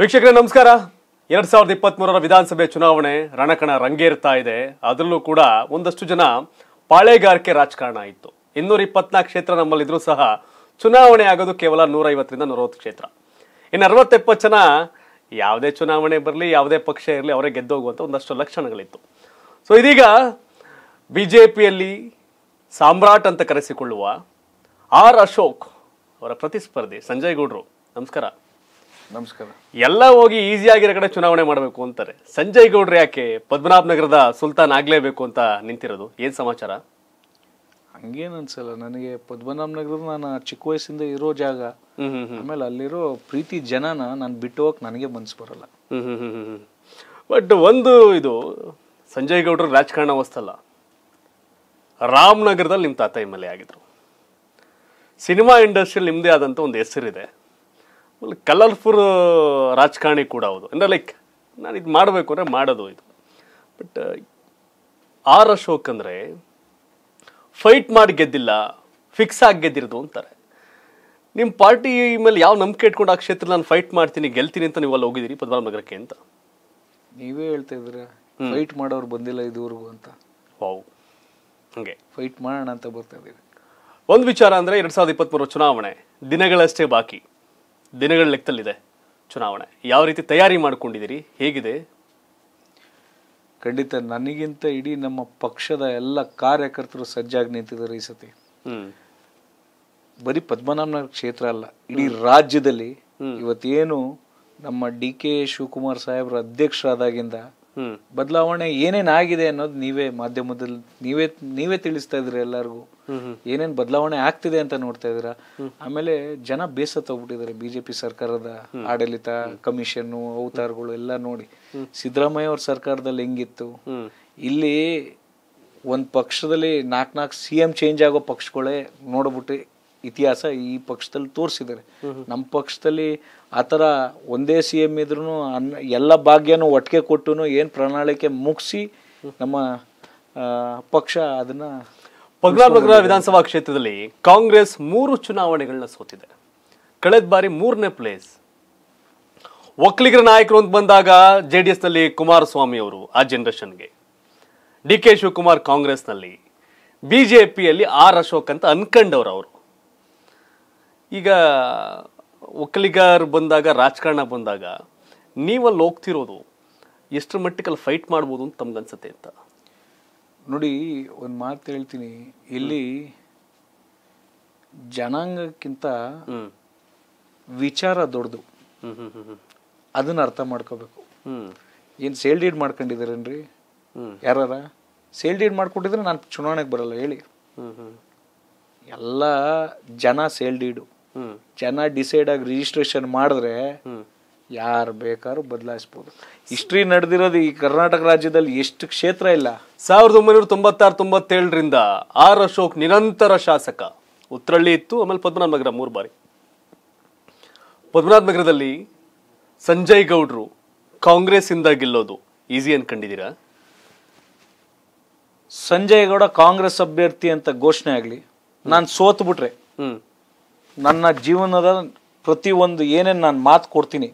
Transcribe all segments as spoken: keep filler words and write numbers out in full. ವೀಕ್ಷಕರೇ ನಮಸ್ಕಾರ. ಎರಡು ಸಾವಿರದ ಇಪ್ಪತ್ಮೂರರ ವಿಧಾನಸಭೆ ಚುನಾವಣೆ ರಣಕಣ ರಂಗೇರ್ತಾ ಇದೆ. ಅದರಲ್ಲೂ ಕೂಡ ಒಂದಷ್ಟು ಜನ ಪಾಳೆಗಾರಿಕೆ ರಾಜಕಾರಣ ಇತ್ತು. ಇನ್ನೂರ ಇಪ್ಪತ್ನಾಲ್ಕು ಕ್ಷೇತ್ರ ನಮ್ಮಲ್ಲಿದ್ರೂ ಸಹ ಚುನಾವಣೆ ಆಗೋದು ಕೇವಲ ನೂರ ಐವತ್ತರಿಂದ ನೂರವತ್ತು ಕ್ಷೇತ್ರ. ಇನ್ನು ಅರವತ್ತೆಪ್ಪತ್ತು ಜನ ಯಾವುದೇ ಚುನಾವಣೆ ಬರಲಿ, ಯಾವುದೇ ಪಕ್ಷ ಇರಲಿ, ಅವರೇ ಗೆದ್ದೋಗುವಂಥ ಒಂದಷ್ಟು ಲಕ್ಷಣಗಳಿತ್ತು. ಸೊ ಇದೀಗ ಬಿ ಜೆ ಪಿಯಲ್ಲಿ ಸಾಮ್ರಾಟ್ ಅಂತ ಕರೆಸಿಕೊಳ್ಳುವ ಆರ್ ಅಶೋಕ್ ಅವರ ಪ್ರತಿಸ್ಪರ್ಧಿ ಸಂಜಯ್ ಗೌಡ್ರು, ನಮಸ್ಕಾರ. ನಮಸ್ಕಾರ. ಎಲ್ಲ ಹೋಗಿ ಈಸಿಯಾಗಿರೋ ಕಡೆ ಚುನಾವಣೆ ಮಾಡಬೇಕು ಅಂತಾರೆ. ಸಂಜಯ್ ಗೌಡ್ರು ಯಾಕೆ ಪದ್ಮನಾಭನಗರದ ಸುಲ್ತಾನ್ ಆಗಲೇಬೇಕು ಅಂತ ನಿಂತಿರೋದು? ಏನು ಸಮಾಚಾರ? ಹಂಗೇನು ಅನ್ಸಲ್ಲ ನನಗೆ. ಪದ್ಮನಾಭನಗರದ ನಾನು ಚಿಕ್ಕ ವಯಸ್ಸಿಂದ ಇರೋ ಜಾಗ, ಆಮೇಲೆ ಅಲ್ಲಿರೋ ಪ್ರೀತಿ ಜನನ ನಾನು ಬಿಟ್ಟು ಹೋಗಕ್ಕೆ ನನಗೆ ಮನ್ಸು ಬರಲ್ಲ. ಬಟ್ ಒಂದು ಇದು ಸಂಜಯ್ ಗೌಡ್ರು ರಾಜಕಾರಣ ಹೊಸ್ತಲ್ಲ, ರಾಮನಗರದಲ್ಲಿ ನಿಮ್ಮ ತಾತ ಎಮ್ ಎಲ್ ಎ ಆಗಿದ್ರು. ಸಿನಿಮಾ ಇಂಡಸ್ಟ್ರಿಯಲ್ಲಿ ನಿಮ್ಮದೇ ಆದಂಥ ಒಂದು ಹೆಸರಿದೆ. ಕಲರ್ಫುಲ್ ರಾಜಕಾರಣಿ ಕೂಡ ಹೌದು. ಅಂದರೆ ಲೈಕ್ ನಾನು ಇದು ಮಾಡಬೇಕು ಅಂದರೆ ಮಾಡೋದು ಇದು. ಬಟ್ ಆರ್ ಅಶೋಕ್ ಅಂದರೆ ಫೈಟ್ ಮಾಡಿ ಗೆದ್ದಿಲ್ಲ, ಫಿಕ್ಸ್ ಆಗಿ ಗೆದ್ದಿರೋದು ಅಂತಾರೆ. ನಿಮ್ಮ ಪಾರ್ಟಿ ಮೇಲೆ ಯಾವ ನಂಬಿಕೆ ಇಟ್ಕೊಂಡು ಆ ಕ್ಷೇತ್ರದಲ್ಲಿ ನಾನು ಫೈಟ್ ಮಾಡ್ತೀನಿ, ಗೆಲ್ತೀನಿ ಅಂತ ನೀವು ಅಲ್ಲಿ ಹೋಗಿದ್ದೀರಿ ಪದ್ಮನಾಭನಗರಕ್ಕೆ ಅಂತ ನೀವೇ ಹೇಳ್ತಾ ಇದ್ದೀರಾ. ಫೈಟ್ ಮಾಡೋರು ಬಂದಿಲ್ಲ ಇದುವರೆಗೂ ಅಂತ. ವಾವ್, ಹಂಗೆ ಫೈಟ್ ಮಾಡೋಣ ಅಂತ ಬರ್ತಾ ಇದ್ದೀವಿ. ಒಂದು ವಿಚಾರ ಅಂದರೆ ಎರಡು ಸಾವಿರದ ಇಪ್ಪತ್ತ್ಮೂರು ಚುನಾವಣೆ ದಿನಗಳಷ್ಟೇ ಬಾಕಿ, ದಿನಗಳ ಲೆಕ್ಕದಲ್ಲಿದೆ ಚುನಾವಣೆ. ಯಾವ ರೀತಿ ತಯಾರಿ ಮಾಡ್ಕೊಂಡಿದ್ದೀರಿ, ಹೇಗಿದೆ? ಖಂಡಿತ ನನಗಿಂತ ಇಡೀ ನಮ್ಮ ಪಕ್ಷದ ಎಲ್ಲ ಕಾರ್ಯಕರ್ತರು ಸಜ್ಜಾಗಿ ನಿಂತಿದ್ದಾರೆ ಈ ಸತಿ. ಬರೀ ಪದ್ಮನಾಭನಗರ ಕ್ಷೇತ್ರ ಅಲ್ಲ, ಇಡೀ ರಾಜ್ಯದಲ್ಲಿ ಇವತ್ತೇನು ನಮ್ಮ ಡಿ ಕೆ ಶಿವಕುಮಾರ್ ಸಾಹೇಬ್ರ ಅಧ್ಯಕ್ಷರಾದಾಗಿಂದ ಬದಲಾವಣೆ ಏನೇನಾಗಿದೆ ಅನ್ನೋದು ನೀವೇ ಮಾಧ್ಯಮದಲ್ಲಿ ನೀವೇ ನೀವೇ ತಿಳಿಸ್ತಾ ಇದ್ರಿ. ಎಲ್ಲರಿಗೂ ಏನೇನು ಬದಲಾವಣೆ ಆಗ್ತಿದೆ ಅಂತ ನೋಡ್ತಾ ಇದ್ದೀರಾ. ಆಮೇಲೆ ಜನ ಬೇಸತ್ತ ಹೋಗ್ಬಿಟ್ಟಿದ್ದಾರೆ ಬಿಜೆಪಿ ಸರ್ಕಾರದ ಆಡಳಿತ, ಕಮಿಷನ್ನು, ಅವತಾರಗಳು ಎಲ್ಲ ನೋಡಿ. ಸಿದ್ದರಾಮಯ್ಯ ಅವ್ರ ಸರ್ಕಾರದಲ್ಲಿ ಹೆಂಗಿತ್ತು, ಇಲ್ಲಿ ಒಂದು ಪಕ್ಷದಲ್ಲಿ ನಾಲ್ಕು ನಾಲ್ಕು ಸಿ ಎಂ ಚೇಂಜ್ ಆಗೋ ಪಕ್ಷಗಳೇ ನೋಡ್ಬಿಟ್ಟು ಇತಿಹಾಸ ಈ ಪಕ್ಷದಲ್ಲಿ ತೋರಿಸಿದ್ದಾರೆ. ನಮ್ಮ ಪಕ್ಷದಲ್ಲಿ ಆ ಥರ ಒಂದೇ ಸಿ ಎಮ್ ಇದ್ರೂ ಅನ್ನ ಎಲ್ಲ ಭಾಗ್ಯನೂ ಒಟ್ಟಿಗೆ ಕೊಟ್ಟು ಏನು ಪ್ರಣಾಳಿಕೆ ಮುಗಿಸಿ ನಮ್ಮ ಪಕ್ಷ ಅದನ್ನ. ಪದ್ಮನಾಭನಗರ ವಿಧಾನಸಭಾ ಕ್ಷೇತ್ರದಲ್ಲಿ ಕಾಂಗ್ರೆಸ್ ಮೂರು ಚುನಾವಣೆಗಳನ್ನ ಸೋತಿದೆ. ಕಳೆದ ಬಾರಿ ಮೂರನೇ ಪ್ಲೇಸ್. ಒಕ್ಕಲಿಗರ ನಾಯಕರು ಅಂತ ಬಂದಾಗ ಜೆ ಡಿ ಎಸ್ನಲ್ಲಿ ಕುಮಾರಸ್ವಾಮಿ ಅವರು ಆ ಜನರೇಷನ್ಗೆ, ಡಿ ಕೆ ಶಿವಕುಮಾರ್ ಕಾಂಗ್ರೆಸ್ನಲ್ಲಿ, ಬಿ ಜೆ ಪಿಯಲ್ಲಿ ಆರ್ ಅಶೋಕ್ ಅಂತ ಅನ್ಕಂಡವ್ರು ಅವರು. ಈಗ ಒಕ್ಕಲಿಗರು ಬಂದಾಗ, ರಾಜಕಾರಣ ಬಂದಾಗ ನೀವಲ್ಲಿ ಹೋಗ್ತಿರೋದು ಎಷ್ಟರ ಮಟ್ಟಿಗೆ ಫೈಟ್ ಮಾಡ್ಬೋದು ಅಂತ ತಮ್ಗನ್ಸುತ್ತೆ ಅಂತ? ನೋಡಿ, ಒಂದು ಮಾತು ಹೇಳ್ತೀನಿ, ಇಲ್ಲಿ ಜನಾಂಗಕ್ಕಿಂತ ವಿಚಾರ ದೊಡ್ಡದು. ಅದನ್ನ ಅರ್ಥ ಮಾಡ್ಕೋಬೇಕು. ಏನು ಸೇಲ್ ಡೀಡ್ ಮಾಡ್ಕೊಂಡಿದ್ದೀರೇನ್ರಿ? ಯಾರ ಸೇಲ್ ಡೀಡ್ ಮಾಡ್ಕೊಂಡಿದ್ರೆ ನಾನು ಚುನಾವಣೆಗೆ ಬರಲ್ಲ ಹೇಳಿ. ಎಲ್ಲ ಜನ ಸೇಲ್ ಡೀಡು. ಜನ ಡಿಸೈಡ್ ಆಗಿ ರಿಜಿಸ್ಟ್ರೇಷನ್ ಮಾಡಿದ್ರೆ ಯಾರು ಬೇಕಾದ್ರೂ ಬದಲಾಯಿಸ್ಬೋದು. ಹಿಸ್ಟ್ರಿ ನಡೆದಿರೋದು ಈ ಕರ್ನಾಟಕ ರಾಜ್ಯದಲ್ಲಿ ಎಷ್ಟು ಕ್ಷೇತ್ರ ಇಲ್ಲ. ಸಾವಿರದ ಒಂಬೈನೂರ ತೊಂಬತ್ತಾರು ತೊಂಬತ್ತೇಳರಿಂದ ಆರ್ ಅಶೋಕ್ ನಿರಂತರ ಶಾಸಕ. ಉತ್ತರಳ್ಳಿ ಇತ್ತು, ಆಮೇಲೆ ಪದ್ಮನಾಭನಗರ ಮೂರು ಬಾರಿ. ಪದ್ಮನಾಭನಗರದಲ್ಲಿ ಸಂಜಯ್ ಗೌಡ್ರು ಕಾಂಗ್ರೆಸ್ ಇಂದ ಗೆಲ್ಲೋದು ಈಸಿ ಅನ್ಕೊಂಡಿದ್ದೀರಾ? ಸಂಜಯ್ ಗೌಡ ಕಾಂಗ್ರೆಸ್ ಅಭ್ಯರ್ಥಿ ಅಂತ ಘೋಷಣೆ ಆಗಲಿ, ನಾನು ಸೋತ್ ಬಿಟ್ರೆ ನನ್ನ ಜೀವನದ ಪ್ರತಿ ಒಂದು ಏನೇನು ನಾನು ಮಾತು ಕೊಡ್ತೀನಿ,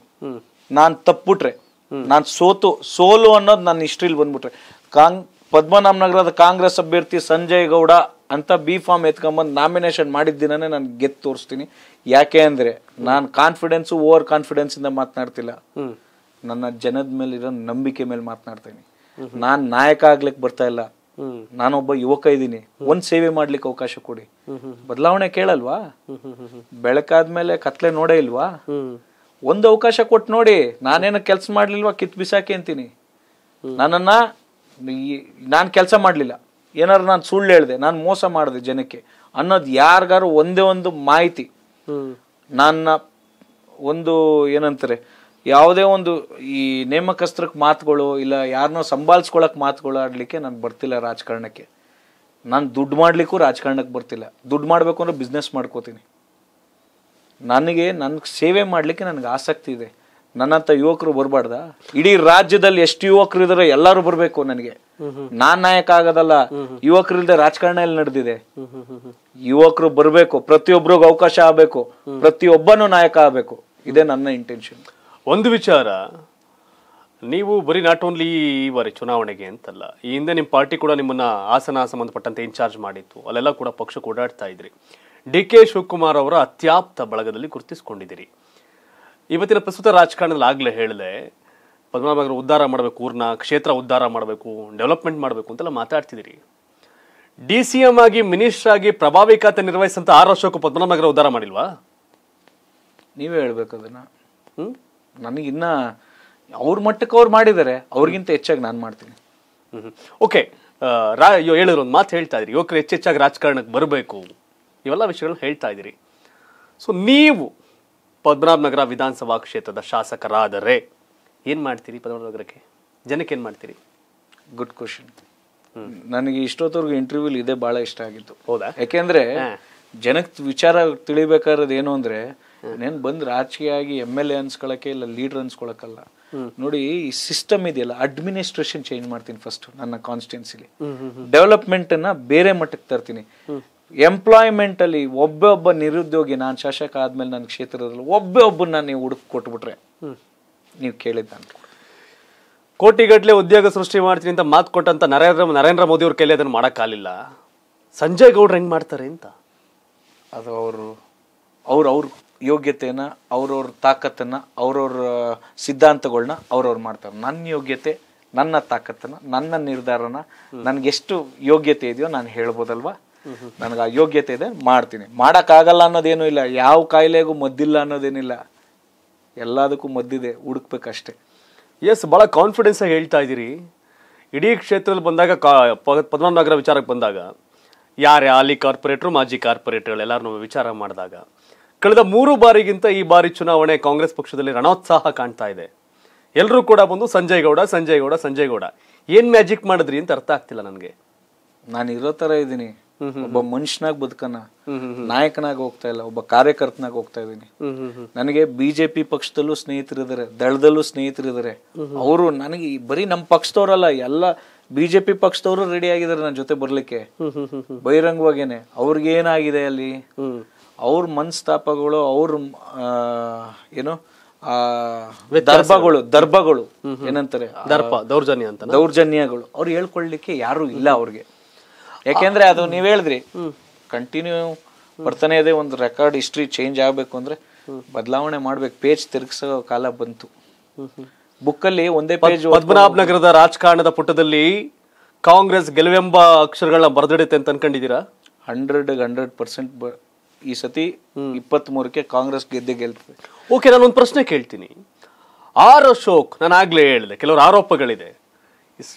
ನಾನು ತಪ್ಪಿಬಿಟ್ರೆ, ನಾನು ಸೋತು ಸೋಲು ಅನ್ನೋದು ನನ್ನ ಹಿಸ್ಟ್ರಿಲಿ ಬಂದ್ಬಿಟ್ರೆ, ಕಾಂಗ್ ಪದ್ಮನಾಭನಗರದ ಕಾಂಗ್ರೆಸ್ ಅಭ್ಯರ್ಥಿ ಸಂಜಯ್ ಗೌಡ ಅಂತ ಬಿ ಫಾರ್ಮ್ ಎತ್ಕೊಂಬಂದು ನಾಮಿನೇಷನ್ ಮಾಡಿದ ದಿನನೇ ನಾನು ಗೆದ್ದು ತೋರಿಸ್ತೀನಿ. ಯಾಕೆ ಅಂದರೆ ನಾನು ಕಾನ್ಫಿಡೆನ್ಸು ಓವರ್ ಕಾನ್ಫಿಡೆನ್ಸಿಂದ ಮಾತನಾಡ್ತಿಲ್ಲ, ನನ್ನ ಜನದ ಮೇಲಿರೋ ನಂಬಿಕೆ ಮೇಲೆ ಮಾತನಾಡ್ತೀನಿ. ನಾನು ನಾಯಕ ಆಗ್ಲಿಕ್ಕೆ ಬರ್ತಾ ಇಲ್ಲ, ನಾನೊಬ್ಬ ಯುವಕ ಇದ್ದೀನಿ, ಒಂದ್ ಸೇವೆ ಮಾಡ್ಲಿಕ್ಕೆ ಅವಕಾಶ ಕೊಡಿ. ಬದಲಾವಣೆ ಕೇಳಲ್ವಾ? ಬೆಳಕಾದ್ಮೇಲೆ ಕತ್ಲೆ ನೋಡೇ ಇಲ್ವಾ? ಒಂದು ಅವಕಾಶ ಕೊಟ್ಟು ನೋಡಿ. ನಾನೇನೋ ಕೆಲಸ ಮಾಡ್ಲಿಲ್ವಾ ಕಿತ್ ಬಿಸಾಕಿ ಅಂತೀನಿ. ನನ್ನನ್ನ ನಾನು ಕೆಲಸ ಮಾಡ್ಲಿಲ್ಲ, ಏನಾರು ನಾನು ಸುಳ್ಳು ಹೇಳಿದೆ, ನಾನು ಮೋಸ ಮಾಡಿದೆ ಜನಕ್ಕೆ ಅನ್ನೋದು ಯಾರಿಗಾರು ಒಂದೇ ಒಂದು ಮಾಹಿತಿ, ನನ್ನ ಒಂದು ಏನಂತಾರೆ ಯಾವುದೇ ಒಂದು ಈ ನೇಮಕಸ್ತ್ರಕ್ಕೆ ಮಾತುಗಳು ಇಲ್ಲ, ಯಾರನ್ನೋ ಸಂಭಾಳಿಸ್ಕೊಳಕ್ಕೆ ಮಾತುಗಳು ಆಡಲಿಕ್ಕೆ ನಾನು ಬರ್ತಿಲ್ಲ ರಾಜಕಾರಣಕ್ಕೆ. ನಾನು ದುಡ್ಡು ಮಾಡಲಿಕ್ಕೂ ರಾಜಕಾರಣಕ್ಕೆ ಬರ್ತಿಲ್ಲ. ದುಡ್ಡು ಮಾಡಬೇಕು ಅಂದರೆ ಬಿಸ್ನೆಸ್ ಮಾಡ್ಕೋತೀನಿ. ನನಗೆ ನನಗೆ ಸೇವೆ ಮಾಡಲಿಕ್ಕೆ ನನಗೆ ಆಸಕ್ತಿ ಇದೆ. ನನ್ನಂಥ ಯುವಕರು ಬರಬಾರ್ದಾ? ಇಡೀ ರಾಜ್ಯದಲ್ಲಿ ಎಷ್ಟು ಯುವಕರು ಇದ್ದಾರೆ, ಎಲ್ಲರೂ ಬರಬೇಕು. ನನಗೆ ನಾನು ನಾಯಕ ಆಗೋದಲ್ಲ, ಯುವಕರಿಲ್ಲದೆ ರಾಜಕಾರಣ ಎಲ್ಲಿ ನಡೆದಿದೆ? ಯುವಕರು ಬರಬೇಕು, ಪ್ರತಿಯೊಬ್ಬರಿಗೂ ಅವಕಾಶ ಆಗಬೇಕು, ಪ್ರತಿಯೊಬ್ಬನೂ ನಾಯಕ ಆಗಬೇಕು. ಇದೇ ನನ್ನ ಇಂಟೆನ್ಷನ್. ಒಂದು ವಿಚಾರ, ನೀವು ಬರೀ ನಾಟ್ ಓನ್ಲಿ ಈ ಬಾರಿ ಚುನಾವಣೆಗೆ ಅಂತಲ್ಲ, ಈ ಹಿಂದೆ ನಿಮ್ಮ ಪಾರ್ಟಿ ಕೂಡ ನಿಮ್ಮನ್ನು ಹಾಸನ ಸಂಬಂಧಪಟ್ಟಂತೆ ಇನ್ಚಾರ್ಜ್ ಮಾಡಿತ್ತು, ಅಲ್ಲೆಲ್ಲ ಕೂಡ ಪಕ್ಷಕ್ಕೆ ಓಡಾಡ್ತಾ ಇದ್ರಿ. ಡಿ ಕೆ ಶಿವಕುಮಾರ್ ಅವರ ಅತ್ಯಾಪ್ತ ಬಳಗದಲ್ಲಿ ಗುರುತಿಸ್ಕೊಂಡಿದ್ದೀರಿ. ಇವತ್ತಿನ ಪ್ರಸ್ತುತ ರಾಜಕಾರಣದಲ್ಲಿ ಆಗಲೇ ಹೇಳಿದೆ, ಪದ್ಮನಾಭನಗರ ಉದ್ಧಾರ ಮಾಡಬೇಕು, ಊರ್ನ ಕ್ಷೇತ್ರ ಉದ್ಧಾರ ಮಾಡಬೇಕು, ಡೆವಲಪ್ಮೆಂಟ್ ಮಾಡಬೇಕು ಅಂತೆಲ್ಲ ಮಾತಾಡ್ತಿದ್ದೀರಿ. ಡಿ ಸಿ ಎಂ ಆಗಿ ಮಿನಿಸ್ಟರ್ ಆಗಿ ಪ್ರಭಾವಿ ಖಾತೆ ನಿರ್ವಹಿಸಿದಂಥ ಆರ್ ಅಶೋಕ್ ಪದ್ಮನಾಭನಗರ ಉದ್ಧಾರ ಮಾಡಿಲ್ವಾ? ನೀವೇ ಹೇಳ್ಬೇಕು ಅದನ್ನು. ಹ್ಞೂ, ನನಗಿನ್ನ ಅವ್ರ ಮಟ್ಟಕ್ಕೆ ಅವ್ರು ಮಾಡಿದ್ದಾರೆ, ಅವ್ರಿಗಿಂತ ಹೆಚ್ಚಾಗಿ ನಾನು ಮಾಡ್ತೀನಿ. ಹ್ಞೂ, ಓಕೆ. ರಾ ಹೇಳಿದ್ರು ಒಂದು ಮಾತು ಹೇಳ್ತಾ ಇದ್ದೀರಿ, ಯುವಕರು ಹೆಚ್ಚೆಚ್ಚಾಗಿ ರಾಜಕಾರಣಕ್ಕೆ ಬರಬೇಕು, ಇವೆಲ್ಲ ವಿಷಯಗಳನ್ನ ಹೇಳ್ತಾ ಇದ್ದೀರಿ. ಸೊ ನೀವು ಪದ್ಮನಾಭನಗರ ವಿಧಾನಸಭಾ ಕ್ಷೇತ್ರದ ಶಾಸಕರಾದರೆ ಏನು ಮಾಡ್ತೀರಿ? ಪದ್ಮನಾಭನಗರಕ್ಕೆ ಜನಕ್ಕೆ ಏನು ಮಾಡ್ತೀರಿ? Good question. ನನಗೆ ಇಷ್ಟೊತ್ತವರೆಗೂ ಇಂಟರ್ವ್ಯೂಲಿ ಇದೇ ಭಾಳ ಇಷ್ಟ ಆಗಿತ್ತು. ಹೌದಾ? ಯಾಕೆಂದರೆ ಜನಕ್ಕೆ ವಿಚಾರ ತಿಳಿಬೇಕಾದ್ರದ್ದು ಏನು ಅಂದರೆ, ನೇನು ಬಂದು ರಾಜಕೀಯ ಆಗಿ ಎಮ್ ಎಲ್ ಎ ಅನ್ಸ್ಕೊಳಕ್ಕೆ ಇಲ್ಲ ಲೀಡ್ರ್ ಅನ್ಸ್ಕೊಳಕ್ಕಲ್ಲ ನೋಡಿ, ಈ ಸಿಸ್ಟಮ್ ಇದೆಯಲ್ಲ, ಅಡ್ಮಿನಿಸ್ಟ್ರೇಷನ್ ಚೇಂಜ್ ಮಾಡ್ತೀನಿ. ಫಸ್ಟ್ ನನ್ನ ಕಾನ್ಸ್ಟಿಟ್ಯೂನ್ಸಿಲಿ ಡೆವಲಪ್ಮೆಂಟನ್ನು ಬೇರೆ ಮಟ್ಟಕ್ಕೆ ತರ್ತೀನಿ. ಎಂಪ್ಲಾಯ್ಮೆಂಟಲ್ಲಿ ಒಬ್ಬೇ ಒಬ್ಬ ನಿರುದ್ಯೋಗಿ, ನಾನು ಶಾಸಕ ಆದಮೇಲೆ ನನ್ನ ಕ್ಷೇತ್ರದಲ್ಲಿ ಒಬ್ಬೇ ಒಬ್ಬನ್ನ ನೀವು ಹುಡುಕಿ ಕೊಟ್ಬಿಟ್ರೆ, ನೀವು ಕೇಳಿದ್ದ ಕೋಟಿಗಟ್ಟಲೆ ಉದ್ಯೋಗ ಸೃಷ್ಟಿ ಮಾಡ್ತೀನಿ ಅಂತ ಮಾತು ಕೊಟ್ಟಂತ ನರೇಂದ್ರ ನರೇಂದ್ರ ಮೋದಿ ಅವ್ರ ಕೈಲಿ ಅದನ್ನು ಮಾಡೋಕ್ಕಾಗಲಿಲ್ಲ. ಸಂಜಯ್ ಗೌಡ್ರು ಹೆಂಗೆ ಮಾಡ್ತಾರೆ ಅಂತ ಅದು ಅವರು ಅವ್ರವ್ರ ಯೋಗ್ಯತೆನ, ಅವ್ರವ್ರ ತಾಕತ್ತನ್ನು, ಅವ್ರವ್ರ ಸಿದ್ಧಾಂತಗಳನ್ನ ಅವ್ರವ್ರು ಮಾಡ್ತಾರೆ. ನನ್ನ ಯೋಗ್ಯತೆ, ನನ್ನ ತಾಕತ್ತನ್ನು, ನನ್ನ ನಿರ್ಧಾರನ, ನನಗೆಷ್ಟು ಯೋಗ್ಯತೆ ಇದೆಯೋ ನಾನು ಹೇಳ್ಬೋದಲ್ವಾ, ನನಗೆ ಆ ಯೋಗ್ಯತೆ ಇದೆ, ಮಾಡ್ತೀನಿ. ಮಾಡೋಕ್ಕಾಗಲ್ಲ ಅನ್ನೋದೇನೂ ಇಲ್ಲ, ಯಾವ ಕಾಯಿಲೆಗೂ ಮದ್ದಿಲ್ಲ ಅನ್ನೋದೇನಿಲ್ಲ, ಎಲ್ಲದಕ್ಕೂ ಮದ್ದಿದೆ, ಹುಡುಕ್ಬೇಕಷ್ಟೇ. ಎಸ್, ಭಾಳ ಕಾನ್ಫಿಡೆನ್ಸಾಗಿ ಹೇಳ್ತಾ ಇದ್ದೀರಿ. ಇಡೀ ಕ್ಷೇತ್ರದಲ್ಲಿ ಬಂದಾಗ, ಕಾ ಪದ್ಮನಾಭನಗರ ವಿಚಾರಕ್ಕೆ ಬಂದಾಗ, ಯಾರೇ ಹಾಲಿ ಕಾರ್ಪೊರೇಟ್ರು ಮಾಜಿ ಕಾರ್ಪೊರೇಟ್ಗಳು ಎಲ್ಲರೂ ವಿಚಾರ ಮಾಡಿದಾಗ, ಕಳೆದ ಮೂರು ಬಾರಿಗಿಂತ ಈ ಬಾರಿ ಚುನಾವಣೆ ಕಾಂಗ್ರೆಸ್ ಪಕ್ಷದಲ್ಲಿ ರಣೋತ್ಸಾಹ ಕಾಣ್ತಾ ಇದೆ. ಎಲ್ಲರೂ ಕೂಡ ಬಂದು ಸಂಜಯ್ ಗೌಡ ಸಂಜಯ್ ಗೌಡ ಸಂಜಯ್ ಗೌಡ ಏನು ಮ್ಯಾಜಿಕ್ ಮಾಡಿದ್ರಿ ಅಂತ ಅರ್ಥ ಆಗ್ತಿಲ್ಲ ನನಗೆ. ನಾನು ಇರೋ ಥರ ಇದ್ದೀನಿ, ಒಬ್ಬ ಮನುಷ್ಯನಾಗಿ ಬದುಕನ, ನಾಯಕನಾಗಿ ಹೋಗ್ತಾ ಇಲ್ಲ, ಒಬ್ಬ ಕಾರ್ಯಕರ್ತನಾಗಿ ಹೋಗ್ತಾ ಇದ್ದೀನಿ. ನನಗೆ ಬಿಜೆಪಿ ಪಕ್ಷದಲ್ಲೂ ಸ್ನೇಹಿತರಿದ್ದಾರೆ, ದಳದಲ್ಲೂ ಸ್ನೇಹಿತರಿದ್ದಾರೆ. ಅವರು ನನಗೆ ಬರೀ ನಮ್ಮ ಪಕ್ಷದವ್ರಲ್ಲ, ಎಲ್ಲ ಬಿಜೆಪಿ ಪಕ್ಷದವರು ರೆಡಿ ಆಗಿದ್ದಾರೆ ನನ್ನ ಜೊತೆ ಬರ್ಲಿಕ್ಕೆ, ಬಹಿರಂಗವಾಗೇನೆ. ಅವ್ರಿಗೇನಾಗಿದೆ ಅಲ್ಲಿ, ಅವ್ರ ಮನಸ್ತಾಪಗಳು, ಅವ್ರ ಏನು ದರ್ಭಗಳು ದರ್ಭಗಳು ಏನಂತಾರೆ, ದರ್ಪ ದೌರ್ಜನ್ಯ ಅಂತ, ದೌರ್ಜನ್ಯಗಳು ಅವ್ರು ಹೇಳ್ಕೊಳ್ಲಿಕ್ಕೆ ಯಾರು ಇಲ್ಲ ಅವ್ರಿಗೆ. ಯಾಕೆಂದ್ರೆ ಅದು ನೀವ್ ಹೇಳಿದ್ರಿ, ಕಂಟಿನ್ಯೂ ಬರ್ತಾನೆ ಇದೆ. ಒಂದು ರೆಕಾರ್ಡ್ ಹಿಸ್ಟ್ರಿ ಚೇಂಜ್ ಆಗ್ಬೇಕು ಅಂದ್ರೆ ಬದಲಾವಣೆ ಮಾಡ್ಬೇಕು, ಪೇಜ್ ತಿರುಗಿಸೋ ಕಾಲ ಬಂತು. ಬುಕ್ ಅಲ್ಲಿ ಒಂದೇ ಪೇಜ್ ಪದ್ಮನಾಭನಗರದ ರಾಜಕಾರಣದ ಪುಟದಲ್ಲಿ ಕಾಂಗ್ರೆಸ್ ಗೆಲುವೆಂಬ ಅಕ್ಷರಗಳನ್ನ ಬರೆದಿಡುತ್ತೆ ಅಂತ ಅನ್ಕೊಂಡಿದ್ದೀರಾ? ಹಂಡ್ರೆಡ್ ಹಂಡ್ರೆಡ್ ಪರ್ಸೆಂಟ್ ಈ ಸತಿ ಇಪ್ಪತ್ತ್ ಮೂರಕ್ಕೆ ಕಾಂಗ್ರೆಸ್ ಗೆದ್ದೆ ಗೆಲ್ತದೆ. ಓಕೆ, ನಾನು ಒಂದು ಪ್ರಶ್ನೆ ಕೇಳ್ತೀನಿ. ಆರ್ ಅಶೋಕ್, ನಾನು ಆಗ್ಲೇ ಹೇಳಿದೆ ಕೆಲವರು ಆರೋಪಗಳಿದೆ,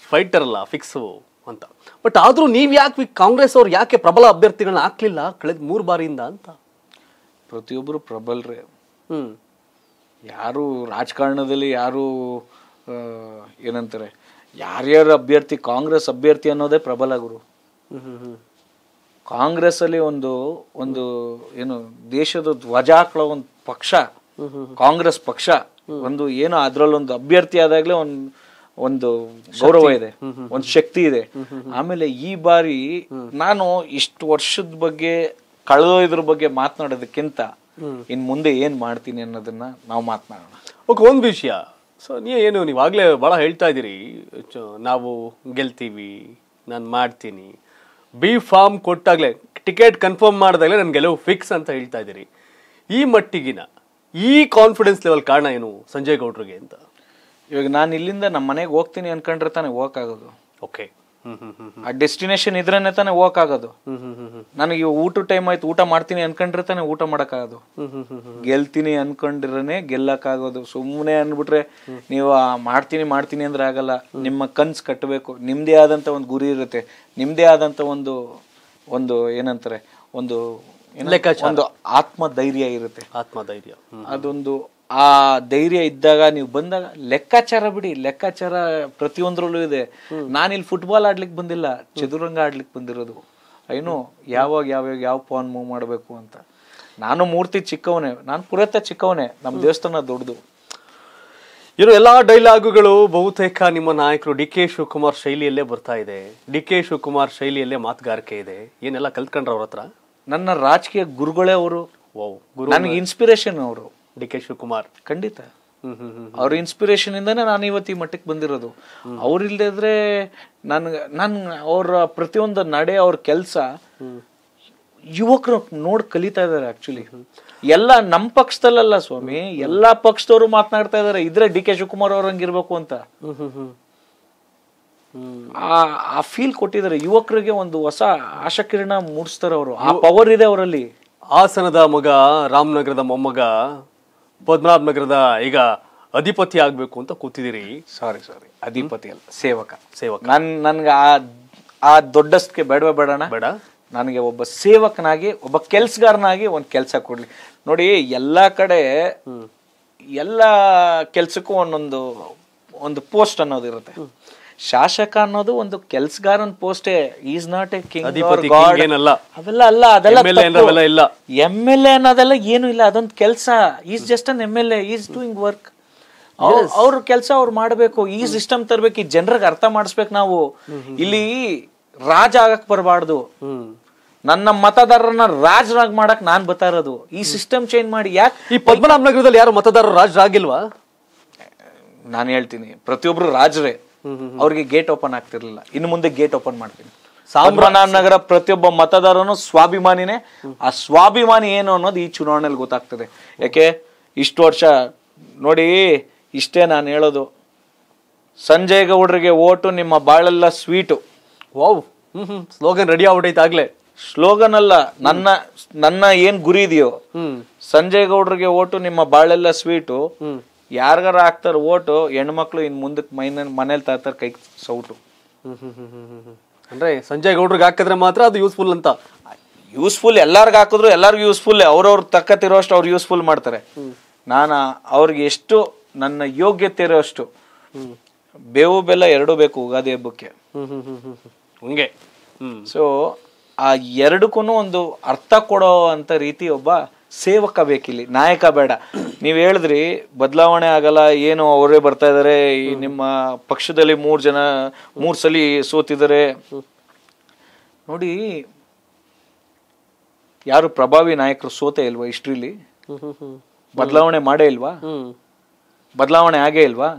ಫೈಟರ್ ಅಲ್ಲ ಫಿಕ್ಸು ಅಂತ, ಬಟ್ ಆದರೂ ನೀವು ಯಾಕೆ ಕಾಂಗ್ರೆಸ್ ಅವ್ರು ಯಾಕೆ ಪ್ರಬಲ ಅಭ್ಯರ್ಥಿಗಳನ್ನ ಹಾಕ್ಲಿಲ್ಲ ಕಳೆದ ಮೂರು ಬಾರಿಯಿಂದ ಅಂತ? ಪ್ರತಿಯೊಬ್ಬರು ಪ್ರಬಲರೇ. ಹ್ಞೂ, ಯಾರು ರಾಜಕಾರಣದಲ್ಲಿ ಯಾರು ಏನಂತಾರೆ, ಯಾರ್ಯಾರು ಅಭ್ಯರ್ಥಿ, ಕಾಂಗ್ರೆಸ್ ಅಭ್ಯರ್ಥಿ ಅನ್ನೋದೇ ಪ್ರಬಲ ಗುರು. ಕಾಂಗ್ರೆಸ್ಸಲ್ಲಿ ಒಂದು ಒಂದು ಏನು ದೇಶದ ಧ್ವಜ ಹಾಕೋ ಒಂದು ಪಕ್ಷ ಕಾಂಗ್ರೆಸ್ ಪಕ್ಷ. ಒಂದು ಏನೋ ಅದರಲ್ಲೊಂದು ಅಭ್ಯರ್ಥಿ ಆದಾಗಲೇ ಒಂದು ಒಂದು ಗೌರವ ಇದೆ, ಒಂದು ಶಕ್ತಿ ಇದೆ. ಆಮೇಲೆ ಈ ಬಾರಿ ನಾನು ಇಷ್ಟು ವರ್ಷದ ಬಗ್ಗೆ ಕಳೆದೋದ್ರ ಬಗ್ಗೆ ಮಾತನಾಡೋದಕ್ಕಿಂತ ಇನ್ ಮುಂದೆ ಏನ್ ಮಾಡ್ತೀನಿ ಅನ್ನೋದನ್ನ ನಾವು ಮಾತನಾಡೋಣ. ಓಕೆ, ಒಂದು ವಿಷಯ. ಸೊ ನೀ ಏನು ನೀವು ಆಗ್ಲೇ ಭಾಳ ಹೇಳ್ತಾ ಇದ್ದೀರಿ, ನಾವು ಗೆಲ್ತೀವಿ, ನಾನು ಮಾಡ್ತೀನಿ, ಬಿ ಫಾರ್ಮ್ ಕೊಟ್ಟಾಗಲೇ ಟಿಕೆಟ್ ಕನ್ಫರ್ಮ್ ಮಾಡಿದಾಗಲೇ ನನ್ನ ಗೆಲುವು ಫಿಕ್ಸ್ ಅಂತ ಹೇಳ್ತಾ ಇದ್ದೀರಿ. ಈ ಮಟ್ಟಿಗಿನ ಈ ಕಾನ್ಫಿಡೆನ್ಸ್ ಲೆವೆಲ್ ಕಾರಣ ಏನು ಸಂಜಯ್ ಗೌಡ್ರಿಗೆ ಅಂತ? ಇವಾಗ ನಾನು ಇಲ್ಲಿಂದ ನಮ್ಮ ಮನೆಗೆ ಹೋಗ್ತೀನಿ ಅನ್ಕೊಂಡ್ರೆ ತಾನೇ ಹೋಗೋಕ್ಕಾಗೋದು. ಓಕೆ, ಆ ಡೆಸ್ಟಿನೇಷನ್ ಇದ್ರೇ ತಾನೇ ಹೋಗೋಕ್ಕಾಗೋದು. ನನಗೆ ಊಟ ಟೈಮ್ ಆಯ್ತು, ಊಟ ಮಾಡ್ತೀನಿ ಅನ್ಕೊಂಡ್ರೆ ತಾನೇ ಊಟ ಮಾಡೋಕ್ಕಾಗೋದು. ಗೆಲ್ತೀನಿ ಅನ್ಕೊಂಡಿರೇ ಗೆಲ್ಲಕ್ಕಾಗೋದು. ಸುಮ್ಮನೆ ಅಂದ್ಬಿಟ್ರೆ ನೀವು ಮಾಡ್ತೀನಿ ಮಾಡ್ತೀನಿ ಅಂದ್ರೆ ಆಗಲ್ಲ. ನಿಮ್ಮ ಕನ್ಸು ಕಟ್ಟಬೇಕು, ನಿಮ್ಮದೇ ಆದಂಥ ಒಂದು ಗುರಿ ಇರುತ್ತೆ, ನಿಮ್ಮದೇ ಆದಂಥ ಒಂದು ಒಂದು ಏನಂತಾರೆ ಒಂದು ಒಂದು ಆತ್ಮಧೈರ್ಯ ಇರುತ್ತೆ. ಆತ್ಮಧೈರ್ಯ ಅದೊಂದು, ಆ ಧೈರ್ಯ ಇದ್ದಾಗ ನೀವು ಬಂದಾಗ ಲೆಕ್ಕಾಚಾರ ಬಿಡಿ. ಲೆಕ್ಕಾಚಾರ ಪ್ರತಿಯೊಂದರಲ್ಲೂ ಇದೆ. ನಾನಿಲ್ಲಿ ಫುಟ್ಬಾಲ್ ಆಡ್ಲಿಕ್ಕೆ ಬಂದಿಲ್ಲ, ಚದುರಂಗ ಆಡ್ಲಿಕ್ಕೆ ಬಂದಿರೋದು. ಏನು ಯಾವಾಗ ಯಾವ್ಯಾವ ಯಾವ ಪಾನ್ ಮೂವ್ ಮಾಡಬೇಕು ಅಂತ. ನಾನು ಮೂರ್ತಿ ಚಿಕ್ಕವನೇ, ನಾನು ಪುರತ ಚಿಕ್ಕವನೇ, ನಮ್ಮ ದೇವಸ್ಥಾನ ದೊಡ್ಡದು. ಇರೋ ಎಲ್ಲ ಡೈಲಾಗುಗಳು ಬಹುತೇಕ ನಿಮ್ಮ ನಾಯಕರು ಡಿ ಕೆ ಶಿವಕುಮಾರ್ ಶೈಲಿಯಲ್ಲೇ ಬರ್ತಾ ಇದೆ. ಡಿ ಕೆ ಶಿವಕುಮಾರ್ ಶೈಲಿಯಲ್ಲೇ ಮಾತುಗಾರಿಕೆ ಇದೆ. ಏನೆಲ್ಲ ಕಲ್ತ್ಕೊಂಡ್ರೆ ಅವ್ರ ಹತ್ರ? ನನ್ನ ರಾಜಕೀಯ ಗುರುಗಳೇ ಅವರು, ನನಗೆ ಇನ್ಸ್ಪಿರೇಷನ್ ಅವರು ಡಿ ಕೆ ಶಿವಕುಮಾರ್. ಖಂಡಿತ ಅವ್ರ ಇನ್ಸ್ಪಿರೇಷನ್ ಇಂದಾನೆ ನಾನು ಇವತ್ತು ಈ ಮಟ್ಟಕ್ಕೆ ಬಂದಿರೋದು. ಅವ್ರಿಲ್ದಿದ್ರೆ ನನ್ ನನ್ ಅವ್ರ ಪ್ರತಿಯೊಂದು ನಡೆ, ಅವ್ರ ಕೆಲಸ ಯುವಕರು ನೋಡ್ ಕಲಿತಾ ಇದಾರೆ. ಆಕ್ಚುಲಿ ಎಲ್ಲ ನಮ್ಮ ಪಕ್ಷದಲ್ಲ ಸ್ವಾಮಿ, ಎಲ್ಲಾ ಪಕ್ಷದವರು ಮಾತನಾಡ್ತಾ ಇದಾರೆ ಇದ್ರೆ ಡಿ ಕೆ ಶಿವಕುಮಾರ್ ಅವ್ರಂಗಿರ್ಬೇಕು ಅಂತ ಆ ಫೀಲ್ ಕೊಟ್ಟಿದ್ದಾರೆ. ಯುವಕರಿಗೆ ಒಂದು ಹೊಸ ಆಶಾಕಿರಣ ಮೂಡಿಸ್ತಾರೆ ಅವರು, ಆ ಪವರ್ ಇದೆ ಅವರಲ್ಲಿ. ಹಾಸನದ ಮಗ, ರಾಮನಗರದ ಮೊಮ್ಮಗ, ಪದ್ಮನಾಭನಗರದ ಈಗ ಅಧಿಪತಿ ಆಗ್ಬೇಕು ಅಂತ ಕೂತಿದ್ದೀರಿ. ಸಾರಿ ಸಾರಿ ಅಧಿಪತಿ ಅಲ್ಲ, ಸೇವಕ. ಸೇವಕ ನನ್ ನನ್ಗೆ ಆ ಆ ದೊಡ್ಡಷ್ಟಕ್ಕೆ ಬೇಡವೇ ಬೇಡಣ ಬೇಡ. ನನಗೆ ಒಬ್ಬ ಸೇವಕನಾಗಿ, ಒಬ್ಬ ಕೆಲ್ಸಗಾರನಾಗಿ ಒಂದು ಕೆಲಸ ಕೊಡ್ಲಿ. ನೋಡಿ, ಎಲ್ಲಾ ಕಡೆ ಎಲ್ಲ ಕೆಲ್ಸಕ್ಕೂ ಒಂದೊಂದು ಒಂದು ಪೋಸ್ಟ್ ಅನ್ನೋದಿರುತ್ತೆ. ಶಾಸಕ ಅನ್ನೋದು ಒಂದು ಕೆಲ್ಸಗಾರನ್ ಪೋಸ್ಟೇ, is not a king or god. ಅವೆಲ್ಲ ಅಲ್ಲ, ಅದೆಲ್ಲ ಇಲ್ಲ. ಎಂ ಎಲ್ ಎ ಅನ್ನೋದೆಲ್ಲ ಏನು ಇಲ್ಲ, ಅದೊಂದು ಕೆಲಸ. Is just an M L A, is doing work. ಅವ್ರ ಕೆಲಸ ಅವ್ರು ಮಾಡ್ಬೇಕು. ಈ ಸಿಸ್ಟಮ್ ತರ್ಬೇಕು, ಈ ಜನರಿಗೆ ಅರ್ಥ ಮಾಡಿಸ್ಬೇಕು. ನಾವು ಇಲ್ಲಿ ರಾಜ ಆಗಕ್ ಬರಬಾರ್ದು. ನನ್ನ ಮತದಾರರನ್ನ ರಾಜರಾಗ್ ಮಾಡಕ್ ನಾನ್ ಬರ್ತಾ ಇರೋದು. ಈ ಸಿಸ್ಟಮ್ ಚೇಂಜ್ ಮಾಡಿ. ಯಾಕೆ ಈ ಪದ್ಮನಾಭನಗರದಲ್ಲಿ ಯಾರು ಮತದಾರರು ರಾಜರಾಗಿಲ್ವಾ? ನಾನು ಹೇಳ್ತೀನಿ, ಪ್ರತಿಯೊಬ್ರು ರಾಜರೇ. ಅವ್ರಿಗೆ ಗೇಟ್ ಓಪನ್ ಆಗ್ತಿರ್ಲಿಲ್ಲ, ಇನ್ನು ಮುಂದೆ ಗೇಟ್ ಓಪನ್ ಮಾಡ್ತೀನಿ. ಸಾಮ್ರಾಮನಗರ ಪ್ರತಿಯೊಬ್ಬ ಮತದಾರನು ಸ್ವಾಭಿಮಾನಿನೇ. ಆ ಸ್ವಾಭಿಮಾನಿ ಏನು ಅನ್ನೋದು ಈ ಚುನಾವಣೆಯಲ್ಲಿ ಗೊತ್ತಾಗ್ತದೆ. ಯಾಕೆ ಇಷ್ಟು ವರ್ಷ ನೋಡಿ, ಇಷ್ಟೇ ನಾನು ಹೇಳೋದು, ಸಂಜಯ್ ಗೌಡ್ರಿಗೆ ಓಟು, ನಿಮ್ಮ ಬಾಳೆಲ್ಲ ಸ್ವೀಟು. ವಾವ್, ಸ್ಲೋಗನ್ ರೆಡಿ ಆಗ್ಬಿಟ್ಟೈತೆ ಆಗ್ಲೇ. ಸ್ಲೋಗನ್ ಅಲ್ಲ, ನನ್ನ ನನ್ನ ಏನ್ ಗುರಿ ಇದೆಯೋ, ಸಂಜಯ್ ಗೌಡ್ರಿಗೆ ಓಟು, ನಿಮ್ಮ ಬಾಳೆಲ್ಲ ಸ್ವೀಟು. ಯಾರಿಗಾರ ಹಾಕ್ತಾರ ಓಟು, ಹೆಣ್ಮಕ್ಳು ಇನ್ ಮುಂದಕ್ಕೆ ಮೈನ ಮನೇಲಿ ತರ್ತಾರ ಕೈ ಸೌಟು. ಅಂದ್ರೆ ಸಂಜಯ್ ಗೌಡ್ರಿಗೆ ಹಾಕಿದ್ರೆ ಮಾತ್ರ ಅದು ಯೂಸ್ಫುಲ್ ಅಂತ. ಯೂಸ್ಫುಲ್ ಎಲ್ಲಾರ್ಗ ಹಾಕಿದ್ರು ಎಲ್ಲಾರ್ಗು ಯೂಸ್ಫುಲ್, ಅವ್ರವ್ರ ತಕ್ಕ ತಿರೋಷ್ಟು ಅವ್ರು ಯೂಸ್ಫುಲ್ ಮಾಡ್ತಾರೆ. ನಾನು ಅವ್ರಿಗೆ ಎಷ್ಟು ನನ್ನ ಯೋಗ್ಯತೆ ಇರೋಷ್ಟು ಬೇವು ಬೆಲ್ಲ ಎರಡೂ ಬೇಕು ಯುಗಾದಿ ಹಬ್ಬಕ್ಕೆ. ಹಂಗೆ ಸೊ ಆ ಎರಡಕ್ಕೂ ಒಂದು ಅರ್ಥ ಕೊಡೋ ಅಂತ ರೀತಿ ಒಬ್ಬ ಸೇವಕ ಬೇಕಿಲ್ಲಿ, ನಾಯಕ ಬೇಡ. ನೀವ್ ಹೇಳಿದ್ರಿ ಬದಲಾವಣೆ ಆಗಲ್ಲ ಏನು, ಅವರೇ ಬರ್ತಾ ಇದಾರೆ, ನಿಮ್ಮ ಪಕ್ಷದಲ್ಲಿ ಮೂರ್ ಜನ ಮೂರ್ ಸಲ ಸೋತಿದ್ದಾರೆ. ನೋಡಿ, ಯಾರು ಪ್ರಭಾವಿ ನಾಯಕರು ಸೋತೆ ಇಲ್ವಾ ಹಿಸ್ಟ್ರಿಲಿ? ಬದಲಾವಣೆ ಮಾಡೇ ಇಲ್ವಾ? ಬದಲಾವಣೆ ಆಗೇ ಇಲ್ವಾ?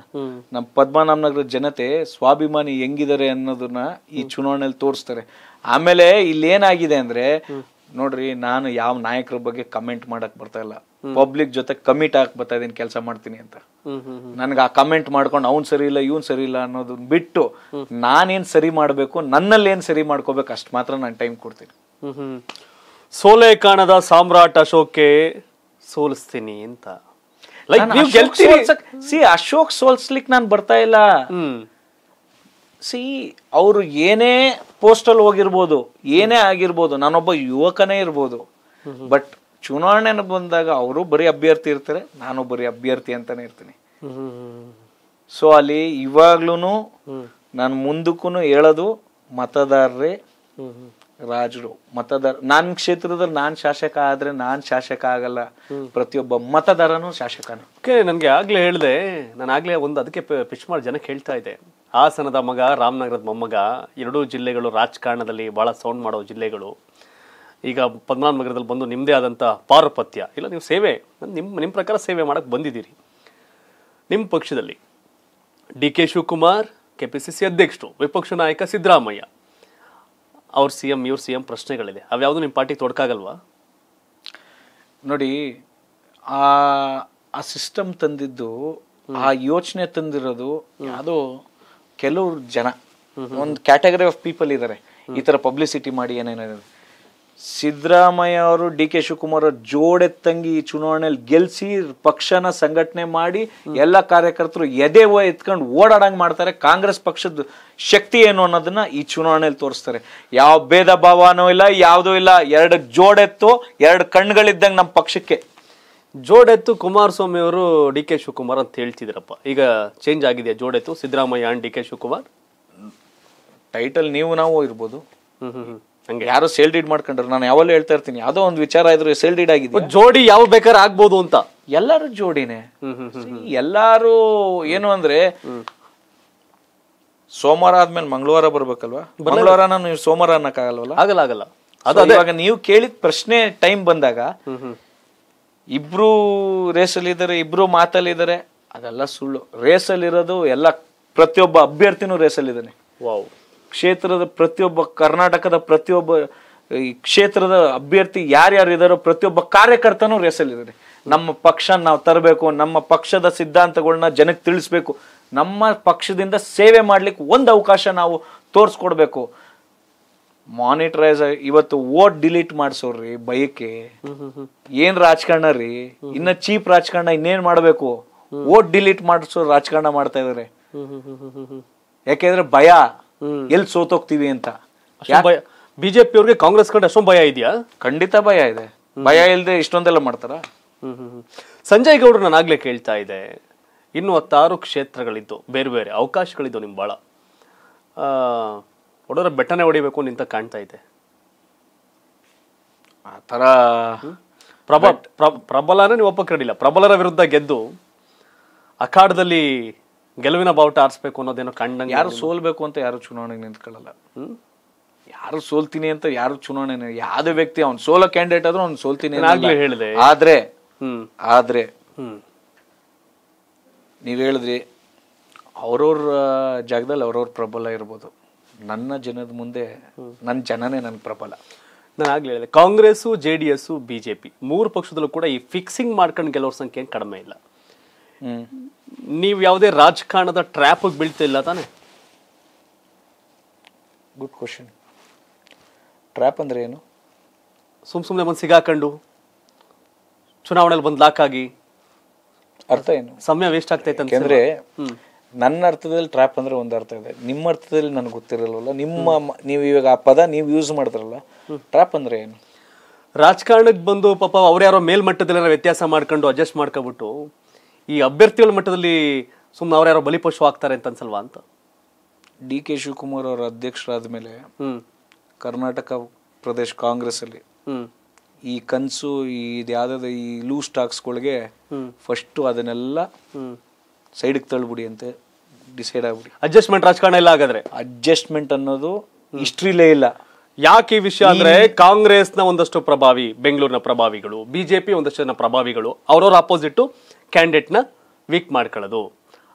ನಮ್ಮ ಪದ್ಮನಾಭನಗರ ಜನತೆ ಸ್ವಾಭಿಮಾನಿ ಹೆಂಗಿದ್ದಾರೆ ಅನ್ನೋದನ್ನ ಈ ಚುನಾವಣೆಯಲ್ಲಿ ತೋರಿಸ್ತಾರೆ. ಆಮೇಲೆ ಇಲ್ಲಿ ಏನಾಗಿದೆ ಅಂದ್ರೆ, ನೋಡ್ರಿ, ನಾನು ಯಾವ ನಾಯಕರ ಬಗ್ಗೆ ಕಮೆಂಟ್ ಮಾಡಕ್ ಬರ್ತಾ ಇಲ್ಲ, ಪಬ್ಲಿಕ್ ಜೊತೆ ಕಮಿಟ್ ಹಾಕ್ ಬರ್ತಾ ಇದೀನಿ, ಕೆಲಸ ಮಾಡ್ತೀನಿ ಅಂತ. ನನ್ಗೆ ಆ ಕಮೆಂಟ್ ಮಾಡ್ಕೊಂಡು ಅವ್ನ್ ಸರಿ ಇಲ್ಲ ಇವ್ನ್ ಸರಿ ಇಲ್ಲ ಅನ್ನೋದನ್ನ ಬಿಟ್ಟು, ನಾನೇನ್ ಸರಿ ಮಾಡ್ಬೇಕು, ನನ್ನಲ್ಲಿ ಏನ್ ಸರಿ ಮಾಡ್ಕೋಬೇಕು ಅಷ್ಟು ಮಾತ್ರ ನಾನು ಟೈಮ್ ಕೊಡ್ತೀನಿ. ಸೋಲೆ ಕಾಣದ ಸಾಮ್ರಾಟ್ ಅಶೋಕ್ಗೆ ಸೋಲಿಸ್ತೀನಿ ಅಂತ. ಸಿ ಅಶೋಕ್ ಸೋಲ್ಸ್ಲಿಕ್ ನಾನ್ ಬರ್ತಾ ಇಲ್ಲ. ಸಿ ಅವರು ಏನೇ ಪೋಸ್ಟ್ ಅಲ್ಲಿ ಹೋಗಿರ್ಬೋದು, ಏನೇ ಆಗಿರ್ಬೋದು, ನಾನೊಬ್ಬ ಯುವಕನೇ ಇರ್ಬೋದು, ಬಟ್ ಚುನಾವಣೆ ಬಂದಾಗ ಅವರು ಬರೀ ಅಭ್ಯರ್ಥಿ ಇರ್ತಾರೆ, ನಾನು ಬರೀ ಅಭ್ಯರ್ಥಿ ಅಂತಾನೆ ಇರ್ತೀನಿ. ಸೊ ಅಲ್ಲಿ ಇವಾಗ್ಲೂನು ನಾನು ಮುಂದಕ್ಕೂ ಹೇಳೋದು, ಮತದಾರರೇ ರಾಜರು. ಮತದಾರ ನಾನ್ ಕ್ಷೇತ್ರದಲ್ಲಿ ನಾನ್ ಶಾಸಕ ಆದ್ರೆ ನಾನ್ ಶಾಸಕ ಆಗಲ್ಲ, ಪ್ರತಿಯೊಬ್ಬ ಮತದಾರನು ಶಾಸಕನು. ಓಕೆ, ನನ್ಗೆ ಆಗ್ಲೇ ಹೇಳಿದೆ, ನಾನು ಆಗ್ಲೇ ಒಂದು ಅದಕ್ಕೆ ಪಿಚ್ ಮಾಡಿ ಜನಕ್ಕೆ ಹೇಳ್ತಾ ಇದ್ದೆ, ಹಾಸನದ ಮಗ, ರಾಮನಗರದ ಮೊಮ್ಮಗ, ಎರಡೂ ಜಿಲ್ಲೆಗಳು ರಾಜಕಾರಣದಲ್ಲಿ ಭಾಳ ಸೌಂಡ್ ಮಾಡೋ ಜಿಲ್ಲೆಗಳು. ಈಗ ಪದ್ಮನಾಭನಗರದಲ್ಲಿ ಬಂದು ನಿಮ್ಮದೇ ಆದಂಥ ಪಾರಪತ್ಯ ಇಲ್ಲ, ನೀವು ಸೇವೆ, ನಿಮ್ಮ ನಿಮ್ಮ ಪ್ರಕಾರ ಸೇವೆ ಮಾಡೋಕ್ಕೆ ಬಂದಿದ್ದೀರಿ. ನಿಮ್ಮ ಪಕ್ಷದಲ್ಲಿ D K Shivakumar K P C C ಅಧ್ಯಕ್ಷರು, ವಿಪಕ್ಷ ನಾಯಕ ಸಿದ್ದರಾಮಯ್ಯ, ಅವ್ರ ಸಿ ಎಂ ಇವ್ರ ಸಿ ಎಂ ಪ್ರಶ್ನೆಗಳಿದೆ, ಅವ್ಯಾವುದು ನಿಮ್ಮ ಪಾರ್ಟಿಗೆ ತೊಡಕಾಗಲ್ವಾ? ನೋಡಿ, ಆ ಸಿಸ್ಟಮ್ ತಂದಿದ್ದು, ಆ ಯೋಚನೆ ತಂದಿರೋದು ಯಾವುದೋ ಕೆಲವ್ರು ಜನ, ಒಂದು ಕ್ಯಾಟಗರಿ ಆಫ್ ಪೀಪಲ್ ಇದ್ದಾರೆ ಈ ತರ ಪಬ್ಲಿಸಿಟಿ ಮಾಡಿ ಏನೇನಿದೆ. ಸಿದ್ದರಾಮಯ್ಯ ಅವರು ಡಿ ಕೆ ಶಿವಕುಮಾರ್ ಅವ್ರ ಜೋಡೆತ್ತಂಗಿ ಈ ಚುನಾವಣೆಯಲ್ಲಿ ಗೆಲ್ಸಿ ಪಕ್ಷನ ಸಂಘಟನೆ ಮಾಡಿ ಎಲ್ಲ ಕಾರ್ಯಕರ್ತರು ಎದೆ ವ ಎತ್ಕೊಂಡು ಓಡಾಡಂಗ್ ಮಾಡ್ತಾರೆ. ಕಾಂಗ್ರೆಸ್ ಪಕ್ಷದ ಶಕ್ತಿ ಏನು ಅನ್ನೋದನ್ನ ಈ ಚುನಾವಣೆಯಲ್ಲಿ ತೋರಿಸ್ತಾರೆ. ಯಾವ ಭೇದ ಭಾವನೂ ಇಲ್ಲ, ಯಾವುದೂ ಇಲ್ಲ, ಎರಡು ಜೋಡೆತ್ತು, ಎರಡು ಕಣ್ಗಳಿದ್ದಂಗೆ ನಮ್ಮ ಪಕ್ಷಕ್ಕೆ ಜೋಡೆತ್ತು. ಕುಮಾರಸ್ವಾಮಿ ಅವರು ಡಿ ಕೆ ಶಿವಕುಮಾರ್ ಅಂತ ಹೇಳ್ತಿದ್ರಪ್ಪ, ಈಗ ಚೇಂಜ್ ಆಗಿದೆ ಜೋಡೆತ್ತು, Siddaramaiah and D K Shivakumar title. ನೀವು ನಾವು ಇರ್ಬೋದು, ಹಂಗೆ ಯಾರೋ ಸೇಲ್ ಡೀಡ್ ಮಾಡ್ಕೊಂಡ್ರು. ನಾನು ಯಾವಲ್ಲೂ ಹೇಳ್ತಾ ಇರ್ತೀನಿ, ಯಾವುದೋ ಒಂದು ವಿಚಾರ ಇದ್ರು ಸೇಲ್ ಡೀಡ್ ಆಗಿದೆ, ಜೋಡಿ ಯಾವ ಬೇಕಾದ್ರೆ ಆಗ್ಬೋದು ಅಂತ. ಎಲ್ಲರೂ ಜೋಡಿನೇ, ಎಲ್ಲಾರು ಏನು ಅಂದ್ರೆ ಸೋಮವಾರ ಆದ್ಮೇಲೆ ಮಂಗಳವಾರ ಬರ್ಬೇಕಲ್ವಾ, ಮಂಗಳವಾರ ನಾನು ಸೋಮವಾರ ಅನ್ನಕ್ಕಾಗಲ್ವಲ್ಲ, ಆಗಲ್ಲ ಆಗಲ್ಲ. ಅದಾಗ ನೀವು ಕೇಳಿದ ಪ್ರಶ್ನೆ ಟೈಮ್ ಬಂದಾಗ ಇಬ್ರು ರೇಸಲ್ಲಿ ಇದ್ದಾರೆ, ಇಬ್ರು ಮಾತಲ್ಲಿದ್ದಾರೆ. ಅದೆಲ್ಲ ಸುಳ್ಳು. ರೇಸಲ್ಲಿರೋದು ಎಲ್ಲ ಪ್ರತಿಯೊಬ್ಬ ಅಭ್ಯರ್ಥಿನೂ ರೇಸಲ್ಲಿದ್ದಾನೆ. ವಾವ್. ಕ್ಷೇತ್ರದ ಪ್ರತಿಯೊಬ್ಬ, ಕರ್ನಾಟಕದ ಪ್ರತಿಯೊಬ್ಬ ಈ ಕ್ಷೇತ್ರದ ಅಭ್ಯರ್ಥಿ ಯಾರ್ಯಾರು ಇದ್ದಾರೋ ಪ್ರತಿಯೊಬ್ಬ ಕಾರ್ಯಕರ್ತನೂ ರೇಸಲ್ಲಿದ್ದಾನೆ. ನಮ್ಮ ಪಕ್ಷ ನಾವು ತರಬೇಕು, ನಮ್ಮ ಪಕ್ಷದ ಸಿದ್ಧಾಂತಗಳನ್ನ ಜನಕ್ಕೆ ತಿಳಿಸ್ಬೇಕು, ನಮ್ಮ ಪಕ್ಷದಿಂದ ಸೇವೆ ಮಾಡ್ಲಿಕ್ಕೆ ಒಂದು ಅವಕಾಶ ನಾವು ತೋರಿಸ್ಕೊಡ್ಬೇಕು. ಮಾನಿಟರೈಸ್ ಇವತ್ತು ವೋಟ್ ಡಿಲೀಟ್ ಮಾಡ್ಸೋರ್ರಿ ಬಯಕೆ, ಏನ್ ರಾಜಕಾರಣ ರೀ, ಇನ್ನ ಚೀಪ್ ರಾಜಕಾರಣ, ಇನ್ನೇನ್ ಮಾಡ್ಬೇಕು, ವೋಟ್ ಡಿಲೀಟ್ ಮಾಡಿಸೋ ರಾಜಕಾರಣ ಮಾಡ್ತಾ ಇದಾರೆ. ಯಾಕೆಂದ್ರೆ ಭಯ, ಎಲ್ಲಿ ಸೋತೋಗ್ತೀವಿ ಅಂತ. ಬಿಜೆಪಿ ಅವ್ರಿಗೆ ಕಾಂಗ್ರೆಸ್ ಕಂಡು ಅಷ್ಟೊಂದು ಭಯ ಇದೆಯಾ? ಖಂಡಿತ ಭಯ ಇದೆ. ಭಯ ಇಲ್ಲದೆ ಇಷ್ಟೊಂದೆಲ್ಲ ಮಾಡ್ತಾರ? ಸಂಜಯ್ ಗೌಡ್ರು ನಾನು ಆಗ್ಲೇ ಕೇಳ್ತಾ ಇದೆ, ಇನ್ನು ಹತ್ತಾರು ಕ್ಷೇತ್ರಗಳಿದ್ದು ಬೇರೆ ಬೇರೆ ಅವಕಾಶಗಳಿದ್ದು ನಿಮ್ ಬಾಳ ಹೊಡೋರ ಬೆಟ್ಟನೆ ಹೊಡಿಬೇಕು ನಿಂತ ಕಾಣ್ತಾ ಇದೆ. ಆ ಥರ ಪ್ರಬ ಪ್ರಬಲನ ನೀವು ಒಪ್ಪಕ್ಕಿರಲಿಲ್ಲ, ಪ್ರಬಲರ ವಿರುದ್ಧ ಗೆದ್ದು ಅಖಾಡದಲ್ಲಿ ಗೆಲುವಿನ ಬಾವುಟ ಆರಿಸ್ಬೇಕು ಅನ್ನೋದೇನೋ ಕಂಡಂಗೆ. ಯಾರು ಸೋಲ್ಬೇಕು ಅಂತ ಯಾರು ಚುನಾವಣೆಗೆ ನಿಂತ್ಕೊಳ್ಳಲ್ಲ. ಯಾರು ಸೋಲ್ತೀನಿ ಅಂತ ಯಾರು ಚುನಾವಣೆ, ಯಾವುದೇ ವ್ಯಕ್ತಿ ಅವ್ನು ಸೋಲೋ ಕ್ಯಾಂಡಿಡೇಟ್ ಆದ್ರೂ ಅವ್ನು ಸೋಲ್ತೀನಿ ಆಗ್ಲೇ ಹೇಳಿದೆ. ಆದ್ರೆ ಹ್ಮ್ ಆದ್ರೆ ಹ್ಮ್ ನೀವ್ ಹೇಳಿದ್ರಿ ಅವ್ರವ್ರ ಜಾಗದಲ್ಲಿ ಅವ್ರವ್ರ ಪ್ರಬಲ ಇರ್ಬೋದು. ನನ್ನ ಜನದ ಮುಂದೆ ನನ್ನ ಜನನೇ ನನ್ನ ಪ್ರಬಲ. ನಾನು ಆಗ್ಲೇ ಹೇಳಿದೆ Congress, J D S, BJP ಮೂರು ಪಕ್ಷದಲ್ಲೂ ಕೂಡ ಈ ಫಿಕ್ಸಿಂಗ್ ಮಾಡ್ಕೊಂಡು ಗೆಲುವರ ಸಂಖ್ಯೆ ಕಡಿಮೆ ಇಲ್ಲ. ನೀವು ಯಾವುದೇ ರಾಜಕಾರಣದ ಟ್ರ್ಯಾಪ್ ಬೀಳ್ತಿಲ್ಲ ತಾನೆ? Good question. ಟ್ರ್ಯಾಪ್ ಅಂದ್ರೆ ಏನು? ಸುಮ್ ಸುಮ್ನೆ ಬಂದು ಸಿಗಾಕೊಂಡು ಚುನಾವಣೆಯಲ್ಲಿ ಬಂದು ಲಾಕ್ ಆಗಿ ಅರ್ಥ ಏನು? ಸಮಯ ವೇಸ್ಟ್ ಆಗ್ತೈತೆ ಅಂತಂದ್ರೆ. ನನ್ನ ಅರ್ಥದಲ್ಲಿ ಟ್ರ್ಯಾಪ್ ಅಂದ್ರೆ ಒಂದು ಅರ್ಥ ಇದೆ, ನಿಮ್ಮ ಅರ್ಥದಲ್ಲಿ ನನಗೆ ಗೊತ್ತಿರಲ್ವಲ್ಲ. ನಿಮ್ಮ ನೀವು ಇವಾಗ ಆ ಪದ ನೀವು ಯೂಸ್ ಮಾಡ್ತಾರಲ್ಲ, ಟ್ರ್ಯಾಪ್ ಅಂದ್ರೆ ಏನು? ರಾಜಕಾರಣಕ್ಕೆ ಬಂದು ಪಾಪ ಅವ್ರು ಯಾರೋ ಮೇಲ್ಮಟ್ಟದಲ್ಲಿ ವ್ಯತ್ಯಾಸ ಮಾಡ್ಕೊಂಡು ಅಡ್ಜಸ್ಟ್ ಮಾಡ್ಕೊಬಿಟ್ಟು ಈ ಅಭ್ಯರ್ಥಿಗಳ ಮಟ್ಟದಲ್ಲಿ ಸುಮ್ಮನೆ ಅವ್ರು ಯಾರೋ ಬಲಿಪಶು ಆಗ್ತಾರೆ ಅಂತ ಅನ್ಸಲ್ವಾ ಅಂತ. ಡಿ ಕೆ ಶಿವಕುಮಾರ್ ಅವರ ಅಧ್ಯಕ್ಷರಾದ ಮೇಲೆ ಕರ್ನಾಟಕ ಪ್ರದೇಶ ಕಾಂಗ್ರೆಸ್ ಅಲ್ಲಿ ಈ ಕನಸು, ಈ ಇದ್ಯಾವ್ದು ಈ ಲೂ ಸ್ಟಾಕ್ಸ್ಗಳಿಗೆ ಫಸ್ಟು ಅದನ್ನೆಲ್ಲ ಸೈಡ್ಗೆ ತಳ್ಬಿಡಿ ಅಂತ ಡಿಸೈಡ್ ಆಗ್ಬಿಡಿ. ಅಡ್ಜಸ್ಟ್ಮೆಂಟ್ ರಾಜಕಾರಣ ಇಲ್ಲ. ಹಾಗಾದ್ರೆ ಅಡ್ಜಸ್ಟ್ಮೆಂಟ್ ಅನ್ನೋದು ಹಿಸ್ಟ್ರಿಲೇ ಇಲ್ಲ. ಯಾಕೆ ಈ ವಿಷಯ ಅಂದ್ರೆ ಕಾಂಗ್ರೆಸ್ನ ಒಂದಷ್ಟು ಪ್ರಭಾವಿ, ಬೆಂಗಳೂರಿನ ಪ್ರಭಾವಿಗಳು, ಬಿಜೆಪಿ ಒಂದಷ್ಟು ಜನ ಪ್ರಭಾವಿಗಳು ಅವ್ರವ್ರ ಆಪೋಸಿಟ್ ಕ್ಯಾಂಡಿಡೇಟ್ನ ವೀಕ್ ಮಾಡ್ಕೊಳ್ಳೋದು,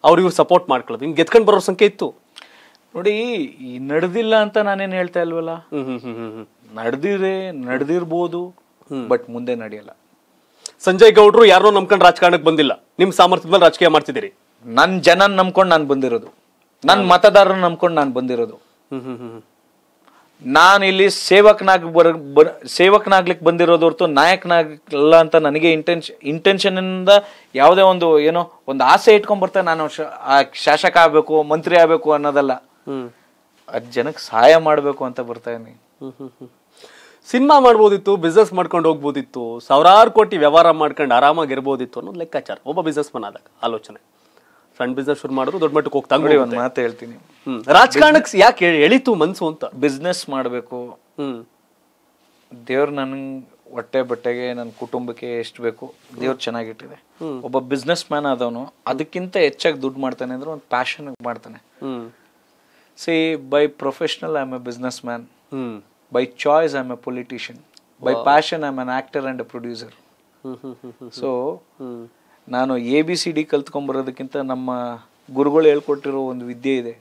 ಅವ್ರಿವ್ರು ಸಪೋರ್ಟ್ ಮಾಡ್ಕೊಳ್ಳೋದು, ಹಿಂಗೆ ಗೆದ್ಕೊಂಡು ಬರೋ ಸಂಖ್ಯೆ ಇತ್ತು ನೋಡಿ. ಈ ನಡೆದಿಲ್ಲ ಅಂತ ನಾನೇನು ಹೇಳ್ತಾ ಇಲ್ವಲ್ಲ, ನಡೆದಿರೇ ನಡೆದಿರ್ಬೋದು, ಬಟ್ ಮುಂದೆ ನಡೆಯಲ್ಲ. ಸಂಜಯ್ ಗೌಡ್ರು ಯಾರೋ ನಂಬ್ಕೊಂಡು ರಾಜಕಾರಣಕ್ಕೆ ಬಂದಿಲ್ಲ, ನಿಮ್ ಸಾಮರ್ಥ್ಯದ ಮೇಲೆ ರಾಜಕೀಯ ಮಾಡ್ತಿದ್ದೀರಿ. ನನ್ನ ಜನ ನಂಬ್ಕೊಂಡು ನಾನು ಬಂದಿರೋದು, ನನ್ನ ಮತದಾರನ ನಂಬ್ಕೊಂಡು ನಾನು ಬಂದಿರೋದು. ನಾನು ಇಲ್ಲಿ ಸೇವಕನಾಗಿ ಬರ ಸೇವಕನಾಗ್ಲಿಕ್ಕೆ ಬಂದಿರೋದು ಹೊರತು ನಾಯಕನಾಗಲ್ಲ ಅಂತ ನನಗೆ ಇಂಟೆನ್ಶನ್ ಇಂಟೆನ್ಷನ್ನಿಂದ ಯಾವುದೇ ಒಂದು ಏನೋ ಒಂದು ಆಸೆ ಇಟ್ಕೊಂಡ್ಬರ್ತಾ ನಾನು ಶಾಸಕ ಆಗ್ಬೇಕು, ಮಂತ್ರಿ ಆಗ್ಬೇಕು ಅನ್ನೋದಲ್ಲ. ಅದ್ ಜನಕ್ಕೆ ಸಹಾಯ ಮಾಡ್ಬೇಕು ಅಂತ ಬರ್ತಾ ಇದೀನಿ. ಸಿನಿಮಾ ಮಾಡ್ಬೋದಿತ್ತು, ಬಿಸ್ನೆಸ್ ಮಾಡ್ಕೊಂಡು ಹೋಗ್ಬೋದಿತ್ತು, ಸಾವಿರಾರು ಕೋಟಿ ವ್ಯವಹಾರ ಮಾಡ್ಕೊಂಡು ಆರಾಮಾಗಿರ್ಬೋದಿತ್ತು ಅನ್ನೋದು ಲೆಕ್ಕಾಚಾರ ಒಬ್ಬ ಬಿಸ್ನೆಸ್ ಮನ್ ಆದಾಗ ಆಲೋಚನೆ. ಸಣ್ಣ ಬಿಸ್ನೆಸ್ ಶುರು ಮಾಡೋದು ದೊಡ್ಡ ಮಟ್ಟಕ್ಕೆ ಹೋಗ್ತಾ ನೋಡಿ. ಒಂದು ಮಾತು ಹೇಳ್ತೀನಿ, ರಾಜಕಾರಣಕ್ಕೆ ಯಾಕೆ ಎಳಿತು ಮನ್ಸು ಅಂತ? ಬಿಸ್ನೆಸ್ ಮಾಡಬೇಕು, ಹ್ಮ್ ದೇವ್ರ ನನ್ ಹೊಟ್ಟೆ ಬಟ್ಟೆಗೆ ನನ್ನ ಕುಟುಂಬಕ್ಕೆ ಎಷ್ಟು ಬೇಕು ದೇವ್ರು ಚೆನ್ನಾಗಿಟ್ಟಿದೆ. ಒಬ್ಬ ಬಿಸ್ನೆಸ್ ಮ್ಯಾನ್ ಆದವನು ಅದಕ್ಕಿಂತ ಹೆಚ್ಚಾಗಿ ದುಡ್ಡು ಮಾಡ್ತಾನೆ ಅಂದ್ರೆ ಒಂದು ಪ್ಯಾಷನ್ ಮಾಡ್ತಾನೆ. See by professional I am a businessman, by choice I'm a politician, by wow. passion I'm an actor and a producer. So ನಾನು ಎ ಬಿ ಸಿ ಡಿ ಕಲ್ತ್ಕೊಂಡ್ಬರೋದಕ್ಕಿಂತ ನಮ್ಮ ಗುರುಗಳು ಹೇಳ್ಕೊಟ್ಟಿರೋ ಒಂದು ವಿದ್ಯೆ ಇದೆ,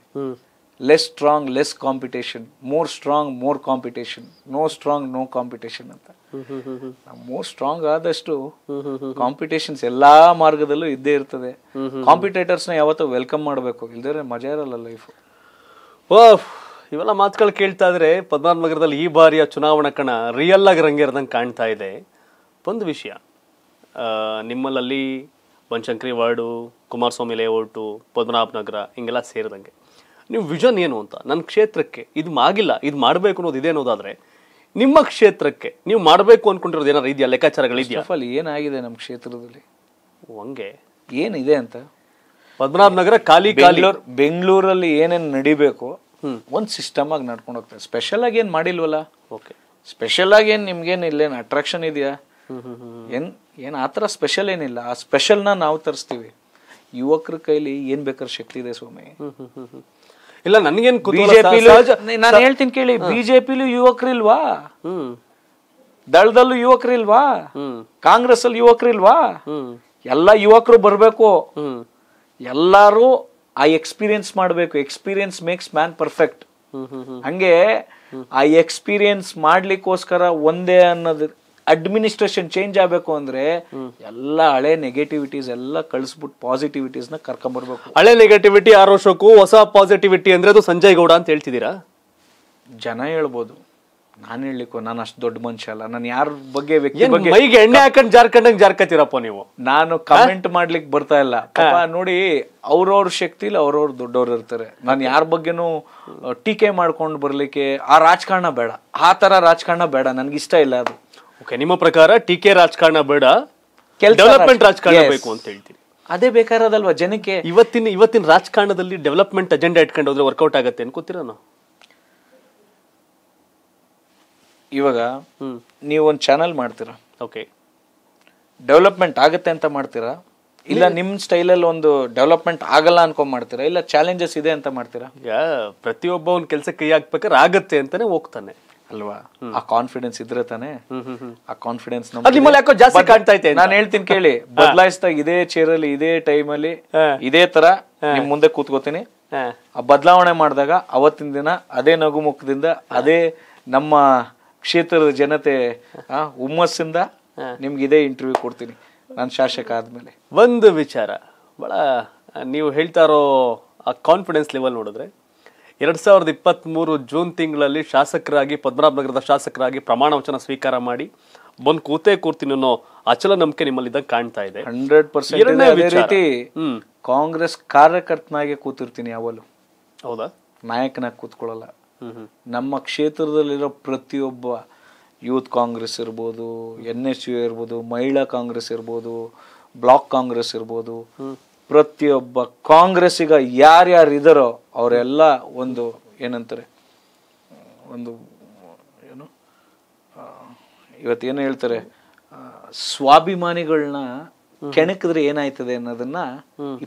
less strong less competition, more strong more competition, no strong no competition ಅಂತ. More strong ಆದಷ್ಟು ಕಾಂಪಿಟೇಷನ್ಸ್ ಎಲ್ಲಾ ಮಾರ್ಗದಲ್ಲೂ ಇದ್ದೇ ಇರ್ತದೆ. ಕಾಂಪಿಟೇಟರ್ಸ್ನ ಯಾವತ್ತೂ ವೆಲ್ಕಮ್ ಮಾಡಬೇಕು, ಇಲ್ದೇ ಮಜಾ ಇರಲ್ಲ ಲೈಫು. ಇವೆಲ್ಲ ಮಾತುಗಳು ಕೇಳ್ತಾ ಇದ್ರೆ ಪದ್ಮನಾಭನಗರದಲ್ಲಿ ಈ ಬಾರಿಯ ಚುನಾವಣಾ ಕಣ ರಿಯಲ್ ಆಗಿ ರಂಗೇರ್ದಂಗೆ ಕಾಣ್ತಾ ಇದೆ. ಒಂದು ವಿಷಯ ನಿಮ್ಮಲ್ಲಿ ಬನಶಂಕರಿ ವಾರ್ಡು, ಕುಮಾರಸ್ವಾಮಿ ಲೇಔಟು, ಪದ್ಮನಾಭನಗರ ಹಿಂಗೆಲ್ಲ ಸೇರಿದಂಗೆ ನೀವು ವಿಷನ್ ಏನು ಅಂತ, ನನ್ನ ಕ್ಷೇತ್ರಕ್ಕೆ ಇದು ಆಗಿಲ್ಲ ಇದು ಮಾಡಬೇಕು ಅನ್ನೋದು ಇದೆ ಅನ್ನೋದಾದರೆ ನಿಮ್ಮ ಕ್ಷೇತ್ರಕ್ಕೆ ನೀವು ಮಾಡಬೇಕು ಅಂದ್ಕೊಂಡಿರೋದು ಏನಾರು ಇದೆಯಾ? ಲೆಕ್ಕಾಚಾರಗಳಿದೆಯಾ? ಏನಾಗಿದೆ ನಮ್ಮ ಕ್ಷೇತ್ರದಲ್ಲಿ ಹಂಗೆ ಏನಿದೆ ಅಂತ? ಪದ್ಮನಾಭನಗರ ಖಾಲಿ ಖಾಲಿ. ಬೆಂಗಳೂರಲ್ಲಿ ಏನೇನು ನಡಿಬೇಕು ಒಂದು ಸಿಸ್ಟಮ್ ಆಗಿ ನಡ್ಕೊಂಡು ಹೋಗ್ತಾರೆ. ಸ್ಪೆಷಲ್ ಆಗಿ ಏನ್ ಮಾಡಿಲ್ವಲ್ಲ. ಓಕೆ, ಸ್ಪೆಷಲ್ ಆಗಿ ಏನ್ ನಿಮ್ಗೇನು ಇಲ್ಲೇನು ಅಟ್ರಾಕ್ಷನ್ ಇದೆಯಾ? ಏನ್ ಏನ್ ಆ ಥರ ಸ್ಪೆಷಲ್ ಏನಿಲ್ಲ. ಆ ಸ್ಪೆಷಲ್ನ ನಾವು ತರಿಸ್ತೀವಿ. ಯುವಕರ ಕೈಲಿ ಏನ್ ಬೇಕಾದ್ರೆ ಶಕ್ತಿ ಇದೆ ಸ್ವಾಮಿ. ಇಲ್ಲ ನನ್ಗೇನು ಬಿಜೆಪಿ, ನಾನು ಹೇಳ್ತೀನಿ ಕೇಳಿ, ಬಿಜೆಪಿಲೂ ಯುವಕರಿಲ್ವಾ, ದಳದಲ್ಲೂ ಯುವಕರಿಲ್ವಾ, ಕಾಂಗ್ರೆಸ್ ಅಲ್ಲಿ ಯುವಕರಿಲ್ವಾ? ಎಲ್ಲ ಯುವಕರು ಬರ್ಬೇಕು. ಎಲ್ಲರೂ ಆ ಎಕ್ಸ್ಪೀರಿಯನ್ಸ್ ಮಾಡಬೇಕು. Experience makes man perfect. ಹಂಗೆ ಆ ಎಕ್ಸ್ಪೀರಿಯನ್ಸ್ ಮಾಡ್ಲಿಕ್ಕೋಸ್ಕರ ಒಂದೇ ಅನ್ನೋದು ಅಡ್ಮಿನಿಸ್ಟ್ರೇಷನ್ ಚೇಂಜ್ ಆಗಬೇಕು ಅಂದ್ರೆ ಎಲ್ಲ ಹಳೆ ನೆಗೆಟಿವಿಟೀಸ್ ಎಲ್ಲ ಕಳಿಸ್ಬಿಟ್ಟು ಪಾಸಿಟಿವಿಟೀಸ್ ನ ಕರ್ಕೊಂಡ್ಬರ್ಬೇಕು. ಹಳೆ ನೆಗೆಟಿವಿಟಿ ಆರ್ ಅಶೋಕ್, ಹೊಸ ಪಾಸಿಟಿವಿಟಿ ಅಂದ್ರೆ ಅದು ಸಂಜಯ್ ಗೌಡ ಅಂತ ಹೇಳ್ತಿದ್ದೀರಾ? ಜನ ಹೇಳ್ಬೋದು, ನಾನು ಹೇಳಲಿಕ್ಕೂ ನಾನು ಅಷ್ಟು ದೊಡ್ಡ ಮನುಷ್ಯ ಅಲ್ಲ. ನಾನು ಯಾರ ಬಗ್ಗೆ ವ್ಯಕ್ತಿ ಬಗ್ಗೆ ಮೈಗೆ ಎಣ್ಣೆ ಹಾಕೊಂಡು ಜಾರ್ಕೊಂಡಂಗೆ ಜಾರ್ಕತ್ತೀರಪ್ಪ ನೀವು. ನಾನು ಕಮೆಂಟ್ ಮಾಡ್ಲಿಕ್ಕೆ ಬರ್ತಾ ಇಲ್ಲ. ನೋಡಿ, ಅವ್ರವ್ರ ಶಕ್ತಿಲಿ ಅವ್ರವ್ರು ದೊಡ್ಡವ್ರು ಇರ್ತಾರೆ. ನಾನು ಯಾರ ಬಗ್ಗೆನೂ ಟೀಕೆ ಮಾಡ್ಕೊಂಡು ಬರ್ಲಿಕ್ಕೆ ಆ ರಾಜಕಾರಣ ಬೇಡ, ಆ ಥರ ರಾಜಕಾರಣ ಬೇಡ, ನನ್ಗಿಷ್ಟ ಇಲ್ಲ ಅದು. ಓಕೆ, ನಿಮ್ಮ ಪ್ರಕಾರ ಟೀಕೆ ರಾಜಕಾರಣ ಬೇಡ, ಡೆವಲಪ್ಮೆಂಟ್ ರಾಜಕಾರಣ ಬೇಕು ಅಂತ ಹೇಳ್ತೀನಿ. ಅದೇ ಬೇಕಾರದಲ್ವಾ ಜನಕ್ಕೆ. ಇವತ್ತಿನ ಇವತ್ತಿನ ರಾಜಕಾರಣದಲ್ಲಿ ಡೆವಲಪ್ಮೆಂಟ್ ಅಜೆಂಡಾ ಇಟ್ಕೊಂಡು ಹೋದ್ರೆ ವರ್ಕೌಟ್ ಆಗುತ್ತೆ ಅನ್ಕೋತೀರಾ? ನಾವು ಇವಾಗ ನೀವೊಂದು ಚಾನಲ್ ಮಾಡ್ತೀರಾ, ಓಕೆ, ಡೆವಲಪ್ಮೆಂಟ್ ಆಗುತ್ತೆ ಅಂತ ಮಾಡ್ತೀರಾ, ಇಲ್ಲ ನಿಮ್ಮ ಸ್ಟೈಲಲ್ಲಿ ಒಂದು ಡೆವಲಪ್ಮೆಂಟ್ ಆಗಲ್ಲ ಅನ್ಕೊಂಡ್ ಮಾಡ್ತೀರಾ, ಇಲ್ಲ ಚಾಲೆಂಜಸ್ ಇದೆ ಅಂತ ಮಾಡ್ತೀರಾ? ಪ್ರತಿಯೊಬ್ಬ ಒಂದು ಕೆಲಸ ಕೈ ಹಾಕ್ಬೇಕಾದ್ರೆ ಆಗತ್ತೆ ಅಂತಾನೆ ಹೋಗ್ತಾನೆ ಅಲ್ವಾ. ಆ ಕಾನ್ಫಿಡೆನ್ಸ್ ಇದ್ರೆ ತಾನೆ. ಆ ಕಾನ್ಫಿಡೆನ್ಸ್ ಯಾಕೋ ಜಾಸ್ತಿ ಕಾಣ್ತಾ ಇದೆ. ನಾನು ಹೇಳ್ತೀನಿ ಕೇಳಿ, ಬದಲಾಯಿಸಿದಾಗ ಇದೇ ಚೇರಲ್ಲಿ ಇದೇ ಟೈಮಲ್ಲಿ ಇದೇ ತರ ನಿಮ್ ಮುಂದೆ ಕೂತ್ಕೋತೀನಿ. ಆ ಬದಲಾವಣೆ ಮಾಡಿದಾಗ ಅವತ್ತಿನ ದಿನ ಅದೇ ನಗು ಮುಖದಿಂದ ಅದೇ ನಮ್ಮ ಕ್ಷೇತ್ರದ ಜನತೆ ಹುಮ್ಮಸ್ಸಿಂದ ನಿಮ್ಗೆ ಇದೇ ಇಂಟರ್ವ್ಯೂ ಕೊಡ್ತೀನಿ ನಾನು ಶಾಸಕ ಆದಮೇಲೆ. ಒಂದು ವಿಚಾರ ಭಾಳ ನೀವು ಹೇಳ್ತಾ ಇರೋ ಆ ಕಾನ್ಫಿಡೆನ್ಸ್ ಲೆವೆಲ್ ನೋಡಿದ್ರೆ, ಎರಡು ಸಾವಿರದ ಇಪ್ಪತ್ತ್ಮೂರು ಜೂನ್ ತಿಂಗಳಲ್ಲಿ ಶಾಸಕರಾಗಿ ಪದ್ಮನಾಭನಗರದ ಶಾಸಕರಾಗಿ ಪ್ರಮಾಣ ವಚನ ಸ್ವೀಕಾರ ಮಾಡಿ ಬಂದು ಕೂತೇ ಕೂರ್ತೀನಿ ಅನ್ನೋ ಅಚಲ ನಂಬಿಕೆ ನಿಮ್ಮಲ್ಲಿದ್ದಾಗ ಕಾಣ್ತಾ ಇದೆ. ಹಂಡ್ರೆಡ್ ಪರ್ಸೆಂಟ್ ಕಾಂಗ್ರೆಸ್ ಕಾರ್ಯಕರ್ತನಾಗೆ ಕೂತಿರ್ತೀನಿ ಯಾವಲ್ಲೂ. ಹೌದಾ? ನಾಯಕನಾಗಿ ಕೂತ್ಕೊಳ್ಳಲ್ಲ. ನಮ್ಮ ಕ್ಷೇತ್ರದಲ್ಲಿರೋ ಪ್ರತಿಯೊಬ್ಬ ಯೂತ್ ಕಾಂಗ್ರೆಸ್ ಇರ್ಬೋದು, ಎನ್ ಎಸ್ ಯು ಇರ್ಬೋದು, ಮಹಿಳಾ ಕಾಂಗ್ರೆಸ್ ಇರ್ಬೋದು, ಬ್ಲಾಕ್ ಕಾಂಗ್ರೆಸ್ ಇರ್ಬೋದು, ಪ್ರತಿಯೊಬ್ಬ ಕಾಂಗ್ರೆಸ್ಸಿಗ ಯಾರ್ಯಾರು ಇದಾರೋ ಅವರೆಲ್ಲ ಒಂದು ಏನಂತಾರೆ ಒಂದು ಏನು ಇವತ್ತೇನು ಹೇಳ್ತಾರೆ, ಸ್ವಾಭಿಮಾನಿಗಳನ್ನ ಕೆಣಕಿದ್ರೆ ಏನಾಯ್ತದೆ ಅನ್ನೋದನ್ನ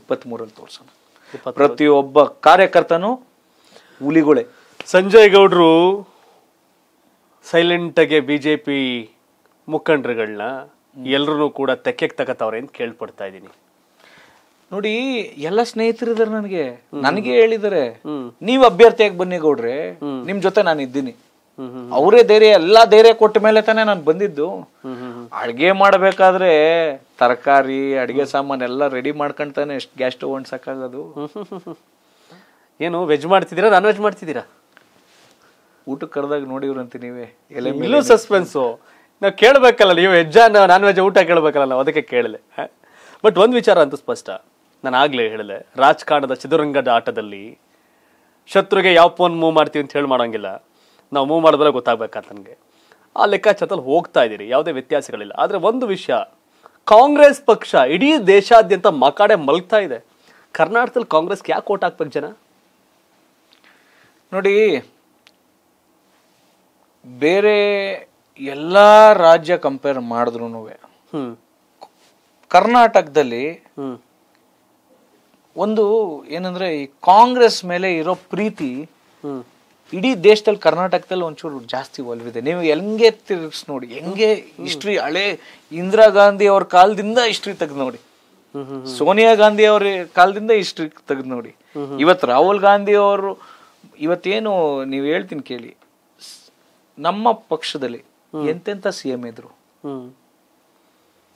ಇಪ್ಪತ್ತ್ ಮೂರಲ್ಲಿ ತೋರ್ಸೋಣ. ಪ್ರತಿಯೊಬ್ಬ ಕಾರ್ಯಕರ್ತನೂ ಹುಲಿಗಳೇ. ಸಂಜಯ್ ಗೌಡರು ಸೈಲೆಂಟಾಗೆ ಬಿ ಜೆ ಪಿ ಮುಖಂಡರುಗಳನ್ನ ಎಲ್ಲರೂ ಕೂಡ ತೆಕ್ಕೆಗೆ ತಗೋತವ್ರೆ ಅಂತ ಕೇಳ್ಪಡ್ತಾ ಇದ್ದೀನಿ. ನೋಡಿ, ಎಲ್ಲ ಸ್ನೇಹಿತರಿದ್ದಾರೆ ನನಗೆ, ನನಗೆ ಹೇಳಿದ್ದಾರೆ ನೀವು ಅಭ್ಯರ್ಥಿಯಾಗಿ ಬನ್ನಿ ಗೌಡ್ರೆ, ನಿಮ್ಮ ಜೊತೆ ನಾನು ಇದ್ದೀನಿ. ಅವರೇ ಧೈರ್ಯ ಎಲ್ಲ ಧೈರ್ಯ ಕೊಟ್ಟ ಮೇಲೆ ತಾನೇ ನಾನು ಬಂದಿದ್ದು. ಅಡ್ಗೆ ಮಾಡಬೇಕಾದ್ರೆ ತರಕಾರಿ ಅಡ್ಗೆ ಸಾಮಾನು ಎಲ್ಲ ರೆಡಿ ಮಾಡ್ಕೊಂಡ್ತಾನೆ ಎಷ್ಟು ಗ್ಯಾಸ್ ಸ್ಟವ್ ಹೊಣ್ಸಕ್ಕಾಗೋದು. ಏನು ವೆಜ್ ಮಾಡ್ತಿದ್ದೀರಾ, ನಾನ್ ವೆಜ್ ಮಾಡ್ತಿದ್ದೀರಾ? ಊಟಕ್ಕೆ ಕರೆದಾಗ ನೋಡಿವ್ರಂತೆ ನೀವೇ. ಎಲ್ಲೂ ಸಸ್ಪೆನ್ಸು ನಾವು ಕೇಳಬೇಕಲ್ಲ, ನೀವು ವೆಜ್ಜಾ ನಾನ್ ವೆಜ್ ಊಟ ಕೇಳಬೇಕಲ್ಲ ನಾವು, ಅದಕ್ಕೆ ಕೇಳಲೆ. ಬಟ್ ಒಂದು ವಿಚಾರ ಅಂತೂ ಸ್ಪಷ್ಟ, ನಾನು ಆಗಲೇ ಹೇಳಿದೆ, ರಾಜಕಾರಣದ ಚದುರಂಗದ ಆಟದಲ್ಲಿ ಶತ್ರುಗೆ ಯಾವ ಫೋನ್ ಮೂವ್ ಮಾಡ್ತೀವಿ ಅಂತ ಹೇಳಿ ಮಾಡೋಂಗಿಲ್ಲ, ನಾವು ಮೂವ್ ಮಾಡಿದ್ರೆ ಗೊತ್ತಾಗಬೇಕಂತ ನನಗೆ. ಆ ಲೆಕ್ಕಾಚಾರದಲ್ಲಿ ಹೋಗ್ತಾ ಇದ್ದೀರಿ, ಯಾವುದೇ ವ್ಯತ್ಯಾಸಗಳಿಲ್ಲ. ಆದರೆ ಒಂದು ವಿಷಯ, ಕಾಂಗ್ರೆಸ್ ಪಕ್ಷ ಇಡೀ ದೇಶಾದ್ಯಂತ ಮಕಾಡೆ ಮಲಗ್ತಾ ಇದೆ. ಕರ್ನಾಟಕದಲ್ಲಿ ಕಾಂಗ್ರೆಸ್ಗೆ ಯಾಕೆ ಓಟ್ ಹಾಕ್ಬೇಕು ಜನ? ನೋಡಿ, ಬೇರೆ ಎಲ್ಲ ರಾಜ್ಯ ಕಂಪೇರ್ ಮಾಡಿದ್ರು ಕರ್ನಾಟಕದಲ್ಲಿ ಒಂದು ಏನಂದ್ರೆ ಈ ಕಾಂಗ್ರೆಸ್ ಮೇಲೆ ಇರೋ ಪ್ರೀತಿ ಇಡೀ ದೇಶದಲ್ಲಿ ಕರ್ನಾಟಕದಲ್ಲಿ ಒಂಚೂರು ಜಾಸ್ತಿ ಒಲವಿದೆ. ನೀವು ಹೆಂಗೆ ತಿರ್ಗಿಸ್ ನೋಡಿ, ಹೆಂಗೆ ಹಿಸ್ಟ್ರಿ, ಹಳೆ ಇಂದಿರಾ ಗಾಂಧಿ ಅವ್ರ ಕಾಲದಿಂದ ಹಿಸ್ಟ್ರಿ ತೆಗೆದು ನೋಡಿ, ಸೋನಿಯಾ ಗಾಂಧಿ ಅವ್ರ ಕಾಲದಿಂದ ಹಿಸ್ಟ್ರಿ ತೆಗೆದು ನೋಡಿ, ಇವತ್ತು ರಾಹುಲ್ ಗಾಂಧಿ ಅವರು. ಇವತ್ತೇನು ನೀವು ಹೇಳ್ತೀನಿ ಕೇಳಿ, ನಮ್ಮ ಪಕ್ಷದಲ್ಲಿ ಎಂತೆಂಥ ಸಿ ಎಂ ಇದ್ರು,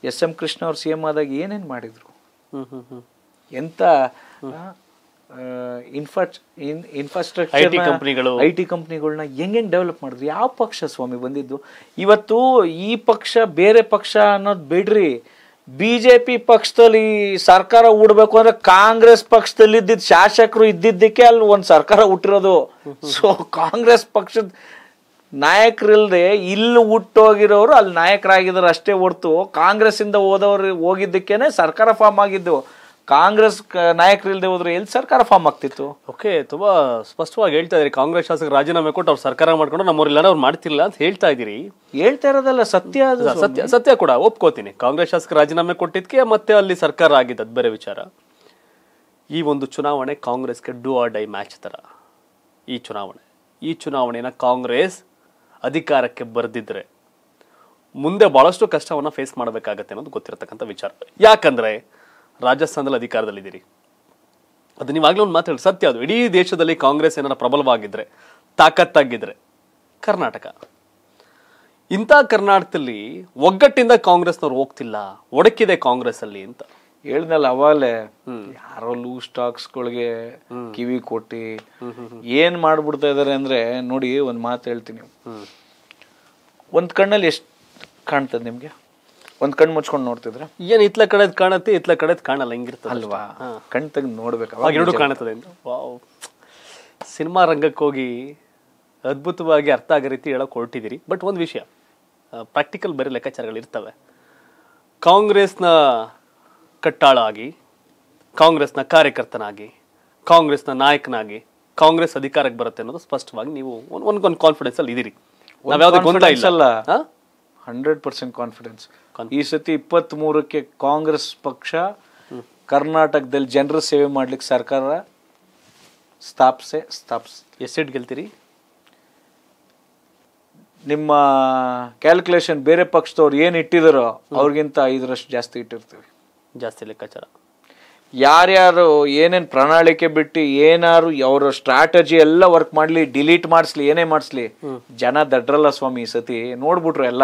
ಎಸ್ ಎಂ ಕೃಷ್ಣ ಅವ್ರು ಸಿ ಎಂ ಆದಾಗ ಏನೇನು ಮಾಡಿದ್ರು, ಎಂತ ಇನ್ಫ್ರಾ ಇನ್ಫ್ರಾಸ್ಟ್ರಕ್ಚರ್ ಕಂಪ್ನಿಗಳು ಐ ಟಿ ಕಂಪ್ನಿಗಳನ್ನ ಹೆಂಗೆ ಡೆವಲಪ್ ಮಾಡಿದ್ರು, ಯಾವ ಪಕ್ಷ ಸ್ವಾಮಿ ಬಂದಿದ್ದು. ಇವತ್ತು ಈ ಪಕ್ಷ ಬೇರೆ ಪಕ್ಷ ಅನ್ನೋದು ಬಿಡ್ರಿ, ಬಿಜೆಪಿ ಪಕ್ಷದಲ್ಲಿ ಸರ್ಕಾರ ಉಡ್ಬೇಕು ಅಂದ್ರೆ ಕಾಂಗ್ರೆಸ್ ಪಕ್ಷದಲ್ಲಿ ಇದ್ದಿದ್ದ ಶಾಸಕರು ಇದ್ದಿದ್ದಕ್ಕೆ ಅಲ್ಲಿ ಒಂದು ಸರ್ಕಾರ ಹುಟ್ಟಿರೋದು. ಸೊ ಕಾಂಗ್ರೆಸ್ ಪಕ್ಷದ ನಾಯಕರಿಲ್ದೆ ಇಲ್ಲಿ ಹುಟ್ಟೋಗಿರೋರು ಅಲ್ಲಿ ನಾಯಕರಾಗಿದ್ದಾರೆ ಅಷ್ಟೇ ಹೊರ್ತು, ಕಾಂಗ್ರೆಸ್ ಇಂದ ಹೋದವ್ರು ಹೋಗಿದ್ದಕ್ಕೇನೆ ಸರ್ಕಾರ ಫಾರ್ಮ್ ಆಗಿದ್ದು. ಕಾಂಗ್ರೆಸ್ ನಾಯಕರಿಲ್ದೆ ಹೋದ್ರೆ ಎಲ್ಲಿ ಸರ್ಕಾರ ಫಾರ್ಮ್ ಆಗ್ತಿತ್ತು? ಓಕೆ, ತುಂಬಾ ಸ್ಪಷ್ಟವಾಗಿ ಹೇಳ್ತಾ ಇದ್ರಿ, ಕಾಂಗ್ರೆಸ್ ಶಾಸಕರು ರಾಜೀನಾಮೆ ಕೊಟ್ಟು ಅವ್ರು ಸರ್ಕಾರ ಮಾಡ್ಕೊಂಡು ನಮ್ಮವ್ರಿಲ್ಲ ಅವ್ರು ಮಾಡ್ತಿಲ್ಲ ಅಂತ ಹೇಳ್ತಾ ಇದ್ದೀರಿ. ಹೇಳ್ತಾ ಇರೋದಲ್ಲ ಸತ್ಯ, ಸತ್ಯ ಸತ್ಯ ಕೂಡ ಒಪ್ಕೋತೀನಿ. ಕಾಂಗ್ರೆಸ್ ಶಾಸಕರು ರಾಜೀನಾಮೆ ಕೊಟ್ಟಿದ್ಕೆ ಮತ್ತೆ ಅಲ್ಲಿ ಸರ್ಕಾರ ಆಗಿದ್ದು ಅದು ಬೇರೆ ವಿಚಾರ. ಈ ಒಂದು ಚುನಾವಣೆ ಕಾಂಗ್ರೆಸ್ಗೆ ಡೂ ಆರ್ ಡೈ ಮ್ಯಾಚ್ ತರ. ಈ ಚುನಾವಣೆ ಈ ಚುನಾವಣೆನ ಕಾಂಗ್ರೆಸ್ ಅಧಿಕಾರಕ್ಕೆ ಬರೆದಿದ್ರೆ ಮುಂದೆ ಭಾಳಷ್ಟು ಕಷ್ಟವನ್ನು ಫೇಸ್ ಮಾಡಬೇಕಾಗತ್ತೆ ಅನ್ನೋದು ಗೊತ್ತಿರತಕ್ಕಂಥ ವಿಚಾರ. ಯಾಕಂದರೆ ರಾಜಸ್ಥಾನದಲ್ಲಿ ಅಧಿಕಾರದಲ್ಲಿದ್ದೀರಿ, ಅದು ನೀವಾಗಲೇ ಒಂದು ಮಾತಾಡಿ ಸತ್ಯ, ಅದು ಇಡೀ ದೇಶದಲ್ಲಿ ಕಾಂಗ್ರೆಸ್ ಏನಾರ ಪ್ರಬಲವಾಗಿದ್ದರೆ ತಾಕತ್ತಾಗಿದ್ದರೆ ಕರ್ನಾಟಕ. ಇಂಥ ಕರ್ನಾಟಕದಲ್ಲಿ ಒಗ್ಗಟ್ಟಿಂದ ಕಾಂಗ್ರೆಸ್ನವ್ರು ಹೋಗ್ತಿಲ್ಲ, ಒಡಕಿದೆ ಕಾಂಗ್ರೆಸ್ಸಲ್ಲಿ ಅಂತ ಹೇಳ್ದಲ್ಲ ಅವಾಗಲೇ. ಯಾರೋ ಲೂಸ್ ಸ್ಟಾಕ್ಸ್ಗಳಿಗೆ ಕಿವಿ ಕೊಟ್ಟು ಏನು ಮಾಡಿಬಿಡ್ತಾ ಇದ್ದಾರೆ ಅಂದರೆ, ನೋಡಿ ಒಂದು ಮಾತು ಹೇಳ್ತೀನಿ, ಒಂದು ಕಣ್ಣಲ್ಲಿ ಎಷ್ಟು ಕಾಣ್ತದೆ ನಿಮಗೆ? ಒಂದು ಕಣ್ಣು ಮುಚ್ಕೊಂಡು ನೋಡ್ತಿದ್ರೆ ಏನು ಇತ್ಲ ಕಡೆದು ಕಾಣುತ್ತೆ, ಇತ್ಲ ಕಡೆದು ಕಾಣಲ್ಲ, ಹಿಂಗಿರ್ತದೆ ಅಲ್ವಾ? ಕಣ್ಣು ತೆಗೆದು ನೋಡ್ಬೇಕು, ಅವಾಗ ಎರಡು ಕಾಣುತ್ತದೆ. ಸಿನಿಮಾ ರಂಗಕ್ಕೆ ಹೋಗಿ ಅದ್ಭುತವಾಗಿ ಅರ್ಥ ಆಗೋ ರೀತಿ ಹೇಳೋಕೆ ಹೊರಟಿದ್ದೀರಿ. ಬಟ್ ಒಂದು ವಿಷಯ, ಪ್ರಾಕ್ಟಿಕಲ್ ಬೇರೆ ಲೆಕ್ಕಾಚಾರಗಳಿರ್ತವೆ. ಕಾಂಗ್ರೆಸ್ನ ಕಟ್ಟಾಳ ಆಗಿ, ಕಾಂಗ್ರೆಸ್ನ ಕಾರ್ಯಕರ್ತನಾಗಿ, ಕಾಂಗ್ರೆಸ್ನ ನಾಯಕನಾಗಿ ಕಾಂಗ್ರೆಸ್ ಅಧಿಕಾರಕ್ಕೆ ಬರುತ್ತೆ ಅನ್ನೋದು ಸ್ಪಷ್ಟವಾಗಿ ನೀವು ಒಂದ್ಕೊಂದು ಕಾನ್ಫಿಡೆನ್ಸಲ್ಲಿ ಇದ್ದೀರಿ. ನಾವು ಯಾವುದೇ ಗೊಂದಲ ಇಲ್ಲ, ಹಂಡ್ರೆಡ್ ಪರ್ಸೆಂಟ್ ಕಾನ್ಫಿಡೆನ್ಸ್. ಈ ಸತಿ ಇಪ್ಪತ್ತ್ ಮೂರಕ್ಕೆ ಕಾಂಗ್ರೆಸ್ ಪಕ್ಷ ಕರ್ನಾಟಕದಲ್ಲಿ ಜನರ ಸೇವೆ ಮಾಡ್ಲಿಕ್ಕೆ ಸರ್ಕಾರ ಸ್ಥಾಪಿಸೆ ಸ್ಥಾಪಿಸ್. ಎಷ್ಟು ಸೀಟ್ ಗೆಲ್ತೀರಿ? ನಿಮ್ಮ ಕ್ಯಾಲ್ಕುಲೇಷನ್ ಬೇರೆ ಪಕ್ಷದವ್ರು ಏನು ಇಟ್ಟಿದಾರೋ ಅವ್ರಿಗಿಂತ ಐದರಷ್ಟು ಜಾಸ್ತಿ ಇಟ್ಟಿರ್ತೀವಿ, ಜಾಸ್ತಿ ಲೆಕ್ಕಾಚಾರ. ಯಾರ್ಯಾರು ಏನೇನು ಪ್ರಣಾಳಿಕೆ ಬಿಟ್ಟು ಏನಾರು ಅವರ ಸ್ಟ್ರಾಟಜಿ ಎಲ್ಲ ವರ್ಕ್ ಮಾಡಲಿ, ಡಿಲೀಟ್ ಮಾಡಿಸ್ಲಿ, ಏನೇ ಮಾಡಿಸ್ಲಿ, ಜನ ದಡ್ರಲ್ಲ ಸ್ವಾಮಿ. ಈ ಸತಿ ನೋಡ್ಬಿಟ್ರು ಎಲ್ಲ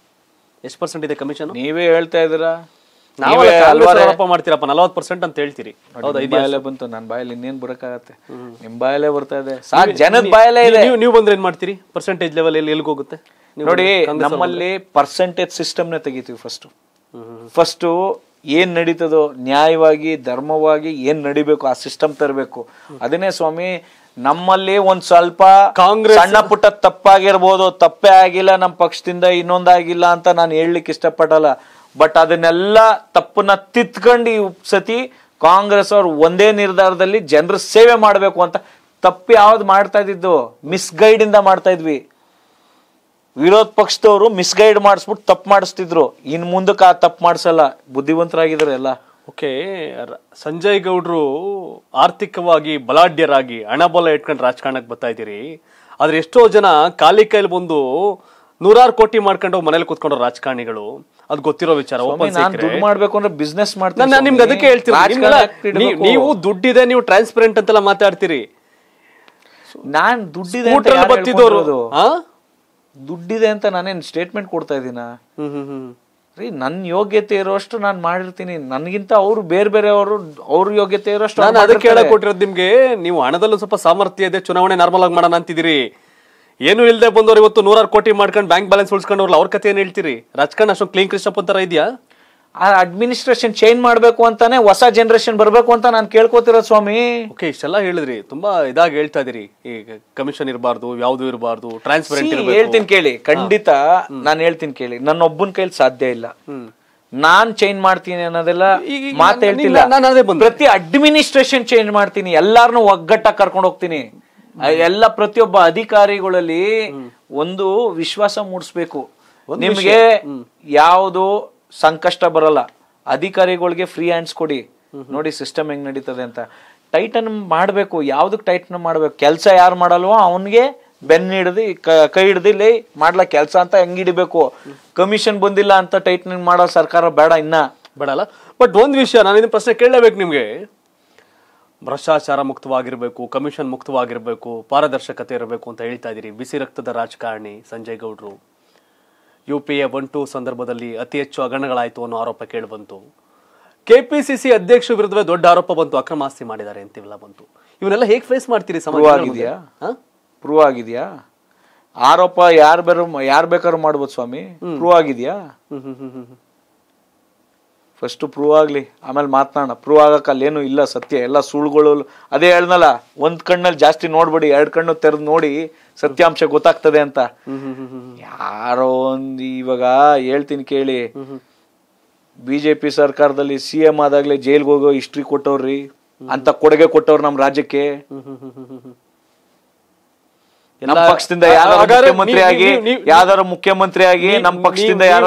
ಎಷ್ಟು ಪರ್ಸೆಂಟ್ ಇದೆ ಕಮಿಷನ್? ನೀವೇ ಹೇಳ್ತಾ ಇದ್ದೀರಾ, ಮಾಡ್ತೀರಪ್ಪ ನಲ್ವತ್ತು ಪರ್ಸೆಂಟ್ ಅಂತ ಹೇಳ್ತೀರಿ. ಬಂತು ನನ್ನ ಬಾಯಲ್ಲಿ, ಇನ್ನೇನ್ ಬರಕಾಗತ್ತೆ? ನಿಮ್ ಬಾಯಲ್ಲೇ ಬರ್ತಾ ಇದೆ, ಸಾಕು ಜನದ ಬಾಯಲ್ಲೇ ಇದೆ. ನೀವು ಬಂದ್ರೆ ಏನ್ ಮಾಡ್ತೀರಿ? ಪರ್ಸೆಂಟೇಜ್ ಲೆವೆಲ್ ಎಲ್ಲಿ ಎಲ್ಲಿಗೋಗುತ್ತೆ ನೋಡಿ. ನಮ್ಮಲ್ಲಿ ಪರ್ಸೆಂಟೇಜ್ ಸಿಸ್ಟಮ್ನ ತೆಗಿತೀವಿ ಫಸ್ಟ್. ಫಸ್ಟು ಏನ್ ನಡೀತದೋ ನ್ಯಾಯವಾಗಿ ಧರ್ಮವಾಗಿ ಏನ್ ನಡಿಬೇಕು ಆ ಸಿಸ್ಟಮ್ ತರಬೇಕು. ಅದನ್ನೇ ಸ್ವಾಮಿ ನಮ್ಮಲ್ಲಿ ಒಂದ್ ಸ್ವಲ್ಪ ಕಾಂಗ್ರೆಸ್ ಸಣ್ಣ ಪುಟ್ಟ ತಪ್ಪಾಗಿರ್ಬೋದು, ತಪ್ಪೇ ಆಗಿಲ್ಲ ನಮ್ಮ ಪಕ್ಷದಿಂದ ಇನ್ನೊಂದಾಗಿಲ್ಲ ಅಂತ ನಾನು ಹೇಳಲಿಕ್ಕೆ ಇಷ್ಟಪಡಲ್ಲ. ಬಟ್ ಅದನ್ನೆಲ್ಲ ತಪ್ಪನ್ನ ತಿತ್ಕೊಂಡು ಈ ಸತಿ ಕಾಂಗ್ರೆಸ್ ಅವ್ರು ಒಂದೇ ನಿರ್ಧಾರದಲ್ಲಿ ಜನರ ಸೇವೆ ಮಾಡಬೇಕು ಅಂತ. ತಪ್ಪು ಯಾವ್ದು ಮಾಡ್ತಾ ಇದ್ದಿದ್ದು? ಮಿಸ್ಗೈಡ್ ಇಂದ ಮಾಡ್ತಾ ಇದ್ವಿ. ವಿರೋಧ ಪಕ್ಷದವರು ಮಿಸ್ಗೈಡ್ ಮಾಡಿಸ್ಬಿಟ್ಟು ತಪ್ಪು ಮಾಡಿಸ್ತಿದ್ರು. ಇನ್ ಮುಂದಕ್ಕೆ ಆ ತಪ್ಪು ಮಾಡಿಸಲ್ಲ, ಬುದ್ಧಿವಂತರಾಗಿದ್ದಾರೆ ಎಲ್ಲ. ಓಕೆ, ಸಂಜಯ್ ಗೌಡ್ರು ಆರ್ಥಿಕವಾಗಿ ಬಲಾಢ್ಯರಾಗಿ ಹಣ ಬಲ ಇಟ್ಕೊಂಡು ರಾಜಕಾರಣಕ್ಕೆ ಬರ್ತಾ ಇದ್ದೀರಿ. ಆದ್ರೆ ಎಷ್ಟೋ ಜನ ಖಾಲಿ ಕೈಲಿ ಬಂದು ನೂರಾರು ಕೋಟಿ ಮಾಡ್ಕೊಂಡು ಮನೇಲಿ ಕೂತ್ಕೊಂಡ್ರು ರಾಜಕಾರಣಿಗಳು. ಅದು ಗೊತ್ತಿರೋ ವಿಚಾರ. ಮಾಡ್ಬೇಕು ಅಂದ್ರೆ ಬಿಸ್ನೆಸ್ ಮಾಡ್ತೀನಿ. ನಿಮ್ಗೆ ಅದಕ್ಕೆ ಹೇಳ್ತೀನಿ, ನೀವು ದುಡ್ಡಿದೆ ನೀವು ಟ್ರಾನ್ಸ್ಪರೆಂಟ್ ಅಂತೆಲ್ಲ ಮಾತಾಡ್ತೀರಿ. ನಾನ್ ದುಡ್ಡಿದೆ ದುಡ್ಡಿದೆ ಅಂತ ನಾನೇನ್ ಸ್ಟೇಟ್ಮೆಂಟ್ ಕೊಡ್ತಾ ಇದ್ದೀನ ರೀ? ನನ್ ಯೋಗ್ಯತೆ ಇರೋಷ್ಟು ನಾನ್ ಮಾಡಿರ್ತೀನಿ. ನನ್ಗಿಂತ ಅವ್ರು ಬೇರೆ ಬೇರೆ ಅವರು ಅವ್ರ ಯೋಗ್ಯತೆ ಇರೋಷ್ಟು. ನಾನು ಅದಕ್ಕೆ ಹೇಳಕ್ ಕೊಟ್ಟಿರೋದು ನಿಮ್ಗೆ, ನೀವು ಹಣದಲ್ಲೂ ಸ್ವಲ್ಪ ಸಾಮರ್ಥ್ಯ ಇದೆ, ಚುನಾವಣೆ ನಾರ್ಮಲ್ ಆಗಿ ಮಾಡೋಣ ಅಂತಿದ್ದೀರಿ. ಏನು ಇಲ್ಲದೆ ಬಂದವ್ರು ಇವತ್ತು ನೂರಾರು ಕೋಟಿ ಮಾಡ್ಕೊಂಡು ಬ್ಯಾಂಕ್ ಬ್ಯಾಲೆನ್ಸ್ ಉಳಿಸ್ಕೊಂಡವ್ರಲ್ಲ, ಅವ್ರ ಕತೆ ಏನ್ ಹೇಳ್ತೀರಿ? ರಾಜಕಾರಣ ಅಷ್ಟೊಂದು ಕ್ಲೀನ್ ಕೃಷ್ಣಪ್ಪ ಅಂತರ ಇದೆಯಾ? ಆ ಅಡ್ಮಿನಿಸ್ಟ್ರೇಷನ್ ಚೇಂಜ್ ಮಾಡ್ಬೇಕು ಅಂತಾನೆ ಹೊಸ ಜನರೇಷನ್ ಬರ್ಬೇಕು ಅಂತ ನಾನು ಕೇಳ್ಕೊತಿರೋ ಸ್ವಾಮಿ. ಓಕೆ, ಇಷ್ಟೆಲ್ಲ ಹೇಳಿದ್ರಿ, ತುಂಬಾ ಇದಾಗಿ ಹೇಳ್ತಾ ಇದೀರಿ. ಈ ಕಮಿಷನ್ ಇರಬಾರ್ದು, ಯಾವ್ದು ಇರಬಾರ್ದು, ಟ್ರಾನ್ಸ್ಪರೆಂಟ್. ಹೇಳ್ತೀನಿ ಕೇಳಿ, ಖಂಡಿತ ನಾನು ಹೇಳ್ತೀನಿ ಕೇಳಿ, ನನ್ನ ಒಬ್ಬನ ಕೈಲಿ ಸಾಧ್ಯ ಇಲ್ಲ. ನಾನ್ ಚೇಂಜ್ ಮಾಡ್ತೀನಿ ಅನ್ನೋದೆಲ್ಲ ಮಾತು ಹೇಳ್ತಿಲ್ಲ. ಪ್ರತಿ ಅಡ್ಮಿನಿಸ್ಟ್ರೇಷನ್ ಚೇಂಜ್ ಮಾಡ್ತೀನಿ, ಎಲ್ಲಾರನ್ನೂ ಒಗ್ಗಟ್ಟಾಗಿ ಕರ್ಕೊಂಡು ಹೋಗ್ತೀನಿ. ಎಲ್ಲ ಪ್ರತಿಯೊಬ್ಬ ಅಧಿಕಾರಿಗಳಲ್ಲಿ ಒಂದು ವಿಶ್ವಾಸ ಮೂಡಿಸ್ಬೇಕು. ನಿಮ್ಗೆ ಯಾವುದು ಸಂಕಷ್ಟ ಬರಲ್ಲ, ಅಧಿಕಾರಿಗಳಿಗೆ ಫ್ರೀ ಹ್ಯಾಂಡ್ಸ್ ಕೊಡಿ, ನೋಡಿ ಸಿಸ್ಟಮ್ ಹೆಂಗ್ ನಡೀತದೆ ಅಂತ. ಟೈಟನ್ ಮಾಡ್ಬೇಕು, ಯಾವ್ದಕ್ ಟೈಟನ್ ಮಾಡ್ಬೇಕು? ಕೆಲಸ ಯಾರು ಮಾಡಲ್ವೋ ಅವನ್ಗೆ ಬೆನ್ ಹಿಡ್ದು ಕೈ ಹಿಡ್ದಿಲ್ಲಿ ಮಾಡ್ಲಾ ಕೆಲಸ ಅಂತ ಹೆಂಗ್ ಹಿಡಿಬೇಕು. ಕಮಿಷನ್ ಬಂದಿಲ್ಲ ಅಂತ ಟೈಟನ್ ಮಾಡೋ ಸರ್ಕಾರ ಬೇಡ, ಇನ್ನ ಬೇಡಲ್ಲ. ಬಟ್ ಒಂದ್ ವಿಷಯ ನಾನು ಇದನ್ನ ಪ್ರಶ್ನೆ ಕೇಳಲೇಬೇಕು ನಿಮ್ಗೆ, ಭ್ರಷ್ಟಾಚಾರ ಮುಕ್ತವಾಗಿರಬೇಕು, ಕಮಿಷನ್ ಮುಕ್ತವಾಗಿರಬೇಕು, ಪಾರದರ್ಶಕತೆ ಇರಬೇಕು ಅಂತ ಹೇಳ್ತಾ ಇದ್ದೀರಿ. ಬಿಸಿ ರಕ್ತದ ರಾಜಕಾರಣಿ ಸಂಜಯ್ ಗೌಡ್ರು U P A one two ಸಂದರ್ಭದಲ್ಲಿ ಅತಿ ಹೆಚ್ಚು ಹಗರಣಗಳಾಯಿತು ಅನ್ನೋ ಆರೋಪ ಕೇಳಿಬಂತು. ಕೆಪಿಸಿಸಿ ಅಧ್ಯಕ್ಷರ ವಿರುದ್ಧವೇ ದೊಡ್ಡ ಆರೋಪ ಬಂತು, ಅಕ್ರಮ ಆಸ್ತಿ ಮಾಡಿದ್ದಾರೆ ಅಂತಿಲ್ಲ ಬಂತು. ಇವನ್ನೆಲ್ಲ ಹೇಗೆ ಫೇಸ್ ಮಾಡ್ತೀರಿ? ಸಮಾಜ ಆಗಿದೆಯಾ? ಪ್ರೂವ್ ಆಗಿದೆಯಾ? ಆರೋಪ ಯಾರು ಬೇರು ಯಾರು ಬೇಕಾದ್ರೂ ಮಾಡ್ಬೋದು ಸ್ವಾಮಿ. ಪ್ರೂವ್ ಆಗಿದೆಯಾ? ಫಸ್ಟ್ ಪ್ರೂವ್ ಆಗಲಿ, ಆಮೇಲೆ ಮಾತನಾಡೋಣ. ಪ್ರೂವ್ ಆಗಕ್ಕಲ್ಲೇನು ಇಲ್ಲ, ಸತ್ಯ ಎಲ್ಲ ಸುಳ್ಳುಗಳು. ಅದೇ ಹೇಳ್ನಲ್ಲ, ಒಂದ್ ಕಣ್ಣಲ್ಲಿ ಜಾಸ್ತಿ ನೋಡ್ಬೇಡಿ, ಎರಡು ಕಣ್ಣು ತೆರೆದು ನೋಡಿ, ಸತ್ಯಾಂಶ ಗೊತ್ತಾಗ್ತದೆ ಅಂತ. ಯಾರೋ ಒಂದು ಇವಾಗ ಹೇಳ್ತೀನಿ ಕೇಳಿ, ಬಿಜೆಪಿ ಸರ್ಕಾರದಲ್ಲಿ ಸಿ ಎಂ ಆದಾಗ್ಲೇ ಜೈಲ್ಗೆ ಹೋಗೋ ಹಿಸ್ಟ್ರಿ ಕೊಟ್ಟವ್ರಿ, ಅಂತ ಕೊಡುಗೆ ಕೊಟ್ಟವ್ರು ನಮ್ಮ ರಾಜ್ಯಕ್ಕೆ. ನಮ್ಮ ಪಕ್ಷದಿಂದ ಯಾರಾದ್ರೂ ಮುಖ್ಯಮಂತ್ರಿ ಆಗಿ ಯಾವ್ದಾರು ಮುಖ್ಯಮಂತ್ರಿ ಆಗಿ ನಮ್ಮ ಪಕ್ಷದಿಂದ ಯಾರು?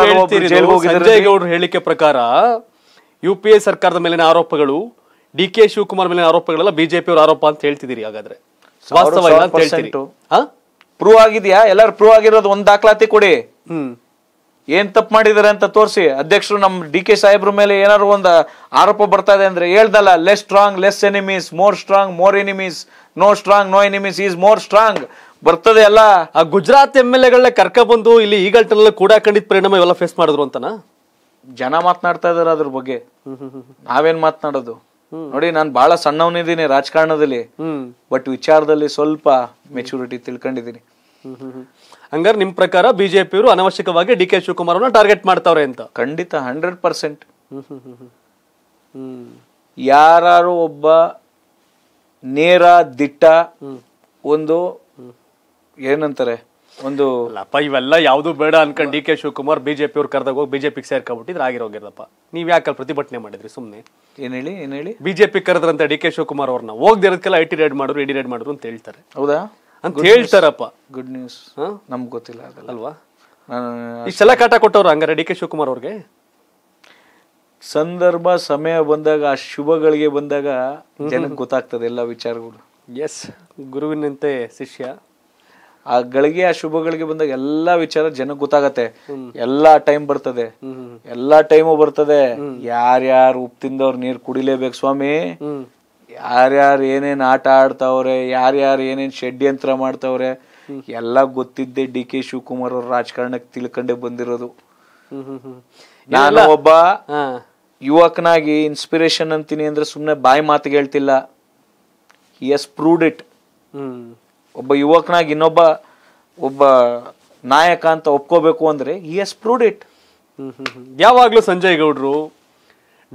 ಸಂಜಯ್ ಗೌಡ್ರ ಹೇಳಿಕೆ ಪ್ರಕಾರ ಯು ಪಿ ಎ ಸರ್ಕಾರದ ಮೇಲಿನ ಆರೋಪಗಳು, ಡಿ ಕೆ ಶಿವಕುಮಾರ್ ಮೇಲಿನ ಆರೋಪಗಳೆಲ್ಲ ಬಿಜೆಪಿ ಅವರ ಆರೋಪ ಅಂತ ಹೇಳ್ತಿದ್ದೀರಿ. ಹಾಗಾದ್ರೆ ಪ್ರೂವ್ ಆಗಿದ್ಯಾ? ಎಲ್ಲಾರು ಪ್ರೂವ್ ಆಗಿರೋದು ಒಂದ್ ದಾಖಲಾತಿ ಕೊಡಿ, ಏನ್ ತಪ್ಪು ಮಾಡಿದಾರೆ ಅಂತ ತೋರಿಸಿ. ಅಧ್ಯಕ್ಷರು ನಮ್ ಡಿ ಕೆ ಸಾಹೇಬ್ರ ಮೇಲೆ ಏನಾದ್ರು ಒಂದ್ ಆರೋಪ ಬರ್ತಾ ಇದೆ ಅಂದ್ರೆ ಹೇಳ್ದಲ್ಲ, less strong less enemies, more strong more enemies, no strong no enemies is more strong ಬರ್ತದೆ ಅಲ್ಲ. ಆ ಗುಜರಾತ್ ಎಂ ಎಲ್ ಎಗಳನ್ನ ಕರ್ಕ ಬಂದು ಇಲ್ಲಿ ಈಗಲ್ಟಲ್ಲಿ ಕೂಡ ಕಂಡಿದ್ದ ಪರಿಣಾಮ ಇವೆಲ್ಲ ಫೇಸ್ ಮಾಡಿದ್ರು ಅಂತನಾ ಜನ ಮಾತನಾಡ್ತಾ ಇದಾರೆ ಅದ್ರ ಬಗ್ಗೆ. ನಾವೇನ್ ಮಾತನಾಡೋದು ನೋಡಿ, ನಾನು ಬಹಳ ಸಣ್ಣವನಿದ್ದೀನಿ ರಾಜಕಾರಣದಲ್ಲಿ, ಬಟ್ ವಿಚಾರದಲ್ಲಿ ಸ್ವಲ್ಪ ಮೆಚುರಿಟಿ ತಿಳ್ಕೊಂಡಿದ್ದೀನಿ. ಹಂಗಾರೆ ನಿಮ್ ಪ್ರಕಾರ ಬಿಜೆಪಿಯವರು ಅನವಶ್ಯಕವಾಗಿ ಡಿ ಕೆ ಶಿವಕುಮಾರ್ ಅವರನ್ನ ಟಾರ್ಗೆಟ್ ಮಾಡ್ತಾವ್ರೆ ಅಂತ? ಖಂಡಿತ, ಹಂಡ್ರೆಡ್ ಪರ್ಸೆಂಟ್. ಯಾರು ಒಬ್ಬ ನೇರ ದಿಟ್ಟ ಒಂದು ಏನಂತಾರೆ ಒಂದು ಅಲ್ಲಪ್ಪ ಇವೆಲ್ಲ ಯಾವ್ದು ಬೇಡ ಅನ್ಕೊಂಡು ಡಿ ಕೆ ಶಿವಕುಮಾರ್ ಬಿಜೆಪಿ ಅವ್ರು ಕರೆದಾಗ ಹೋಗಿ ಬಿಜೆಪಿಗೆ ಸೇರ್ಕೊಂಡ್ಬಿಟ್ಟಿದ್ರೆ ಆಗಿರೋಗಿರಪ್ಪ. ನೀವ್ ಯಾಕಲ್ಲಿ ಪ್ರತಿಭಟನೆ ಮಾಡಿದ್ರಿ? ಸುಮ್ನೆ ಏನ್ ಹೇಳಿ ಏನ್ ಹೇಳಿ ಬಿಜೆಪಿ ಕರೆದ್ರಂತ ಡಿ ಕೆ ಶಿವಕುಮಾರ್ ಅವ್ರನ್ನ ಹೋಗ್ದಿರೋದಕ್ಕೆಲ್ಲ ಐ ಟಿ ರೈಡ್ ಮಾಡಿದ್ರು ಇಡಿ ರೈಡ್ ಮಾಡಿದ್ರು ಅಂತ ಹೇಳ್ತಾರೆ. ಹೌದಾ ಅಂತ ಹೇಳ್ತಾರಪ್ಪ. ಗುಡ್ ನ್ಯೂಸ್ ನಮ್ಗೆ ಗೊತ್ತಿಲ್ಲ ಅಲ್ವಾ? ಇಷ್ಟೆಲ್ಲ ಕಾಟ ಕೊಟ್ಟವ್ರು ಹಂಗಾರೆ ಡಿ ಕೆ ಶಿವಕುಮಾರ್ ಅವ್ರಿಗೆ. ಸಂದರ್ಭ ಸಮಯ ಬಂದಾಗ, ಆ ಶುಭಗಳಿಗೆ ಬಂದಾಗ ಜನಕ್ಕೆ ಗೊತ್ತಾಗ್ತದೆ ಎಲ್ಲ ವಿಚಾರಗಳು. ಎಸ್, ಗುರುವಿನಂತೆ ಶಿಷ್ಯ. ಆ ಗಳಿಗೆ ಆ ಶುಭಗಳಿಗೆ ಬಂದಾಗ ಎಲ್ಲಾ ವಿಚಾರ ಜನಕ್ಕೆ ಗೊತ್ತಾಗತ್ತೆ. ಎಲ್ಲಾ ಟೈಮ್ ಬರ್ತದೆ, ಎಲ್ಲಾ ಟೈಮು ಬರ್ತದೆ. ಯಾರ್ಯಾರು ಉಪ್ಪು ತಿಂದವ್ರು ನೀರ್ ಕುಡಿಲೇಬೇಕು ಸ್ವಾಮಿ. ಯಾರ್ಯಾರು ಏನೇನ್ ಆಟ ಆಡ್ತಾವ್ರೆ, ಯಾರ್ಯಾರು ಏನೇನ್ ಷಡ್ಯಂತ್ರ ಮಾಡ್ತಾವ್ರೆ, ಎಲ್ಲಾ ಗೊತ್ತಿದ್ದೆ ಡಿ ಕೆ ಶಿವಕುಮಾರ್ ಅವ್ರ ರಾಜಕಾರಣಕ್ಕೆ ತಿಳ್ಕೊಂಡೆ ಬಂದಿರೋದು. ನಾನು ಒಬ್ಬ ಯುವಕನಾಗಿ ಇನ್ಸ್ಪಿರೇಷನ್ ಅಂತೀನಿ ಅಂದ್ರೆ ಸುಮ್ನೆ ಬಾಯಿ ಮಾತಿಗೆ ಹೇಳ್ತಿಲ್ಲ. He has proved it. ಒಬ್ಬ ಯುವಕನಾಗಿ ಇನ್ನೊಬ್ಬ ಒಬ್ಬ ನಾಯಕ ಅಂತ ಒಪ್ಕೋಬೇಕು ಅಂದ್ರೆ ಹಿ ಹ್ಯಾಸ್ ಪ್ರೂವ್ಡ್ ಇಟ್. ಯಾವಾಗ್ಲೂ ಸಂಜಯ್ ಗೌಡ್ರು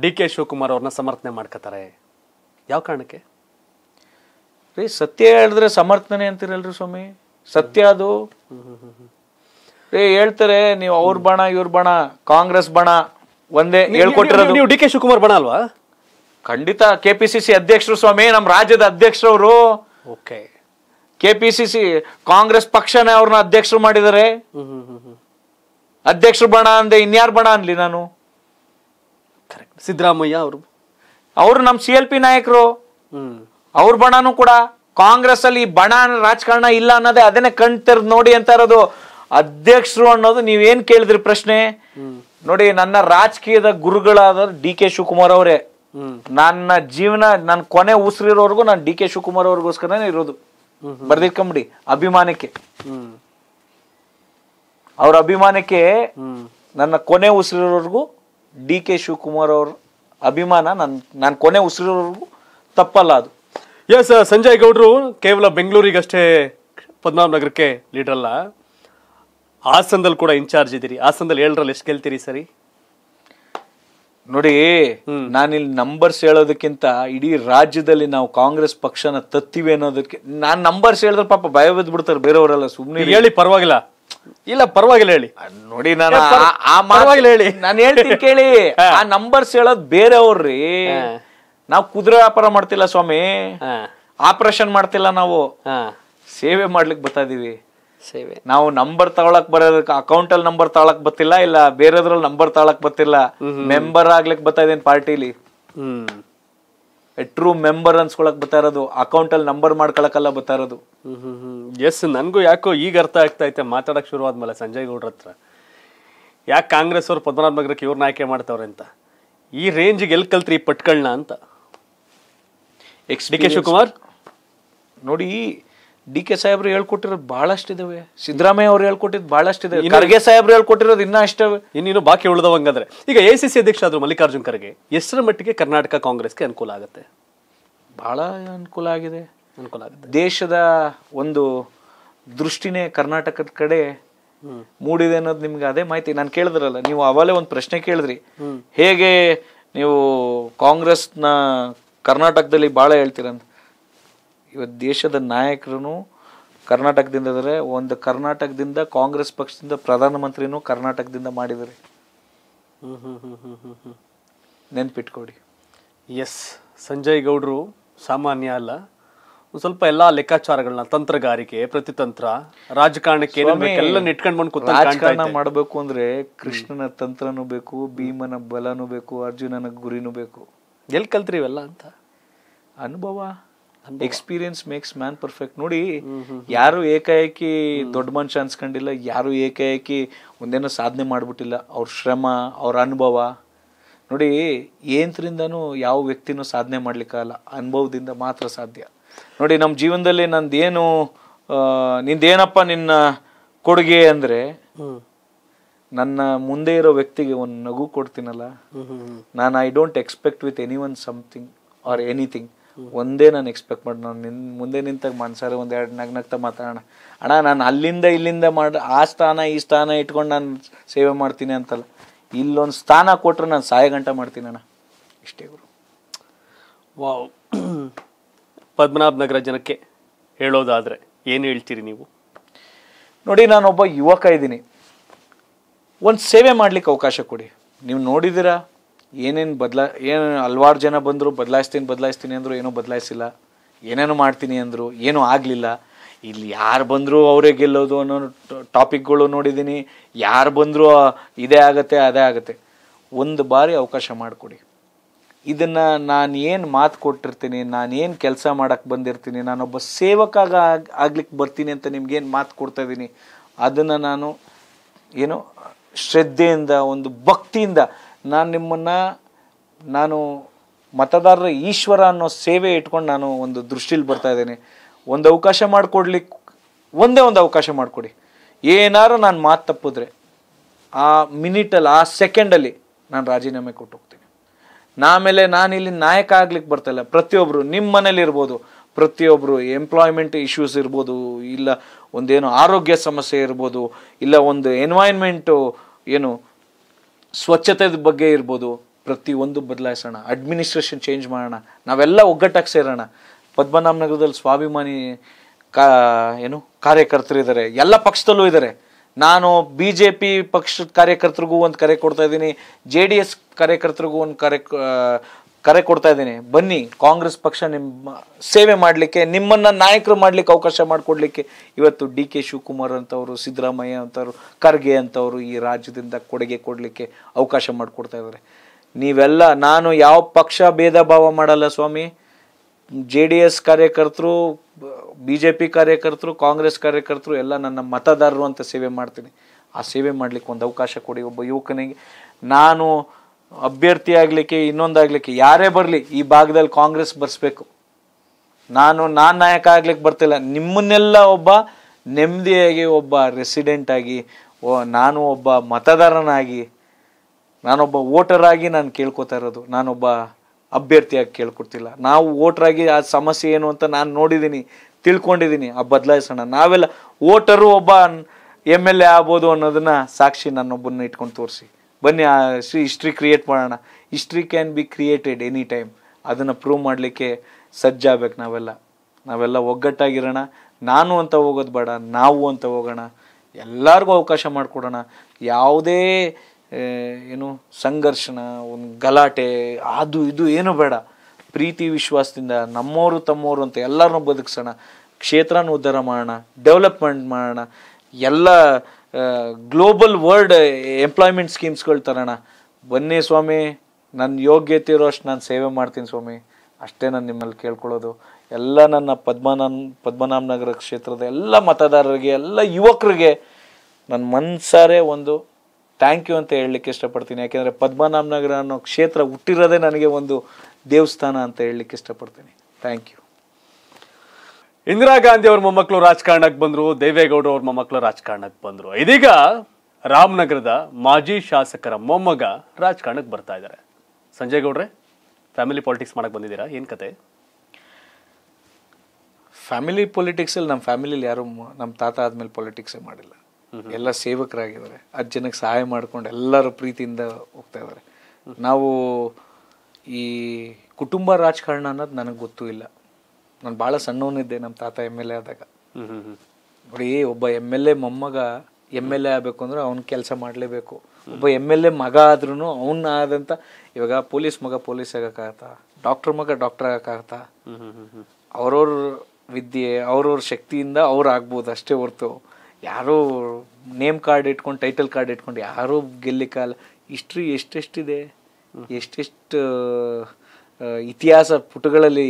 ಡಿ ಕೆ ಶಿವಕುಮಾರ್ ಅವ್ರನ್ನ ಸಮರ್ಥನೆ ಮಾಡ್ಕೋತಾರೆ, ಯಾವ ಕಾರಣಕ್ಕೆ ರೀ? ಸತ್ಯ ಹೇಳಿದ್ರೆ ಸಮರ್ಥನೆ ಅಂತಿರಲ್ರಿ ಸ್ವಾಮಿ, ಸತ್ಯ ಅದು ರೀ. ಹೇಳ್ತಾರೆ ನೀವು ಅವ್ರ ಬಣ ಇವ್ರ ಬಣ ಕಾಂಗ್ರೆಸ್ ಬಣ ಒಂದೇ ಹೇಳ್ಕೊಟ್ಟಿರೋದು. ನೀವು ಡಿ ಕೆ ಶಿವಕುಮಾರ್ ಬಣ ಅಲ್ವಾ? ಖಂಡಿತ. ಕೆ ಪಿ ಸಿ ಸಿ ಅಧ್ಯಕ್ಷರು ಸ್ವಾಮಿ, ನಮ್ಮ ರಾಜ್ಯದ ಅಧ್ಯಕ್ಷರವರು. Okay, K P C C Congress ಪಕ್ಷನೇ ಅವ್ರನ್ನ ಅಧ್ಯಕ್ಷರು ಮಾಡಿದ್ದಾರೆ. ಅಧ್ಯಕ್ಷರು ಬಣ ಅಂದೆ ಇನ್ಯಾರು ಬಣ ಅನ್ಲಿ ನಾನು? ಕರೆಕ್ಟ್, ಸಿದ್ದರಾಮಯ್ಯ ಅವರು ಅವರು ನಮ್ಮ ಸಿ ಎಲ್ ಪಿ ನಾಯಕರು, ಅವ್ರ ಬಣನೂ ಕೂಡ ಕಾಂಗ್ರೆಸ್ ಅಲ್ಲಿ. ಬಣ ರಾಜಕಾರಣ ಇಲ್ಲ ಅನ್ನೋದೇ, ಅದನ್ನೇ ಕಣ್ ತೆರೆದು ನೋಡಿ ಅಂತ ಇರೋದು. ಅಧ್ಯಕ್ಷರು ಅನ್ನೋದು ನೀವೇನ್ ಕೇಳಿದ್ರಿ ಪ್ರಶ್ನೆ ನೋಡಿ, ನನ್ನ ರಾಜಕೀಯದ ಗುರುಗಳಾದ ಡಿ ಕೆ ಶಿವಕುಮಾರ್ ಅವರೇ. ನನ್ನ ಜೀವನ ನನ್ನ ಕೊನೆ ಉಸಿರಿರೋರ್ಗು ನಾನು ಡಿ ಕೆ ಶಿವಕುಮಾರ್ ಅವ್ರಿಗೋಸ್ಕರನೇ ಇರೋದು. ಬರ್ದಿಟ್ಕೊಂಬಿಡಿ, ಅಭಿಮಾನಕ್ಕೆ, ಅವ್ರ ಅಭಿಮಾನಕ್ಕೆ ನನ್ನ ಕೊನೆ ಉಸಿರಿರೋರ್ಗು ಡಿ ಕೆ ಶಿವಕುಮಾರ್ ಅವ್ರ ಅಭಿಮಾನ ನನ್ ನಾನು ಕೊನೆ ಉಸಿರಿರೋರ್ಗು ತಪ್ಪಲ್ಲ ಅದು. ಎಸ್, ಸಂಜಯ್ ಗೌಡ್ರು ಕೇವಲ ಬೆಂಗಳೂರಿಗಷ್ಟೇ ಪದ್ಮನಾಭನಗರಕ್ಕೆ ಲೀಡರ್ ಅಲ್ಲ, ಹಾಸನದಲ್ಲಿ ಕೂಡ ಇನ್ಚಾರ್ಜ್ ಇದ್ದೀರಿ. ಹಾಸನದಲ್ಲಿ ಏಳರಲ್ಲಿ ಎಷ್ಟು ಗೆಲ್ತೀರಿ ಸರಿ? ನೋಡಿ, ನಾನಿಲ್ಲಿ ನಂಬರ್ಸ್ ಹೇಳೋದಕ್ಕಿಂತ ಇಡೀ ರಾಜ್ಯದಲ್ಲಿ ನಾವು ಕಾಂಗ್ರೆಸ್ ಪಕ್ಷನ ತತ್ತಿವೆ ಅನ್ನೋದಕ್ಕೆ ನಾನು ನಂಬರ್ಸ್ ಹೇಳಿದ್ರೆ ಪಾಪ ಭಯ ಬಿದ್ದು ಬಿಡ್ತಾರೆ ಬೇರೆಯವರೆಲ್ಲ. ಸುಮ್ಮನೆ ಹೇಳಿ ಪರವಾಗಿಲ್ಲ, ಇಲ್ಲ ಪರವಾಗಿಲ್ಲ ಹೇಳಿ ನೋಡಿ. ನಾನು ಹೇಳಿ ನಾನು ಹೇಳ್ತೀನಿ ಕೇಳಿ, ಆ ನಂಬರ್ಸ್ ಹೇಳೋದು ಬೇರೆಯವ್ರಿ. ನಾವು ಕುದುರೆ ವ್ಯಾಪಾರ ಮಾಡ್ತಿಲ್ಲ ಸ್ವಾಮಿ, ಆಪರೇಷನ್ ಮಾಡ್ತಿಲ್ಲ, ನಾವು ಸೇವೆ ಮಾಡ್ಲಿಕ್ಕೆ ಬರ್ತಾ ಇದೀವಿ. ಸೇವೆ ನಾವು ನಂಬರ್ ತಗೊಳಕ್ ಬರೋದಕ್ಕೆ ಅಕೌಂಟ್ ಅಲ್ಲಿ ನಂಬರ್ ತಗೊಳಕ್ ಬತ್ತಿಲ್ಲ, ಇಲ್ಲ ಬೇರೆದ್ರಲ್ಲಿ ನಂಬರ್ ತಗೊಳಕ್ ಬತ್ತಿಲ್ಲ. ಮೆಂಬರ್ ಆಗ್ಲಿಕ್ಕೆ ಬರ್ತಾ ಇದೇನ್ ಪಾರ್ಟಿಲಿ, ಟ್ರೂ ಮೆಂಬರ್ ಅನ್ಸ್ಕೊಳಕ್ ಬರ್ತಾ ಇರೋದು, ಅಕೌಂಟ್ ಅಲ್ಲಿ ನಂಬರ್ ಮಾಡ್ಕೊಳಕಲ್ಲ ಬರ್ತಾ ಇರೋದು. ಎಸ್, ನನ್ಗೂ ಯಾಕೋ ಈಗ ಅರ್ಥ ಆಗ್ತಾ ಐತೆ ಮಾತಾಡಕ್ ಶುರುವಾದ್ಮೇಲೆ ಸಂಜಯ್ ಗೌಡ್ರ ಹತ್ರ, ಯಾಕೆ ಕಾಂಗ್ರೆಸ್ ಅವ್ರು ಪದ್ಮನಾಭನಗರಕ್ಕೆ ಇವ್ರನ್ನ ಆಯ್ಕೆ ಮಾಡ್ತಾವ್ರೆ ಅಂತ. ಈ ರೇಂಜ್ಗೆ ಎಲ್ ಕಲ್ತ್ರಿ ಈ ಪಟ್ಗಳನ್ನ ಅಂತ ಡಿ ಕೆ ಶಿವಕುಮಾರ್? ನೋಡಿ, ಡಿ ಕೆ ಸಾಹೇಬ್ರು ಹೇಳ್ಕೊಟ್ಟಿರೋದು ಬಹಳಷ್ಟಿದಾವೆ, ಸಿದ್ದರಾಮಯ್ಯ ಅವ್ರು ಹೇಳ್ಕೊಟ್ಟಿದ್ ಬಹಳಷ್ಟಿದೆ, ಖರ್ಗೆ ಸಾಹೇಬ್ರು ಹೇಳ್ಕೊಟ್ಟಿರೋದು ಇನ್ನ ಅಷ್ಟವೇ, ಇನ್ನೇನು ಬಾಕಿ ಉಳಿದವಂಗಂದ್ರೆ. ಈಗ ಎ ಸಿ ಸಿ ಅಧ್ಯಕ್ಷ ಆದ್ರು ಮಲ್ಲಿಕಾರ್ಜುನ್ ಖರ್ಗೆ, ಎಷ್ಟರ ಮಟ್ಟಿಗೆ ಕರ್ನಾಟಕ ಕಾಂಗ್ರೆಸ್ಗೆ ಅನುಕೂಲ ಆಗುತ್ತೆ? ಬಹಳ ಅನುಕೂಲ ಆಗಿದೆ, ಅನುಕೂಲ ಆಗುತ್ತೆ. ದೇಶದ ಒಂದು ದೃಷ್ಟಿನೇ ಕರ್ನಾಟಕದ ಕಡೆ ಮೂಡಿದೆ ಅನ್ನೋದು ನಿಮ್ಗೆ ಅದೇ ಮಾಹಿತಿ. ನಾನು ಕೇಳಿದ್ರಲ್ಲ, ನೀವು ಅವಾಗಲೇ ಒಂದು ಪ್ರಶ್ನೆ ಕೇಳಿದ್ರಿ, ಹೇಗೆ ನೀವು ಕಾಂಗ್ರೆಸ್ನ ಕರ್ನಾಟಕದಲ್ಲಿ ಭಾಳ ಹೇಳ್ತೀರಂತ. ಇವತ್ತು ದೇಶದ ನಾಯಕರು ಕರ್ನಾಟಕದಿಂದ ಇದ್ದಾರೆ, ಒಂದು ಕರ್ನಾಟಕದಿಂದ ಕಾಂಗ್ರೆಸ್ ಪಕ್ಷದಿಂದ ಪ್ರಧಾನಮಂತ್ರಿನೂ ಕರ್ನಾಟಕದಿಂದ ಮಾಡಿದ್ದಾರೆ, ನೆನ್ಪಿಟ್ಕೊಡಿ. ಎಸ್, ಸಂಜಯ್ ಗೌಡರು ಸಾಮಾನ್ಯ ಅಲ್ಲ, ಒಂದು ಸ್ವಲ್ಪ ಎಲ್ಲ ಲೆಕ್ಕಾಚಾರಗಳನ್ನ, ತಂತ್ರಗಾರಿಕೆ, ಪ್ರತಿತಂತ್ರ, ರಾಜಕಾರಣಕ್ಕೆ ರಾಜಕಾರಣ ಮಾಡಬೇಕು ಅಂದ್ರೆ ಕೃಷ್ಣನ ತಂತ್ರನೂ ಬೇಕು, ಭೀಮನ ಬಲನೂ ಬೇಕು, ಅರ್ಜುನನ ಗುರಿನೂ ಬೇಕು. ಎಲ್ಲಿ ಕಲ್ತ್ರಿ ಇವೆಲ್ಲ ಅಂತ? ಅನುಭವ, ಎಕ್ಸ್ಪೀರಿಯನ್ಸ್ ಮೇಕ್ಸ್ ಮ್ಯಾನ್ ಪರ್ಫೆಕ್ಟ್. ನೋಡಿ, ಯಾರು ಏಕಾಏಕಿ ದೊಡ್ಡ ಮನುಷ್ಯ ಅನ್ಸ್ಕೊಂಡಿಲ್ಲ, ಯಾರು ಏಕಾಏಕಿ ಒಂದೇನೋ ಸಾಧನೆ ಮಾಡ್ಬಿಟ್ಟಿಲ್ಲ. ಅವ್ರ ಶ್ರಮ, ಅವ್ರ ಅನುಭವ. ನೋಡಿ, ಏನ್ರಿಂದನೂ ಯಾವ ವ್ಯಕ್ತಿನೂ ಸಾಧನೆ ಮಾಡ್ಲಿಕ್ಕಾಗಲ್ಲ, ಅನುಭವದಿಂದ ಮಾತ್ರ ಸಾಧ್ಯ. ನೋಡಿ, ನಮ್ಮ ಜೀವನದಲ್ಲಿ ನಂದೇನು ನಿಂದೇನಪ್ಪ ನಿನ್ನ ಕೊಡುಗೆ ಅಂದರೆ, ನನ್ನ ಮುಂದೆ ಇರೋ ವ್ಯಕ್ತಿಗೆ ಒಂದು ನಗು ಕೊಡ್ತೀನಲ್ಲ ನಾನು. I don't expect with anyone something or anything. ಒಂದೇ ನಾನು ಎಕ್ಸ್ಪೆಕ್ಟ್ ಮಾಡಿ, ನಾನು ನಿನ್ನ ಮುಂದೆ ನಿಂತಾಗ ಮನ್ಸಾರೆ ಒಂದು ಎರಡು ನಗ್ನಗ್ತಾ ಮಾತಾಡೋಣ. ಅಣ್ಣ, ನಾನು ಅಲ್ಲಿಂದ ಇಲ್ಲಿಂದ ಮಾಡಿ ಆ ಸ್ಥಾನ ಈ ಸ್ಥಾನ ಇಟ್ಕೊಂಡು ನಾನು ಸೇವೆ ಮಾಡ್ತೀನಿ ಅಂತಲ್ಲ. ಇಲ್ಲೊಂದು ಸ್ಥಾನ ಕೊಟ್ಟರೆ ನಾನು ಸಾಯ ಗಂಟ ಮಾಡ್ತೀನಿ ಅಣ್ಣ, ಇಷ್ಟೇ ಗುರು. ವಾವ್. ಪದ್ಮನಾಭನಗರ ಜನಕ್ಕೆ ಹೇಳೋದಾದರೆ ಏನು ಹೇಳ್ತೀರಿ ನೀವು? ನೋಡಿ, ನಾನೊಬ್ಬ ಯುವಕ ಇದ್ದೀನಿ, ಒಂದು ಸೇವೆ ಮಾಡಲಿಕ್ಕೆ ಅವಕಾಶ ಕೊಡಿ. ನೀವು ನೋಡಿದ್ದೀರಾ ಏನೇನು ಬದಲಾ ಏನು ಹಲ್ವಾರು ಜನ ಬಂದರು, ಬದಲಾಯಿಸ್ತೀನಿ ಬದಲಾಯಿಸ್ತೀನಿ ಅಂದರು, ಏನೂ ಬದಲಾಯಿಸಿಲ್ಲ, ಏನೇನು ಮಾಡ್ತೀನಿ ಅಂದರು, ಏನೂ ಆಗಲಿಲ್ಲ. ಇಲ್ಲಿ ಯಾರು ಬಂದರೂ ಅವರೇ ಗೆಲ್ಲೋದು ಅನ್ನೋ ಟಾಪಿಕ್ಗಳು ನೋಡಿದ್ದೀನಿ, ಯಾರು ಬಂದರೂ ಇದೇ ಆಗುತ್ತೆ ಅದೇ ಆಗುತ್ತೆ. ಒಂದು ಬಾರಿ ಅವಕಾಶ ಮಾಡಿಕೊಡಿ. ಇದನ್ನು ನಾನು ಏನು ಮಾತು ಕೊಟ್ಟಿರ್ತೀನಿ, ನಾನೇನು ಕೆಲಸ ಮಾಡೋಕ್ಕೆ ಬಂದಿರ್ತೀನಿ, ನಾನೊಬ್ಬ ಸೇವಕಾಗ ಆಗ್ಲಿಕ್ಕೆ ಬರ್ತೀನಿ ಅಂತ ನಿಮ್ಗೇನು ಮಾತು ಕೊಡ್ತಾ ಇದ್ದೀನಿ, ಅದನ್ನು ನಾನು ಏನೋ ಶ್ರದ್ಧೆಯಿಂದ, ಒಂದು ಭಕ್ತಿಯಿಂದ, ನಾನು ನಿಮ್ಮನ್ನು ನಾನು ಮತದಾರರ ಈಶ್ವರ ಅನ್ನೋ ಸೇವೆ ಇಟ್ಕೊಂಡು ನಾನು ಒಂದು ದೃಷ್ಟಿಲಿ ಬರ್ತಾ ಇದ್ದೀನಿ. ಒಂದು ಅವಕಾಶ ಮಾಡಿಕೊಡ್ಲಿಕ್ಕೆ, ಒಂದೇ ಒಂದು ಅವಕಾಶ ಮಾಡಿಕೊಡಿ. ಏನಾರು ನಾನು ಮಾತು ತಪ್ಪಿದ್ರೆ ಆ ಮಿನಿಟಲ್ಲಿ ಆ ಸೆಕೆಂಡಲ್ಲಿ ನಾನು ರಾಜೀನಾಮೆ ಕೊಟ್ಟು ಹೋಗ್ತೀನಿ. ಆಮೇಲೆ ನಾನಿಲ್ಲಿ ನಾಯಕ ಆಗ್ಲಿಕ್ಕೆ ಬರ್ತಾಯಿಲ್ಲ. ಪ್ರತಿಯೊಬ್ಬರು ನಿಮ್ಮ ಮನೇಲಿ ಇರ್ಬೋದು, ಪ್ರತಿಯೊಬ್ಬರು ಎಂಪ್ಲಾಯ್ಮೆಂಟ್ ಇಶ್ಯೂಸ್ ಇರ್ಬೋದು, ಇಲ್ಲ ಒಂದೇನೋ ಆರೋಗ್ಯ ಸಮಸ್ಯೆ ಇರ್ಬೋದು, ಇಲ್ಲ ಒಂದು ಎನ್ವೈರ್ನ್ಮೆಂಟು ಏನು ಸ್ವಚ್ಛತೆ ಬಗ್ಗೆ ಇರ್ಬೋದು, ಪ್ರತಿಯೊಂದು ಬದಲಾಯಿಸೋಣ, ಅಡ್ಮಿನಿಸ್ಟ್ರೇಷನ್ ಚೇಂಜ್ ಮಾಡೋಣ, ನಾವೆಲ್ಲ ಒಗ್ಗಟ್ಟಾಗಿ ಸೇರೋಣ. ಪದ್ಮನಾಭನಗರದಲ್ಲಿ ಸ್ವಾಭಿಮಾನಿ ಕಾ ಏನು ಕಾರ್ಯಕರ್ತರಿದ್ದಾರೆ, ಎಲ್ಲ ಪಕ್ಷದಲ್ಲೂ ಇದ್ದಾರೆ. ನಾನು ಬಿ ಜೆ ಪಿ ಪಕ್ಷದ ಕಾರ್ಯಕರ್ತರಿಗೂ ಒಂದು ಕರೆ ಕೊಡ್ತಾ ಇದ್ದೀನಿ, ಜೆ ಡಿ ಎಸ್ ಕಾರ್ಯಕರ್ತರಿಗೂ ಒಂದು ಕರೆ ಕರೆ ಕೊಡ್ತಾ ಇದ್ದೀನಿ. ಬನ್ನಿ, ಕಾಂಗ್ರೆಸ್ ಪಕ್ಷ ನಿಮ್ಮ ಸೇವೆ ಮಾಡಲಿಕ್ಕೆ, ನಿಮ್ಮನ್ನು ನಾಯಕರು ಮಾಡಲಿಕ್ಕೆ ಅವಕಾಶ ಮಾಡಿಕೊಡ್ಲಿಕ್ಕೆ ಇವತ್ತು ಡಿ ಕೆ ಶಿವಕುಮಾರ್ ಅಂಥವ್ರು, ಸಿದ್ದರಾಮಯ್ಯ ಅಂಥವ್ರು, ಖರ್ಗೆ ಅಂಥವ್ರು ಈ ರಾಜ್ಯದಿಂದ ಕೊಡುಗೆ ಕೊಡಲಿಕ್ಕೆ ಅವಕಾಶ ಮಾಡಿಕೊಡ್ತಾ ಇದ್ದಾರೆ. ನೀವೆಲ್ಲ, ನಾನು ಯಾವ ಪಕ್ಷ ಭೇದ ಭಾವ ಮಾಡಲ್ಲ ಸ್ವಾಮಿ. ಜೆ ಡಿ ಎಸ್ ಕಾರ್ಯಕರ್ತರು, ಬಿ ಜೆ ಪಿ ಕಾರ್ಯಕರ್ತರು, ಕಾಂಗ್ರೆಸ್ ಕಾರ್ಯಕರ್ತರು ಎಲ್ಲ ನನ್ನ ಮತದಾರರು ಅಂತ ಸೇವೆ ಮಾಡ್ತೀನಿ. ಆ ಸೇವೆ ಮಾಡಲಿಕ್ಕೆ ಒಂದು ಅವಕಾಶ ಕೊಡಿ ಒಬ್ಬ ಯುವಕನಿಗೆ. ನಾನು ಅಭ್ಯರ್ಥಿ ಆಗಲಿಕ್ಕೆ ಇನ್ನೊಂದಾಗಲಿಕ್ಕೆ ಯಾರೇ ಬರಲಿ, ಈ ಭಾಗದಲ್ಲಿ ಕಾಂಗ್ರೆಸ್ ಬರೆಸ್ಬೇಕು. ನಾನು ನಾನು ನಾಯಕ ಆಗ್ಲಿಕ್ಕೆ ಬರ್ತಿಲ್ಲ, ನಿಮ್ಮನ್ನೆಲ್ಲ ಒಬ್ಬ ನೆಮ್ಮದಿಯಾಗಿ, ಒಬ್ಬ ರೆಸಿಡೆಂಟ್ ಆಗಿ, ಓ ನಾನು ಒಬ್ಬ ಮತದಾರನಾಗಿ, ನಾನೊಬ್ಬ ವೋಟರಾಗಿ ನಾನು ಕೇಳ್ಕೊತಾ ಇರೋದು. ನಾನೊಬ್ಬ ಅಭ್ಯರ್ಥಿಯಾಗಿ ಕೇಳ್ಕೊಡ್ತಿಲ್ಲ. ನಾವು ವೋಟ್ರಾಗಿ ಆ ಸಮಸ್ಯೆ ಏನು ಅಂತ ನಾನು ನೋಡಿದ್ದೀನಿ, ತಿಳ್ಕೊಂಡಿದ್ದೀನಿ, ಆ ಬದಲಾಯಿಸೋಣ. ನಾವೆಲ್ಲ ವೋಟರು ಒಬ್ಬ ಎಮ್ ಎಲ್ ಎ ಆಗ್ಬೋದು ಅನ್ನೋದನ್ನು ಸಾಕ್ಷಿ ನನ್ನೊಬ್ಬನ್ನ ಇಟ್ಕೊಂಡು ತೋರಿಸಿ. ಬನ್ನಿ, ಆ ಹಿಸ್ಟ್ರಿ ಕ್ರಿಯೇಟ್ ಮಾಡೋಣ. History can be created any time. ಅದನ್ನು ಪ್ರೂವ್ ಮಾಡಲಿಕ್ಕೆ ಸಜ್ಜಾಗಬೇಕು ನಾವೆಲ್ಲ. ನಾವೆಲ್ಲ ಒಗ್ಗಟ್ಟಾಗಿರೋಣ. ನಾನು ಅಂತ ಹೋಗೋದು ಬೇಡ, ನಾವು ಅಂತ ಹೋಗೋಣ. ಎಲ್ಲರಿಗೂ ಅವಕಾಶ ಮಾಡಿಕೊಡೋಣ. ಯಾವುದೇ ಏನು ಸಂಘರ್ಷಣ, ಒಂದು ಗಲಾಟೆ, ಅದು ಇದು ಏನೂ ಬೇಡ. ಪ್ರೀತಿ ವಿಶ್ವಾಸದಿಂದ ನಮ್ಮವರು ತಮ್ಮವರು ಅಂತ ಎಲ್ಲರನ್ನೂ ಬದುಕಿಸೋಣ. ಕ್ಷೇತ್ರನ ಉದ್ಧಾರ ಮಾಡೋಣ, ಡೆವಲಪ್ಮೆಂಟ್ ಮಾಡೋಣ. ಎಲ್ಲ ಗ್ಲೋಬಲ್ ವರ್ಲ್ಡ್ ಎಂಪ್ಲಾಯ್ಮೆಂಟ್ ಸ್ಕೀಮ್ಸ್ಗಳು ತರೋಣ. ಬನ್ನಿ ಸ್ವಾಮಿ, ನನ್ನ ಯೋಗ್ಯತೆ ಇರೋ ಅಷ್ಟು ನಾನು ಸೇವೆ ಮಾಡ್ತೀನಿ ಸ್ವಾಮಿ, ಅಷ್ಟೇ ನಾನು ನಿಮ್ಮಲ್ಲಿ ಕೇಳ್ಕೊಳ್ಳೋದು. ಎಲ್ಲ ನನ್ನ ಪದ್ಮನಾಭ ಪದ್ಮನಾಭನಗರ ಕ್ಷೇತ್ರದ ಎಲ್ಲ ಮತದಾರರಿಗೆ, ಎಲ್ಲ ಯುವಕರಿಗೆ ನನ್ನ ಮನಸಾರೆ ಒಂದು ಥ್ಯಾಂಕ್ ಯು ಅಂತ ಹೇಳಲಿಕ್ಕೆ ಇಷ್ಟಪಡ್ತೀನಿ. ಯಾಕೆಂದರೆ ಪದ್ಮನಾಭನಗರ ಅನ್ನೋ ಕ್ಷೇತ್ರ ಹುಟ್ಟಿರೋದೇ ನನಗೆ ಒಂದು ದೇವಸ್ಥಾನ ಅಂತ ಹೇಳಲಿಕ್ಕೆ ಇಷ್ಟಪಡ್ತೀನಿ. Thank you. ಇಂದಿರಾ ಗಾಂಧಿ ಅವರ ಮೊಮ್ಮಕ್ಕಳು ರಾಜಕಾರಣಕ್ಕೆ ಬಂದರು, ದೇವೇಗೌಡ ಅವರ ಮೊಮ್ಮಕ್ಕಳು ರಾಜಕಾರಣಕ್ಕೆ ಬಂದರು. ಇದೀಗ ರಾಮನಗರದ ಮಾಜಿ ಶಾಸಕರ ಮೊಮ್ಮಗ ರಾಜಕಾರಣಕ್ಕೆ ಬರ್ತಾ ಇದ್ದಾರೆ. ಸಂಜಯ್ ಗೌಡ್ರೆ, ಫ್ಯಾಮಿಲಿ ಪಾಲಿಟಿಕ್ಸ್ ಮಾಡಕ್ಕೆ ಬಂದಿದ್ದೀರಾ, ಏನು ಕತೆ? ಫ್ಯಾಮಿಲಿ ಪೊಲಿಟಿಕ್ಸಲ್ಲಿ ನಮ್ಮ ಫ್ಯಾಮಿಲಿಯಲ್ಲಿ ಯಾರು ನಮ್ಮ ತಾತ ಆದಮೇಲೆ ಪೊಲಿಟಿಕ್ಸೇ ಮಾಡಿಲ್ಲ, ಎಲ್ಲ ಸೇವಕರಾಗಿದ್ದಾರೆ. ಅಜ್ಜನಿಗೆ ಸಹಾಯ ಮಾಡ್ಕೊಂಡು ಎಲ್ಲರ ಪ್ರೀತಿಯಿಂದ ಹೋಗ್ತಾ ಇದ್ದಾರೆ. ನಾವು ಈ ಕುಟುಂಬ ರಾಜಕಾರಣ ಅನ್ನೋದು ನನಗೆ ಗೊತ್ತೂ ಇಲ್ಲ. ನಾನು ಭಾಳ ಸಣ್ಣವನಿದ್ದೆ ನಮ್ಮ ತಾತ ಎಮ್ ಎಲ್ ಎ ಆದಾಗ. ನೋಡಿ, ಒಬ್ಬ ಎಮ್ ಎಲ್ ಎ ಮೊಮ್ಮಗ ಎಮ್ ಎಲ್ ಎ ಆಗಬೇಕು ಅಂದರೆ ಅವ್ನ ಕೆಲಸ ಮಾಡಲೇಬೇಕು. ಒಬ್ಬ ಎಮ್ ಎಲ್ ಎ ಮಗ ಆದ್ರೂ ಅವನ್ನ ಆದಂಥ, ಇವಾಗ ಪೊಲೀಸ್ ಮಗ ಪೊಲೀಸ್ ಆಗೋಕ್ಕಾಗತ್ತಾ, ಡಾಕ್ಟ್ರ್ ಮಗ ಡಾಕ್ಟ್ರ್ ಆಗೋಕ್ಕಾಗತ್ತಾ? ಅವ್ರವ್ರ ವಿದ್ಯೆ ಅವ್ರವ್ರ ಶಕ್ತಿಯಿಂದ ಅವ್ರು ಆಗ್ಬೋದು ಅಷ್ಟೇ ಹೊರ್ತು ಯಾರೋ ನೇಮ್ ಕಾರ್ಡ್ ಇಟ್ಕೊಂಡು ಟೈಟಲ್ ಕಾರ್ಡ್ ಇಟ್ಕೊಂಡು ಯಾರೂ ಗೆಲ್ಲಿಕ್ಕಲ್ಲ. ಹಿಸ್ಟ್ರಿ ಎಷ್ಟೆಷ್ಟಿದೆ, ಎಷ್ಟೆಷ್ಟು ಇತಿಹಾಸ ಪುಟಗಳಲ್ಲಿ